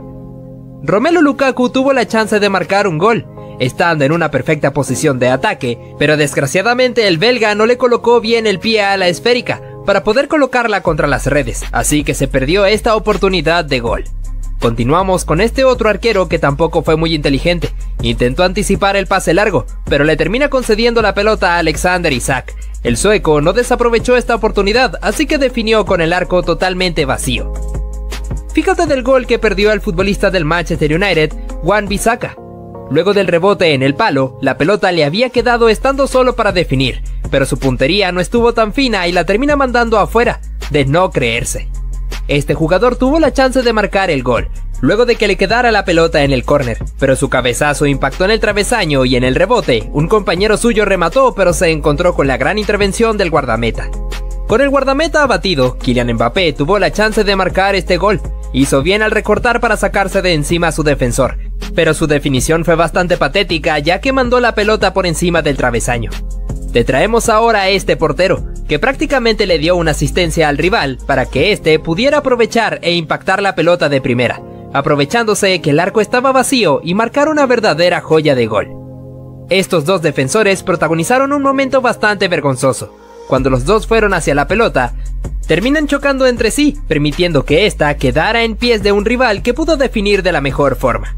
Romelu Lukaku tuvo la chance de marcar un gol, estando en una perfecta posición de ataque, pero desgraciadamente el belga no le colocó bien el pie a la esférica para poder colocarla contra las redes, así que se perdió esta oportunidad de gol. Continuamos con este otro arquero que tampoco fue muy inteligente. Intentó anticipar el pase largo, pero le termina concediendo la pelota a Alexander Isak. El sueco no desaprovechó esta oportunidad, así que definió con el arco totalmente vacío. Fíjate del gol que perdió el futbolista del Manchester United, Wan-Bissaka. Luego del rebote en el palo, la pelota le había quedado estando solo para definir, pero su puntería no estuvo tan fina y la termina mandando afuera, de no creerse. Este jugador tuvo la chance de marcar el gol, luego de que le quedara la pelota en el córner, pero su cabezazo impactó en el travesaño y en el rebote, un compañero suyo remató, pero se encontró con la gran intervención del guardameta. Con el guardameta abatido, Kylian Mbappé tuvo la chance de marcar este gol. Hizo bien al recortar para sacarse de encima a su defensor, pero su definición fue bastante patética ya que mandó la pelota por encima del travesaño. Te traemos ahora a este portero, que prácticamente le dio una asistencia al rival para que éste pudiera aprovechar e impactar la pelota de primera, aprovechándose que el arco estaba vacío y marcar una verdadera joya de gol. Estos dos defensores protagonizaron un momento bastante vergonzoso. Cuando los dos fueron hacia la pelota, terminan chocando entre sí, permitiendo que ésta quedara en pies de un rival que pudo definir de la mejor forma.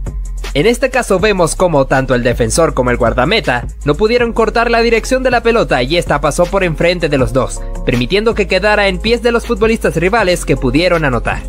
En este caso vemos cómo tanto el defensor como el guardameta no pudieron cortar la dirección de la pelota y esta pasó por enfrente de los dos, permitiendo que quedara en pies de los futbolistas rivales que pudieron anotar.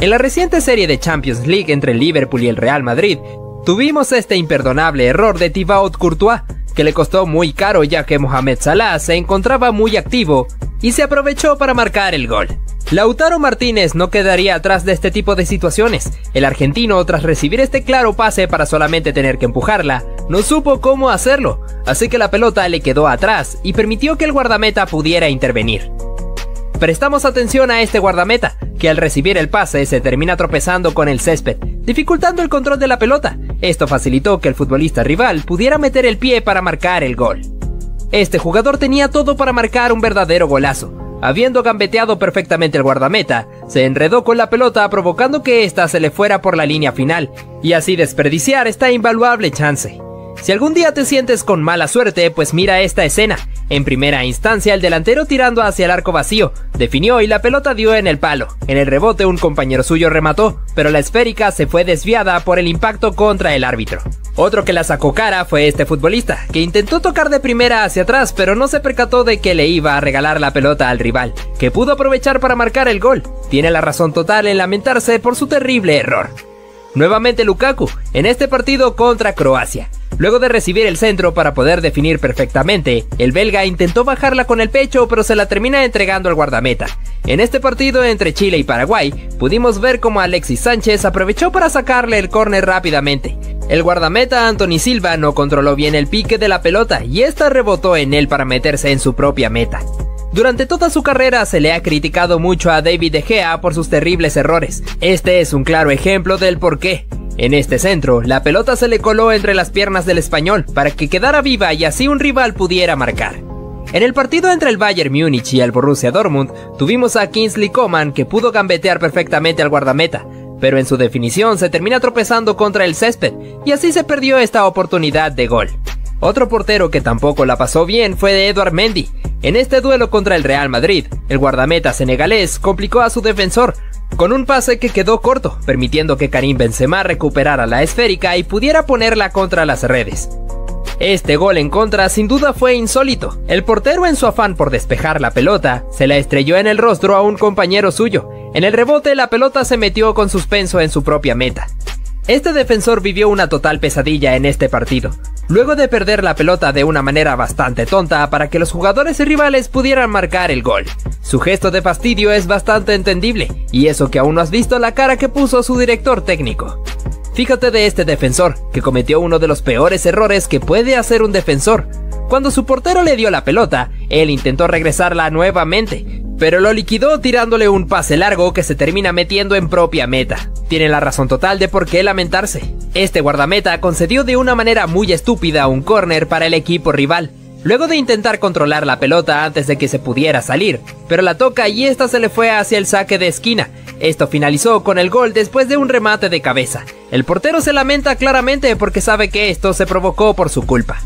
En la reciente serie de Champions League entre el Liverpool y el Real Madrid, tuvimos este imperdonable error de Thibaut Courtois, que le costó muy caro ya que Mohamed Salah se encontraba muy activo y se aprovechó para marcar el gol. Lautaro Martínez no quedaría atrás de este tipo de situaciones. El argentino, tras recibir este claro pase para solamente tener que empujarla, no supo cómo hacerlo, así que la pelota le quedó atrás y permitió que el guardameta pudiera intervenir. Prestamos atención a este guardameta, que al recibir el pase se termina tropezando con el césped, dificultando el control de la pelota. Esto facilitó que el futbolista rival pudiera meter el pie para marcar el gol. Este jugador tenía todo para marcar un verdadero golazo. Habiendo gambeteado perfectamente el guardameta, se enredó con la pelota provocando que ésta se le fuera por la línea final y así desperdiciar esta invaluable chance. Si algún día te sientes con mala suerte, pues mira esta escena. En primera instancia, el delantero tirando hacia el arco vacío definió y la pelota dio en el palo. En el rebote un compañero suyo remató, pero la esférica se fue desviada por el impacto contra el árbitro. Otro que la sacó cara fue este futbolista, que intentó tocar de primera hacia atrás, pero no se percató de que le iba a regalar la pelota al rival, que pudo aprovechar para marcar el gol. Tiene la razón total en lamentarse por su terrible error. Nuevamente Lukaku, en este partido contra Croacia. Luego de recibir el centro para poder definir perfectamente, el belga intentó bajarla con el pecho, pero se la termina entregando al guardameta. En este partido entre Chile y Paraguay, pudimos ver cómo Alexis Sánchez aprovechó para sacarle el córner rápidamente. El guardameta Anthony Silva no controló bien el pique de la pelota y esta rebotó en él para meterse en su propia meta. Durante toda su carrera se le ha criticado mucho a David De Gea por sus terribles errores. Este es un claro ejemplo del porqué. En este centro, la pelota se le coló entre las piernas del español para que quedara viva y así un rival pudiera marcar. En el partido entre el Bayern Múnich y el Borussia Dortmund, tuvimos a Kingsley Coman que pudo gambetear perfectamente al guardameta, pero en su definición se termina tropezando contra el césped y así se perdió esta oportunidad de gol. Otro portero que tampoco la pasó bien fue de Édouard Mendy. En este duelo contra el Real Madrid, el guardameta senegalés complicó a su defensor con un pase que quedó corto, permitiendo que Karim Benzema recuperara la esférica y pudiera ponerla contra las redes. Este gol en contra sin duda fue insólito. El portero, en su afán por despejar la pelota, se la estrelló en el rostro a un compañero suyo. En el rebote la pelota se metió con suspenso en su propia meta. Este defensor vivió una total pesadilla en este partido, luego de perder la pelota de una manera bastante tonta para que los jugadores y rivales pudieran marcar el gol. Su gesto de fastidio es bastante entendible, y eso que aún no has visto la cara que puso su director técnico. Fíjate de este defensor, que cometió uno de los peores errores que puede hacer un defensor. Cuando su portero le dio la pelota, él intentó regresarla nuevamente, pero lo liquidó tirándole un pase largo que se termina metiendo en propia meta. Tiene la razón total de por qué lamentarse. Este guardameta concedió de una manera muy estúpida un córner para el equipo rival, luego de intentar controlar la pelota antes de que se pudiera salir, pero la toca y esta se le fue hacia el saque de esquina. Esto finalizó con el gol después de un remate de cabeza. El portero se lamenta claramente porque sabe que esto se provocó por su culpa.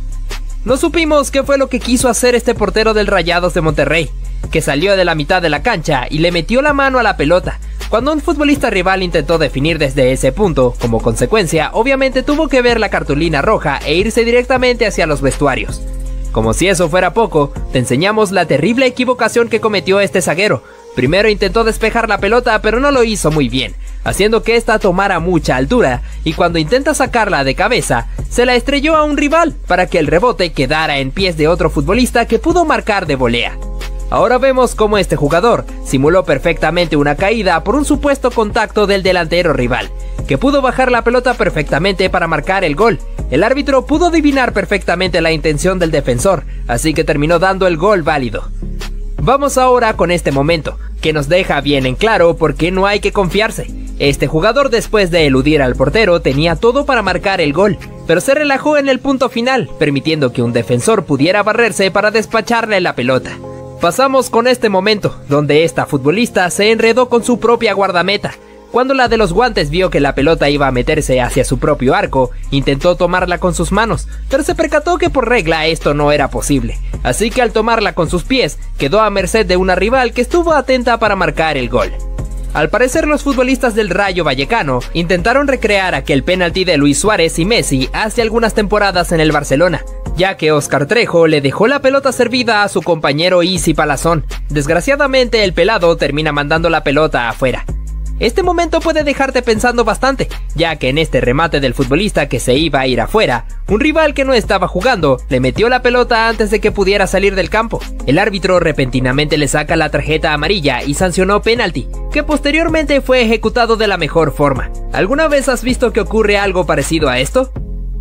No supimos qué fue lo que quiso hacer este portero del Rayados de Monterrey, que salió de la mitad de la cancha y le metió la mano a la pelota. Cuando un futbolista rival intentó definir desde ese punto, como consecuencia, obviamente tuvo que ver la cartulina roja e irse directamente hacia los vestuarios. Como si eso fuera poco, te enseñamos la terrible equivocación que cometió este zaguero. Primero intentó despejar la pelota, pero no lo hizo muy bien, haciendo que ésta tomara mucha altura, y cuando intenta sacarla de cabeza, se la estrelló a un rival para que el rebote quedara en pies de otro futbolista que pudo marcar de volea. Ahora vemos cómo este jugador simuló perfectamente una caída por un supuesto contacto del delantero rival, que pudo bajar la pelota perfectamente para marcar el gol. El árbitro pudo adivinar perfectamente la intención del defensor, así que terminó dando el gol válido. Vamos ahora con este momento, que nos deja bien en claro por qué no hay que confiarse. Este jugador, después de eludir al portero, tenía todo para marcar el gol, pero se relajó en el punto final, permitiendo que un defensor pudiera barrerse para despacharle la pelota. Pasamos con este momento, donde esta futbolista se enredó con su propia guardameta. Cuando la de los guantes vio que la pelota iba a meterse hacia su propio arco, intentó tomarla con sus manos, pero se percató que por regla esto no era posible, así que al tomarla con sus pies, quedó a merced de una rival que estuvo atenta para marcar el gol. Al parecer, los futbolistas del Rayo Vallecano intentaron recrear aquel penalti de Luis Suárez y Messi hace algunas temporadas en el Barcelona, ya que Óscar Trejo le dejó la pelota servida a su compañero Isi Palazón. Desgraciadamente, el pelado termina mandando la pelota afuera. Este momento puede dejarte pensando bastante, ya que en este remate del futbolista que se iba a ir afuera, un rival que no estaba jugando le metió la pelota antes de que pudiera salir del campo. El árbitro repentinamente le saca la tarjeta amarilla y sancionó penalti, que posteriormente fue ejecutado de la mejor forma. ¿Alguna vez has visto que ocurre algo parecido a esto?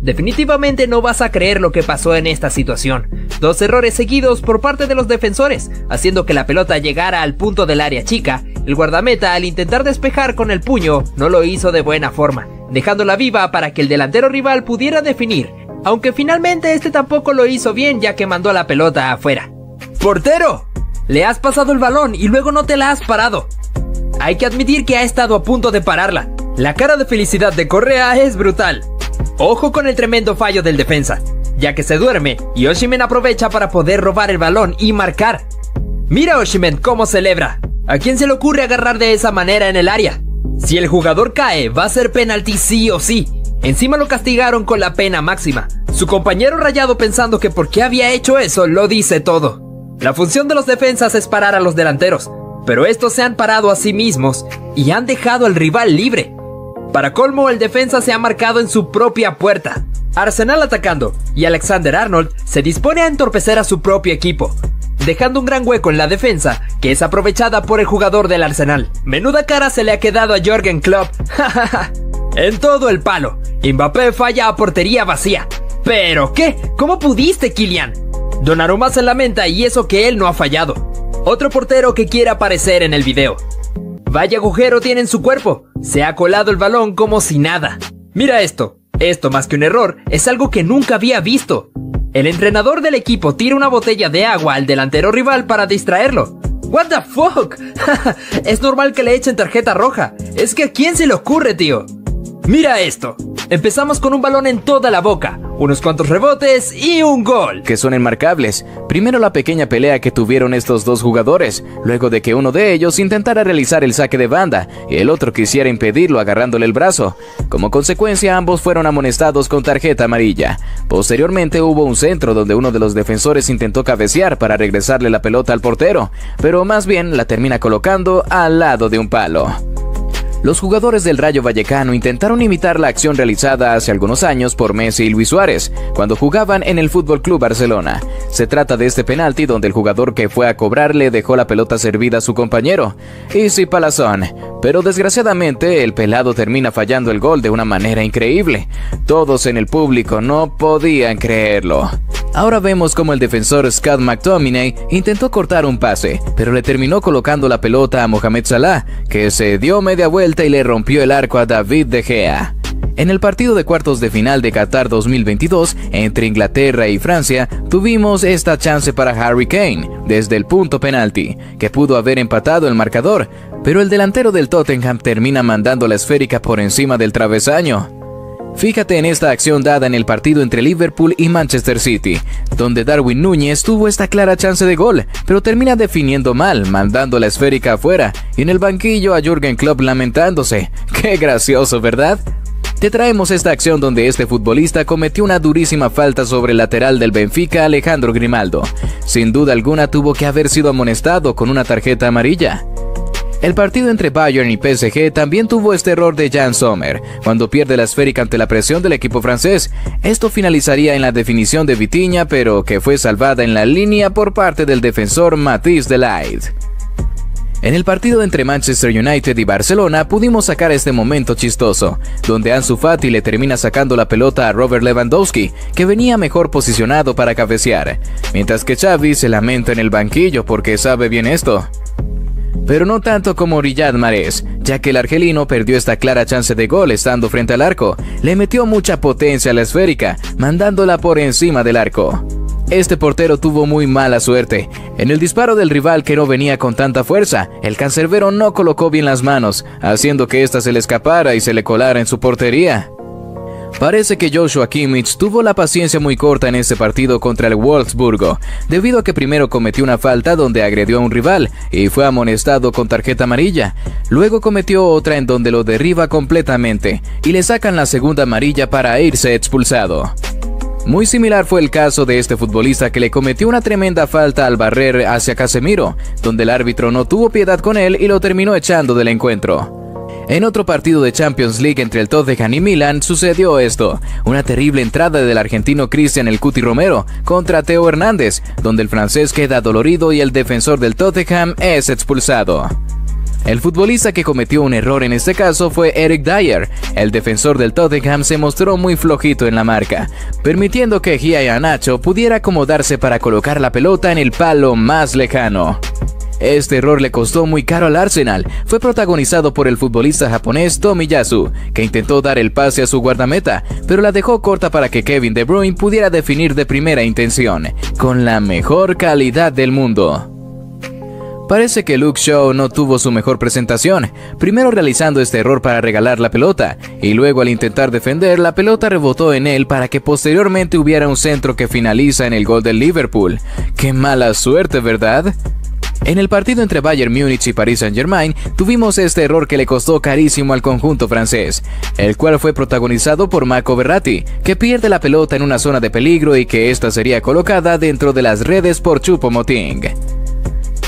Definitivamente no vas a creer lo que pasó en esta situación. Dos errores seguidos por parte de los defensores, haciendo que la pelota llegara al punto del área chica. El guardameta, al intentar despejar con el puño, no lo hizo de buena forma, dejándola viva para que el delantero rival pudiera definir, aunque finalmente este tampoco lo hizo bien, ya que mandó la pelota afuera. ¡Portero! Le has pasado el balón y luego no te la has parado. Hay que admitir que ha estado a punto de pararla. La cara de felicidad de Correa es brutal. Ojo con el tremendo fallo del defensa, ya que se duerme y Osimhen aprovecha para poder robar el balón y marcar. Mira Osimhen cómo celebra. ¿A quién se le ocurre agarrar de esa manera en el área? Si el jugador cae, va a ser penalti sí o sí. Encima lo castigaron con la pena máxima. Su compañero rayado pensando que por qué había hecho eso lo dice todo. La función de los defensas es parar a los delanteros, pero estos se han parado a sí mismos y han dejado al rival libre. Para colmo, el defensa se ha marcado en su propia puerta. Arsenal atacando y Alexander Arnold se dispone a entorpecer a su propio equipo, dejando un gran hueco en la defensa que es aprovechada por el jugador del Arsenal. Menuda cara se le ha quedado a Jürgen Klopp. En todo el palo, Mbappé falla a portería vacía. ¿Pero qué? ¿Cómo pudiste, Kylian? Donnarumma se lamenta y eso que él no ha fallado. Otro portero que quiere aparecer en el video. Vaya agujero tiene en su cuerpo. Se ha colado el balón como si nada. Mira esto. Esto más que un error es algo que nunca había visto. El entrenador del equipo tira una botella de agua al delantero rival para distraerlo. What the fuck? Es normal que le echen tarjeta roja. Es que ¿a quién se le ocurre, tío? Mira esto. Empezamos con un balón en toda la boca, unos cuantos rebotes y un gol. Que son enmarcables. Primero la pequeña pelea que tuvieron estos dos jugadores, luego de que uno de ellos intentara realizar el saque de banda y el otro quisiera impedirlo agarrándole el brazo. Como consecuencia, ambos fueron amonestados con tarjeta amarilla. Posteriormente hubo un centro donde uno de los defensores intentó cabecear para regresarle la pelota al portero, pero más bien la termina colocando al lado de un palo. Los jugadores del Rayo Vallecano intentaron imitar la acción realizada hace algunos años por Messi y Luis Suárez, cuando jugaban en el Fútbol Club Barcelona. Se trata de este penalti donde el jugador que fue a cobrar le dejó la pelota servida a su compañero. Easy palazón. Pero desgraciadamente el pelado termina fallando el gol de una manera increíble. Todos en el público no podían creerlo. Ahora vemos como el defensor Scott McTominay intentó cortar un pase, pero le terminó colocando la pelota a Mohamed Salah, que se dio media vuelta y le rompió el arco a David De Gea. En el partido de cuartos de final de Qatar dos mil veintidós, entre Inglaterra y Francia, tuvimos esta chance para Harry Kane, desde el punto penalti, que pudo haber empatado el marcador, pero el delantero del Tottenham termina mandando la esférica por encima del travesaño. Fíjate en esta acción dada en el partido entre Liverpool y Manchester City, donde Darwin Núñez tuvo esta clara chance de gol, pero termina definiendo mal, mandando la esférica afuera, y en el banquillo a Jürgen Klopp lamentándose. ¡Qué gracioso!, ¿verdad? Te traemos esta acción donde este futbolista cometió una durísima falta sobre el lateral del Benfica, Alejandro Grimaldo. Sin duda alguna tuvo que haber sido amonestado con una tarjeta amarilla. El partido entre Bayern y P S G también tuvo este error de Jan Sommer, cuando pierde la esférica ante la presión del equipo francés. Esto finalizaría en la definición de Vitinha, pero que fue salvada en la línea por parte del defensor Matthijs de Ligt. En el partido entre Manchester United y Barcelona pudimos sacar este momento chistoso, donde Ansu Fati le termina sacando la pelota a Robert Lewandowski, que venía mejor posicionado para cabecear, mientras que Xavi se lamenta en el banquillo porque sabe bien esto. Pero no tanto como Riyad Mahrez, ya que el argelino perdió esta clara chance de gol estando frente al arco. Le metió mucha potencia a la esférica, mandándola por encima del arco. Este portero tuvo muy mala suerte. En el disparo del rival que no venía con tanta fuerza, el cancerbero no colocó bien las manos, haciendo que ésta se le escapara y se le colara en su portería. Parece que Joshua Kimmich tuvo la paciencia muy corta en este partido contra el Wolfsburgo, debido a que primero cometió una falta donde agredió a un rival y fue amonestado con tarjeta amarilla, luego cometió otra en donde lo derriba completamente y le sacan la segunda amarilla para irse expulsado. Muy similar fue el caso de este futbolista que le cometió una tremenda falta al barrer hacia Casemiro, donde el árbitro no tuvo piedad con él y lo terminó echando del encuentro. En otro partido de Champions League entre el Tottenham y Milan sucedió esto, una terrible entrada del argentino Cristian El Cuti Romero contra Theo Hernández, donde el francés queda dolorido y el defensor del Tottenham es expulsado. El futbolista que cometió un error en este caso fue Eric Dyer. El defensor del Tottenham se mostró muy flojito en la marca, permitiendo que Gia y Anacho pudiera acomodarse para colocar la pelota en el palo más lejano. Este error le costó muy caro al Arsenal. Fue protagonizado por el futbolista japonés Tomiyasu, que intentó dar el pase a su guardameta, pero la dejó corta para que Kevin De Bruyne pudiera definir de primera intención, con la mejor calidad del mundo. Parece que Luke Shaw no tuvo su mejor presentación, primero realizando este error para regalar la pelota, y luego al intentar defender, la pelota rebotó en él para que posteriormente hubiera un centro que finaliza en el gol del Liverpool. ¡Qué mala suerte, ¿verdad? En el partido entre Bayern Múnich y Paris Saint-Germain tuvimos este error que le costó carísimo al conjunto francés, el cual fue protagonizado por Marco Verratti, que pierde la pelota en una zona de peligro y que esta sería colocada dentro de las redes por Choupo-Moting.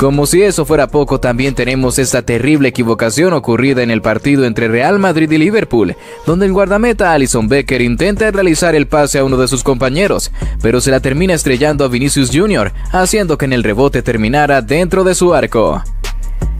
Como si eso fuera poco, también tenemos esta terrible equivocación ocurrida en el partido entre Real Madrid y Liverpool, donde el guardameta Alisson Becker intenta realizar el pase a uno de sus compañeros, pero se la termina estrellando a Vinicius junior, haciendo que en el rebote terminara dentro de su arco.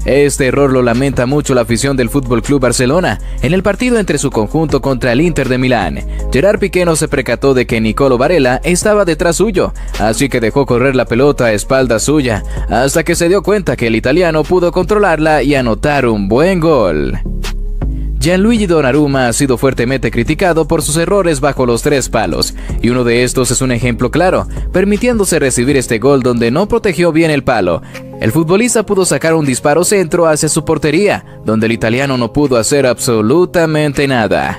Este error lo lamenta mucho la afición del F C Barcelona en el partido entre su conjunto contra el Inter de Milán. Gerard Piqué no se percató de que Nicolò Barella estaba detrás suyo, así que dejó correr la pelota a espalda suya, hasta que se dio cuenta que el italiano pudo controlarla y anotar un buen gol. Gianluigi Donnarumma ha sido fuertemente criticado por sus errores bajo los tres palos, y uno de estos es un ejemplo claro, permitiéndose recibir este gol donde no protegió bien el palo. El futbolista pudo sacar un disparo centro hacia su portería, donde el italiano no pudo hacer absolutamente nada.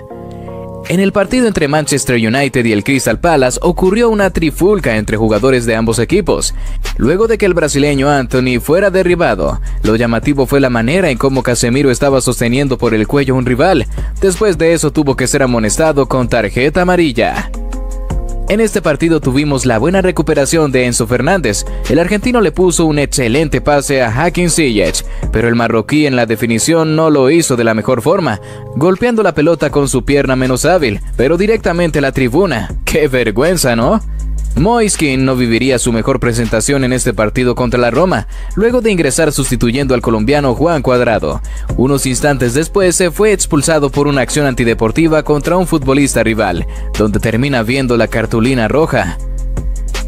En el partido entre Manchester United y el Crystal Palace ocurrió una trifulca entre jugadores de ambos equipos, luego de que el brasileño Anthony fuera derribado. Lo llamativo fue la manera en cómo Casemiro estaba sosteniendo por el cuello a un rival. Después de eso tuvo que ser amonestado con tarjeta amarilla. En este partido tuvimos la buena recuperación de Enzo Fernández. El argentino le puso un excelente pase a Hakim Ziyech, pero el marroquí en la definición no lo hizo de la mejor forma, golpeando la pelota con su pierna menos hábil, pero directamente a la tribuna. ¡Qué vergüenza!, ¿no? Moise Kean no viviría su mejor presentación en este partido contra la Roma, luego de ingresar sustituyendo al colombiano Juan Cuadrado. Unos instantes después se fue expulsado por una acción antideportiva contra un futbolista rival, donde termina viendo la cartulina roja.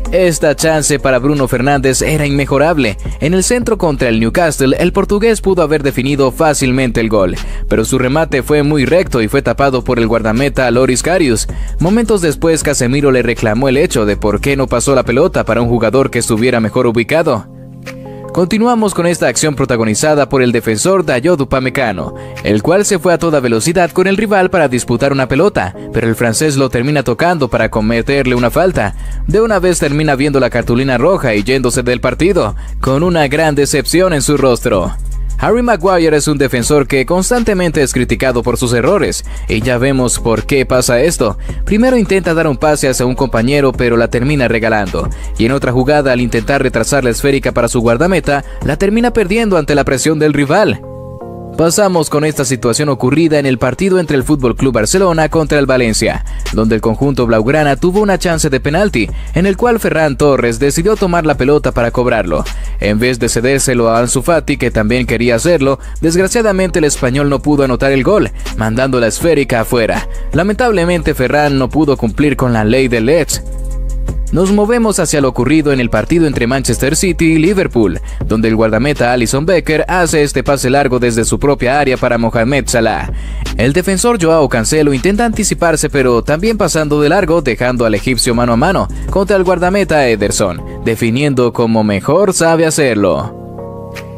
Esta chance para Bruno Fernández era inmejorable. En el centro contra el Newcastle, el portugués pudo haber definido fácilmente el gol, pero su remate fue muy recto y fue tapado por el guardameta Loris Karius. Momentos después, Casemiro le reclamó el hecho de por qué no pasó la pelota para un jugador que estuviera mejor ubicado. Continuamos con esta acción protagonizada por el defensor Dayot Upamecano, el cual se fue a toda velocidad con el rival para disputar una pelota, pero el francés lo termina tocando para cometerle una falta. De una vez termina viendo la cartulina roja y yéndose del partido, con una gran decepción en su rostro. Harry Maguire es un defensor que constantemente es criticado por sus errores, y ya vemos por qué pasa esto. Primero intenta dar un pase hacia un compañero, pero la termina regalando, y en otra jugada, al intentar retrasar la esférica para su guardameta, la termina perdiendo ante la presión del rival. Pasamos con esta situación ocurrida en el partido entre el F C Barcelona contra el Valencia, donde el conjunto blaugrana tuvo una chance de penalti, en el cual Ferran Torres decidió tomar la pelota para cobrarlo. En vez de cedérselo a Ansu Fati, que también quería hacerlo, desgraciadamente el español no pudo anotar el gol, mandando la esférica afuera. Lamentablemente Ferran no pudo cumplir con la ley del L E D S. Nos movemos hacia lo ocurrido en el partido entre Manchester City y Liverpool, donde el guardameta Alisson Becker hace este pase largo desde su propia área para Mohamed Salah. El defensor Joao Cancelo intenta anticiparse, pero también pasando de largo, dejando al egipcio mano a mano contra el guardameta Ederson, definiendo como mejor sabe hacerlo.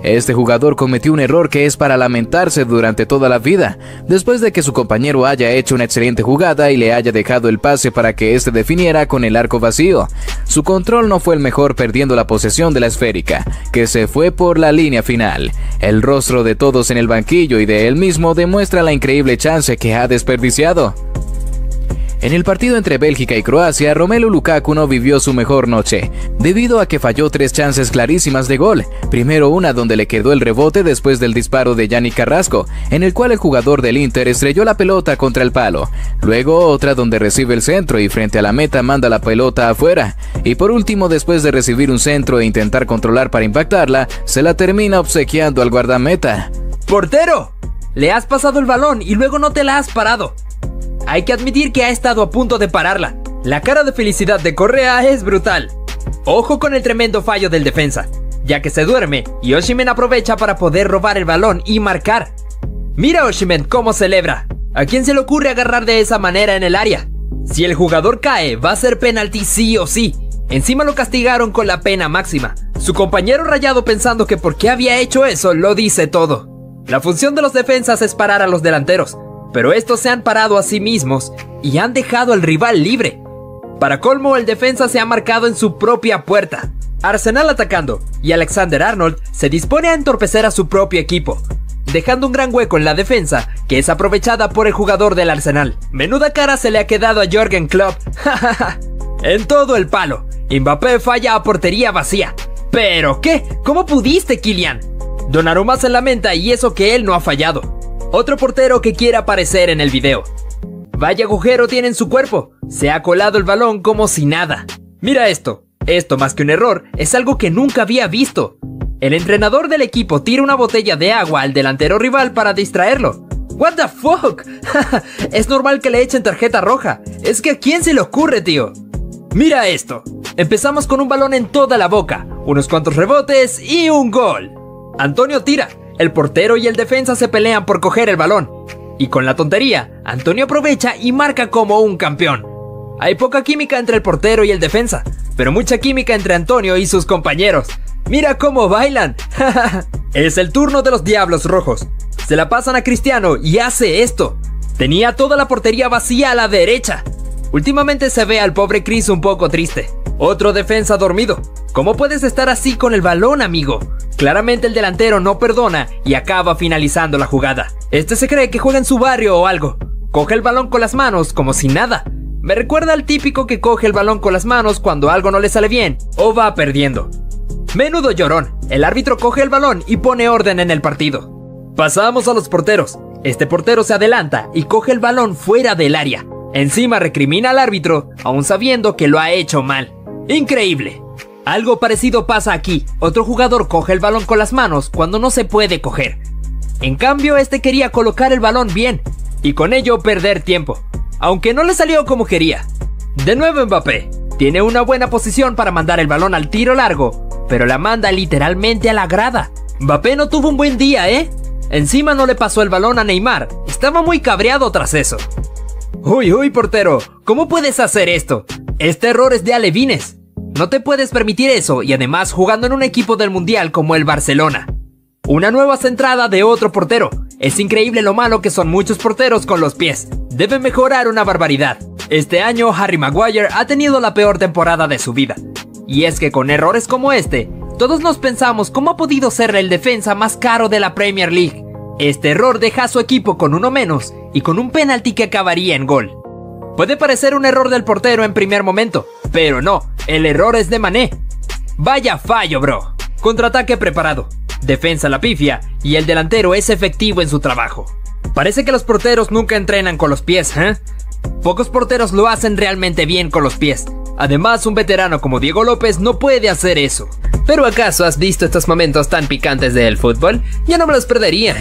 Este jugador cometió un error que es para lamentarse durante toda la vida, después de que su compañero haya hecho una excelente jugada y le haya dejado el pase para que este definiera con el arco vacío. Su control no fue el mejor, perdiendo la posesión de la esférica, que se fue por la línea final. El rostro de todos en el banquillo y de él mismo demuestra la increíble chance que ha desperdiciado. En el partido entre Bélgica y Croacia, Romelu Lukaku no vivió su mejor noche, debido a que falló tres chances clarísimas de gol. Primero una donde le quedó el rebote después del disparo de Yannick Carrasco, en el cual el jugador del Inter estrelló la pelota contra el palo. Luego otra donde recibe el centro y frente a la meta manda la pelota afuera. Y por último, después de recibir un centro e intentar controlar para impactarla, se la termina obsequiando al guardameta. ¡Portero! Le has pasado el balón y luego no te la has parado. Hay que admitir que ha estado a punto de pararla. La cara de felicidad de Correa es brutal. Ojo con el tremendo fallo del defensa, ya que se duerme y Osimhen aprovecha para poder robar el balón y marcar. Mira Osimhen cómo celebra. ¿A quién se le ocurre agarrar de esa manera en el área? Si el jugador cae, va a ser penalti sí o sí. Encima lo castigaron con la pena máxima, Su compañero rayado, pensando que por qué había hecho eso, lo dice todo. La función de los defensas es parar a los delanteros, pero estos se han parado a sí mismos y han dejado al rival libre. Para colmo, el defensa se ha marcado en su propia puerta. Arsenal atacando y Alexander Arnold se dispone a entorpecer a su propio equipo, dejando un gran hueco en la defensa que es aprovechada por el jugador del Arsenal. Menuda cara se le ha quedado a Jürgen Klopp. En todo el palo, Mbappé falla a portería vacía. ¿Pero qué? ¿Cómo pudiste, Kylian? Donnarumma se lamenta, y eso que él no ha fallado. Otro portero que quiere aparecer en el video. Vaya agujero tiene en su cuerpo. Se ha colado el balón como si nada. Mira esto. Esto, más que un error, es algo que nunca había visto. El entrenador del equipo tira una botella de agua al delantero rival para distraerlo. What the fuck? Es normal que le echen tarjeta roja. Es que ¿a quién se le ocurre, tío? Mira esto. Empezamos con un balón en toda la boca, unos cuantos rebotes y un gol. Antonio tira, el portero y el defensa se pelean por coger el balón. Y con la tontería, Antonio aprovecha y marca como un campeón. Hay poca química entre el portero y el defensa, pero mucha química entre Antonio y sus compañeros. ¡Mira cómo bailan! Es el turno de los Diablos Rojos. Se la pasan a Cristiano y hace esto. Tenía toda la portería vacía a la derecha. Últimamente se ve al pobre Chris un poco triste. Otro defensa dormido. ¿Cómo puedes estar así con el balón, amigo? Claramente el delantero no perdona y acaba finalizando la jugada. Este se cree que juega en su barrio o algo. Coge el balón con las manos como si nada. Me recuerda al típico que coge el balón con las manos cuando algo no le sale bien o va perdiendo. Menudo llorón. El árbitro coge el balón y pone orden en el partido. Pasamos a los porteros. Este portero se adelanta y coge el balón fuera del área. Encima recrimina al árbitro, aún sabiendo que lo ha hecho mal. ¡Increíble! Algo parecido pasa aquí. Otro jugador coge el balón con las manos cuando no se puede coger. En cambio, este quería colocar el balón bien y con ello perder tiempo, aunque no le salió como quería. De nuevo Mbappé. Tiene una buena posición para mandar el balón al tiro largo, pero la manda literalmente a la grada. Mbappé no tuvo un buen día, ¿eh? Encima no le pasó el balón a Neymar. Estaba muy cabreado tras eso. Uy, uy, portero, ¿cómo puedes hacer esto? Este error es de alevines. No te puedes permitir eso, y además jugando en un equipo del Mundial como el Barcelona. Una nueva centrada de otro portero. Es increíble lo malo que son muchos porteros con los pies. Deben mejorar una barbaridad. Este año Harry Maguire ha tenido la peor temporada de su vida. Y es que con errores como este, todos nos pensamos cómo ha podido ser el defensa más caro de la Premier League. Este error deja a su equipo con uno menos y con un penalti que acabaría en gol. Puede parecer un error del portero en primer momento, pero no, el error es de Mané. Vaya fallo, bro. Contraataque preparado, defensa la pifia y el delantero es efectivo en su trabajo. Parece que los porteros nunca entrenan con los pies, ¿eh? Pocos porteros lo hacen realmente bien con los pies. Además, un veterano como Diego López no puede hacer eso. ¿Pero acaso has visto estos momentos tan picantes del fútbol? Ya no me los perdería, ¿eh?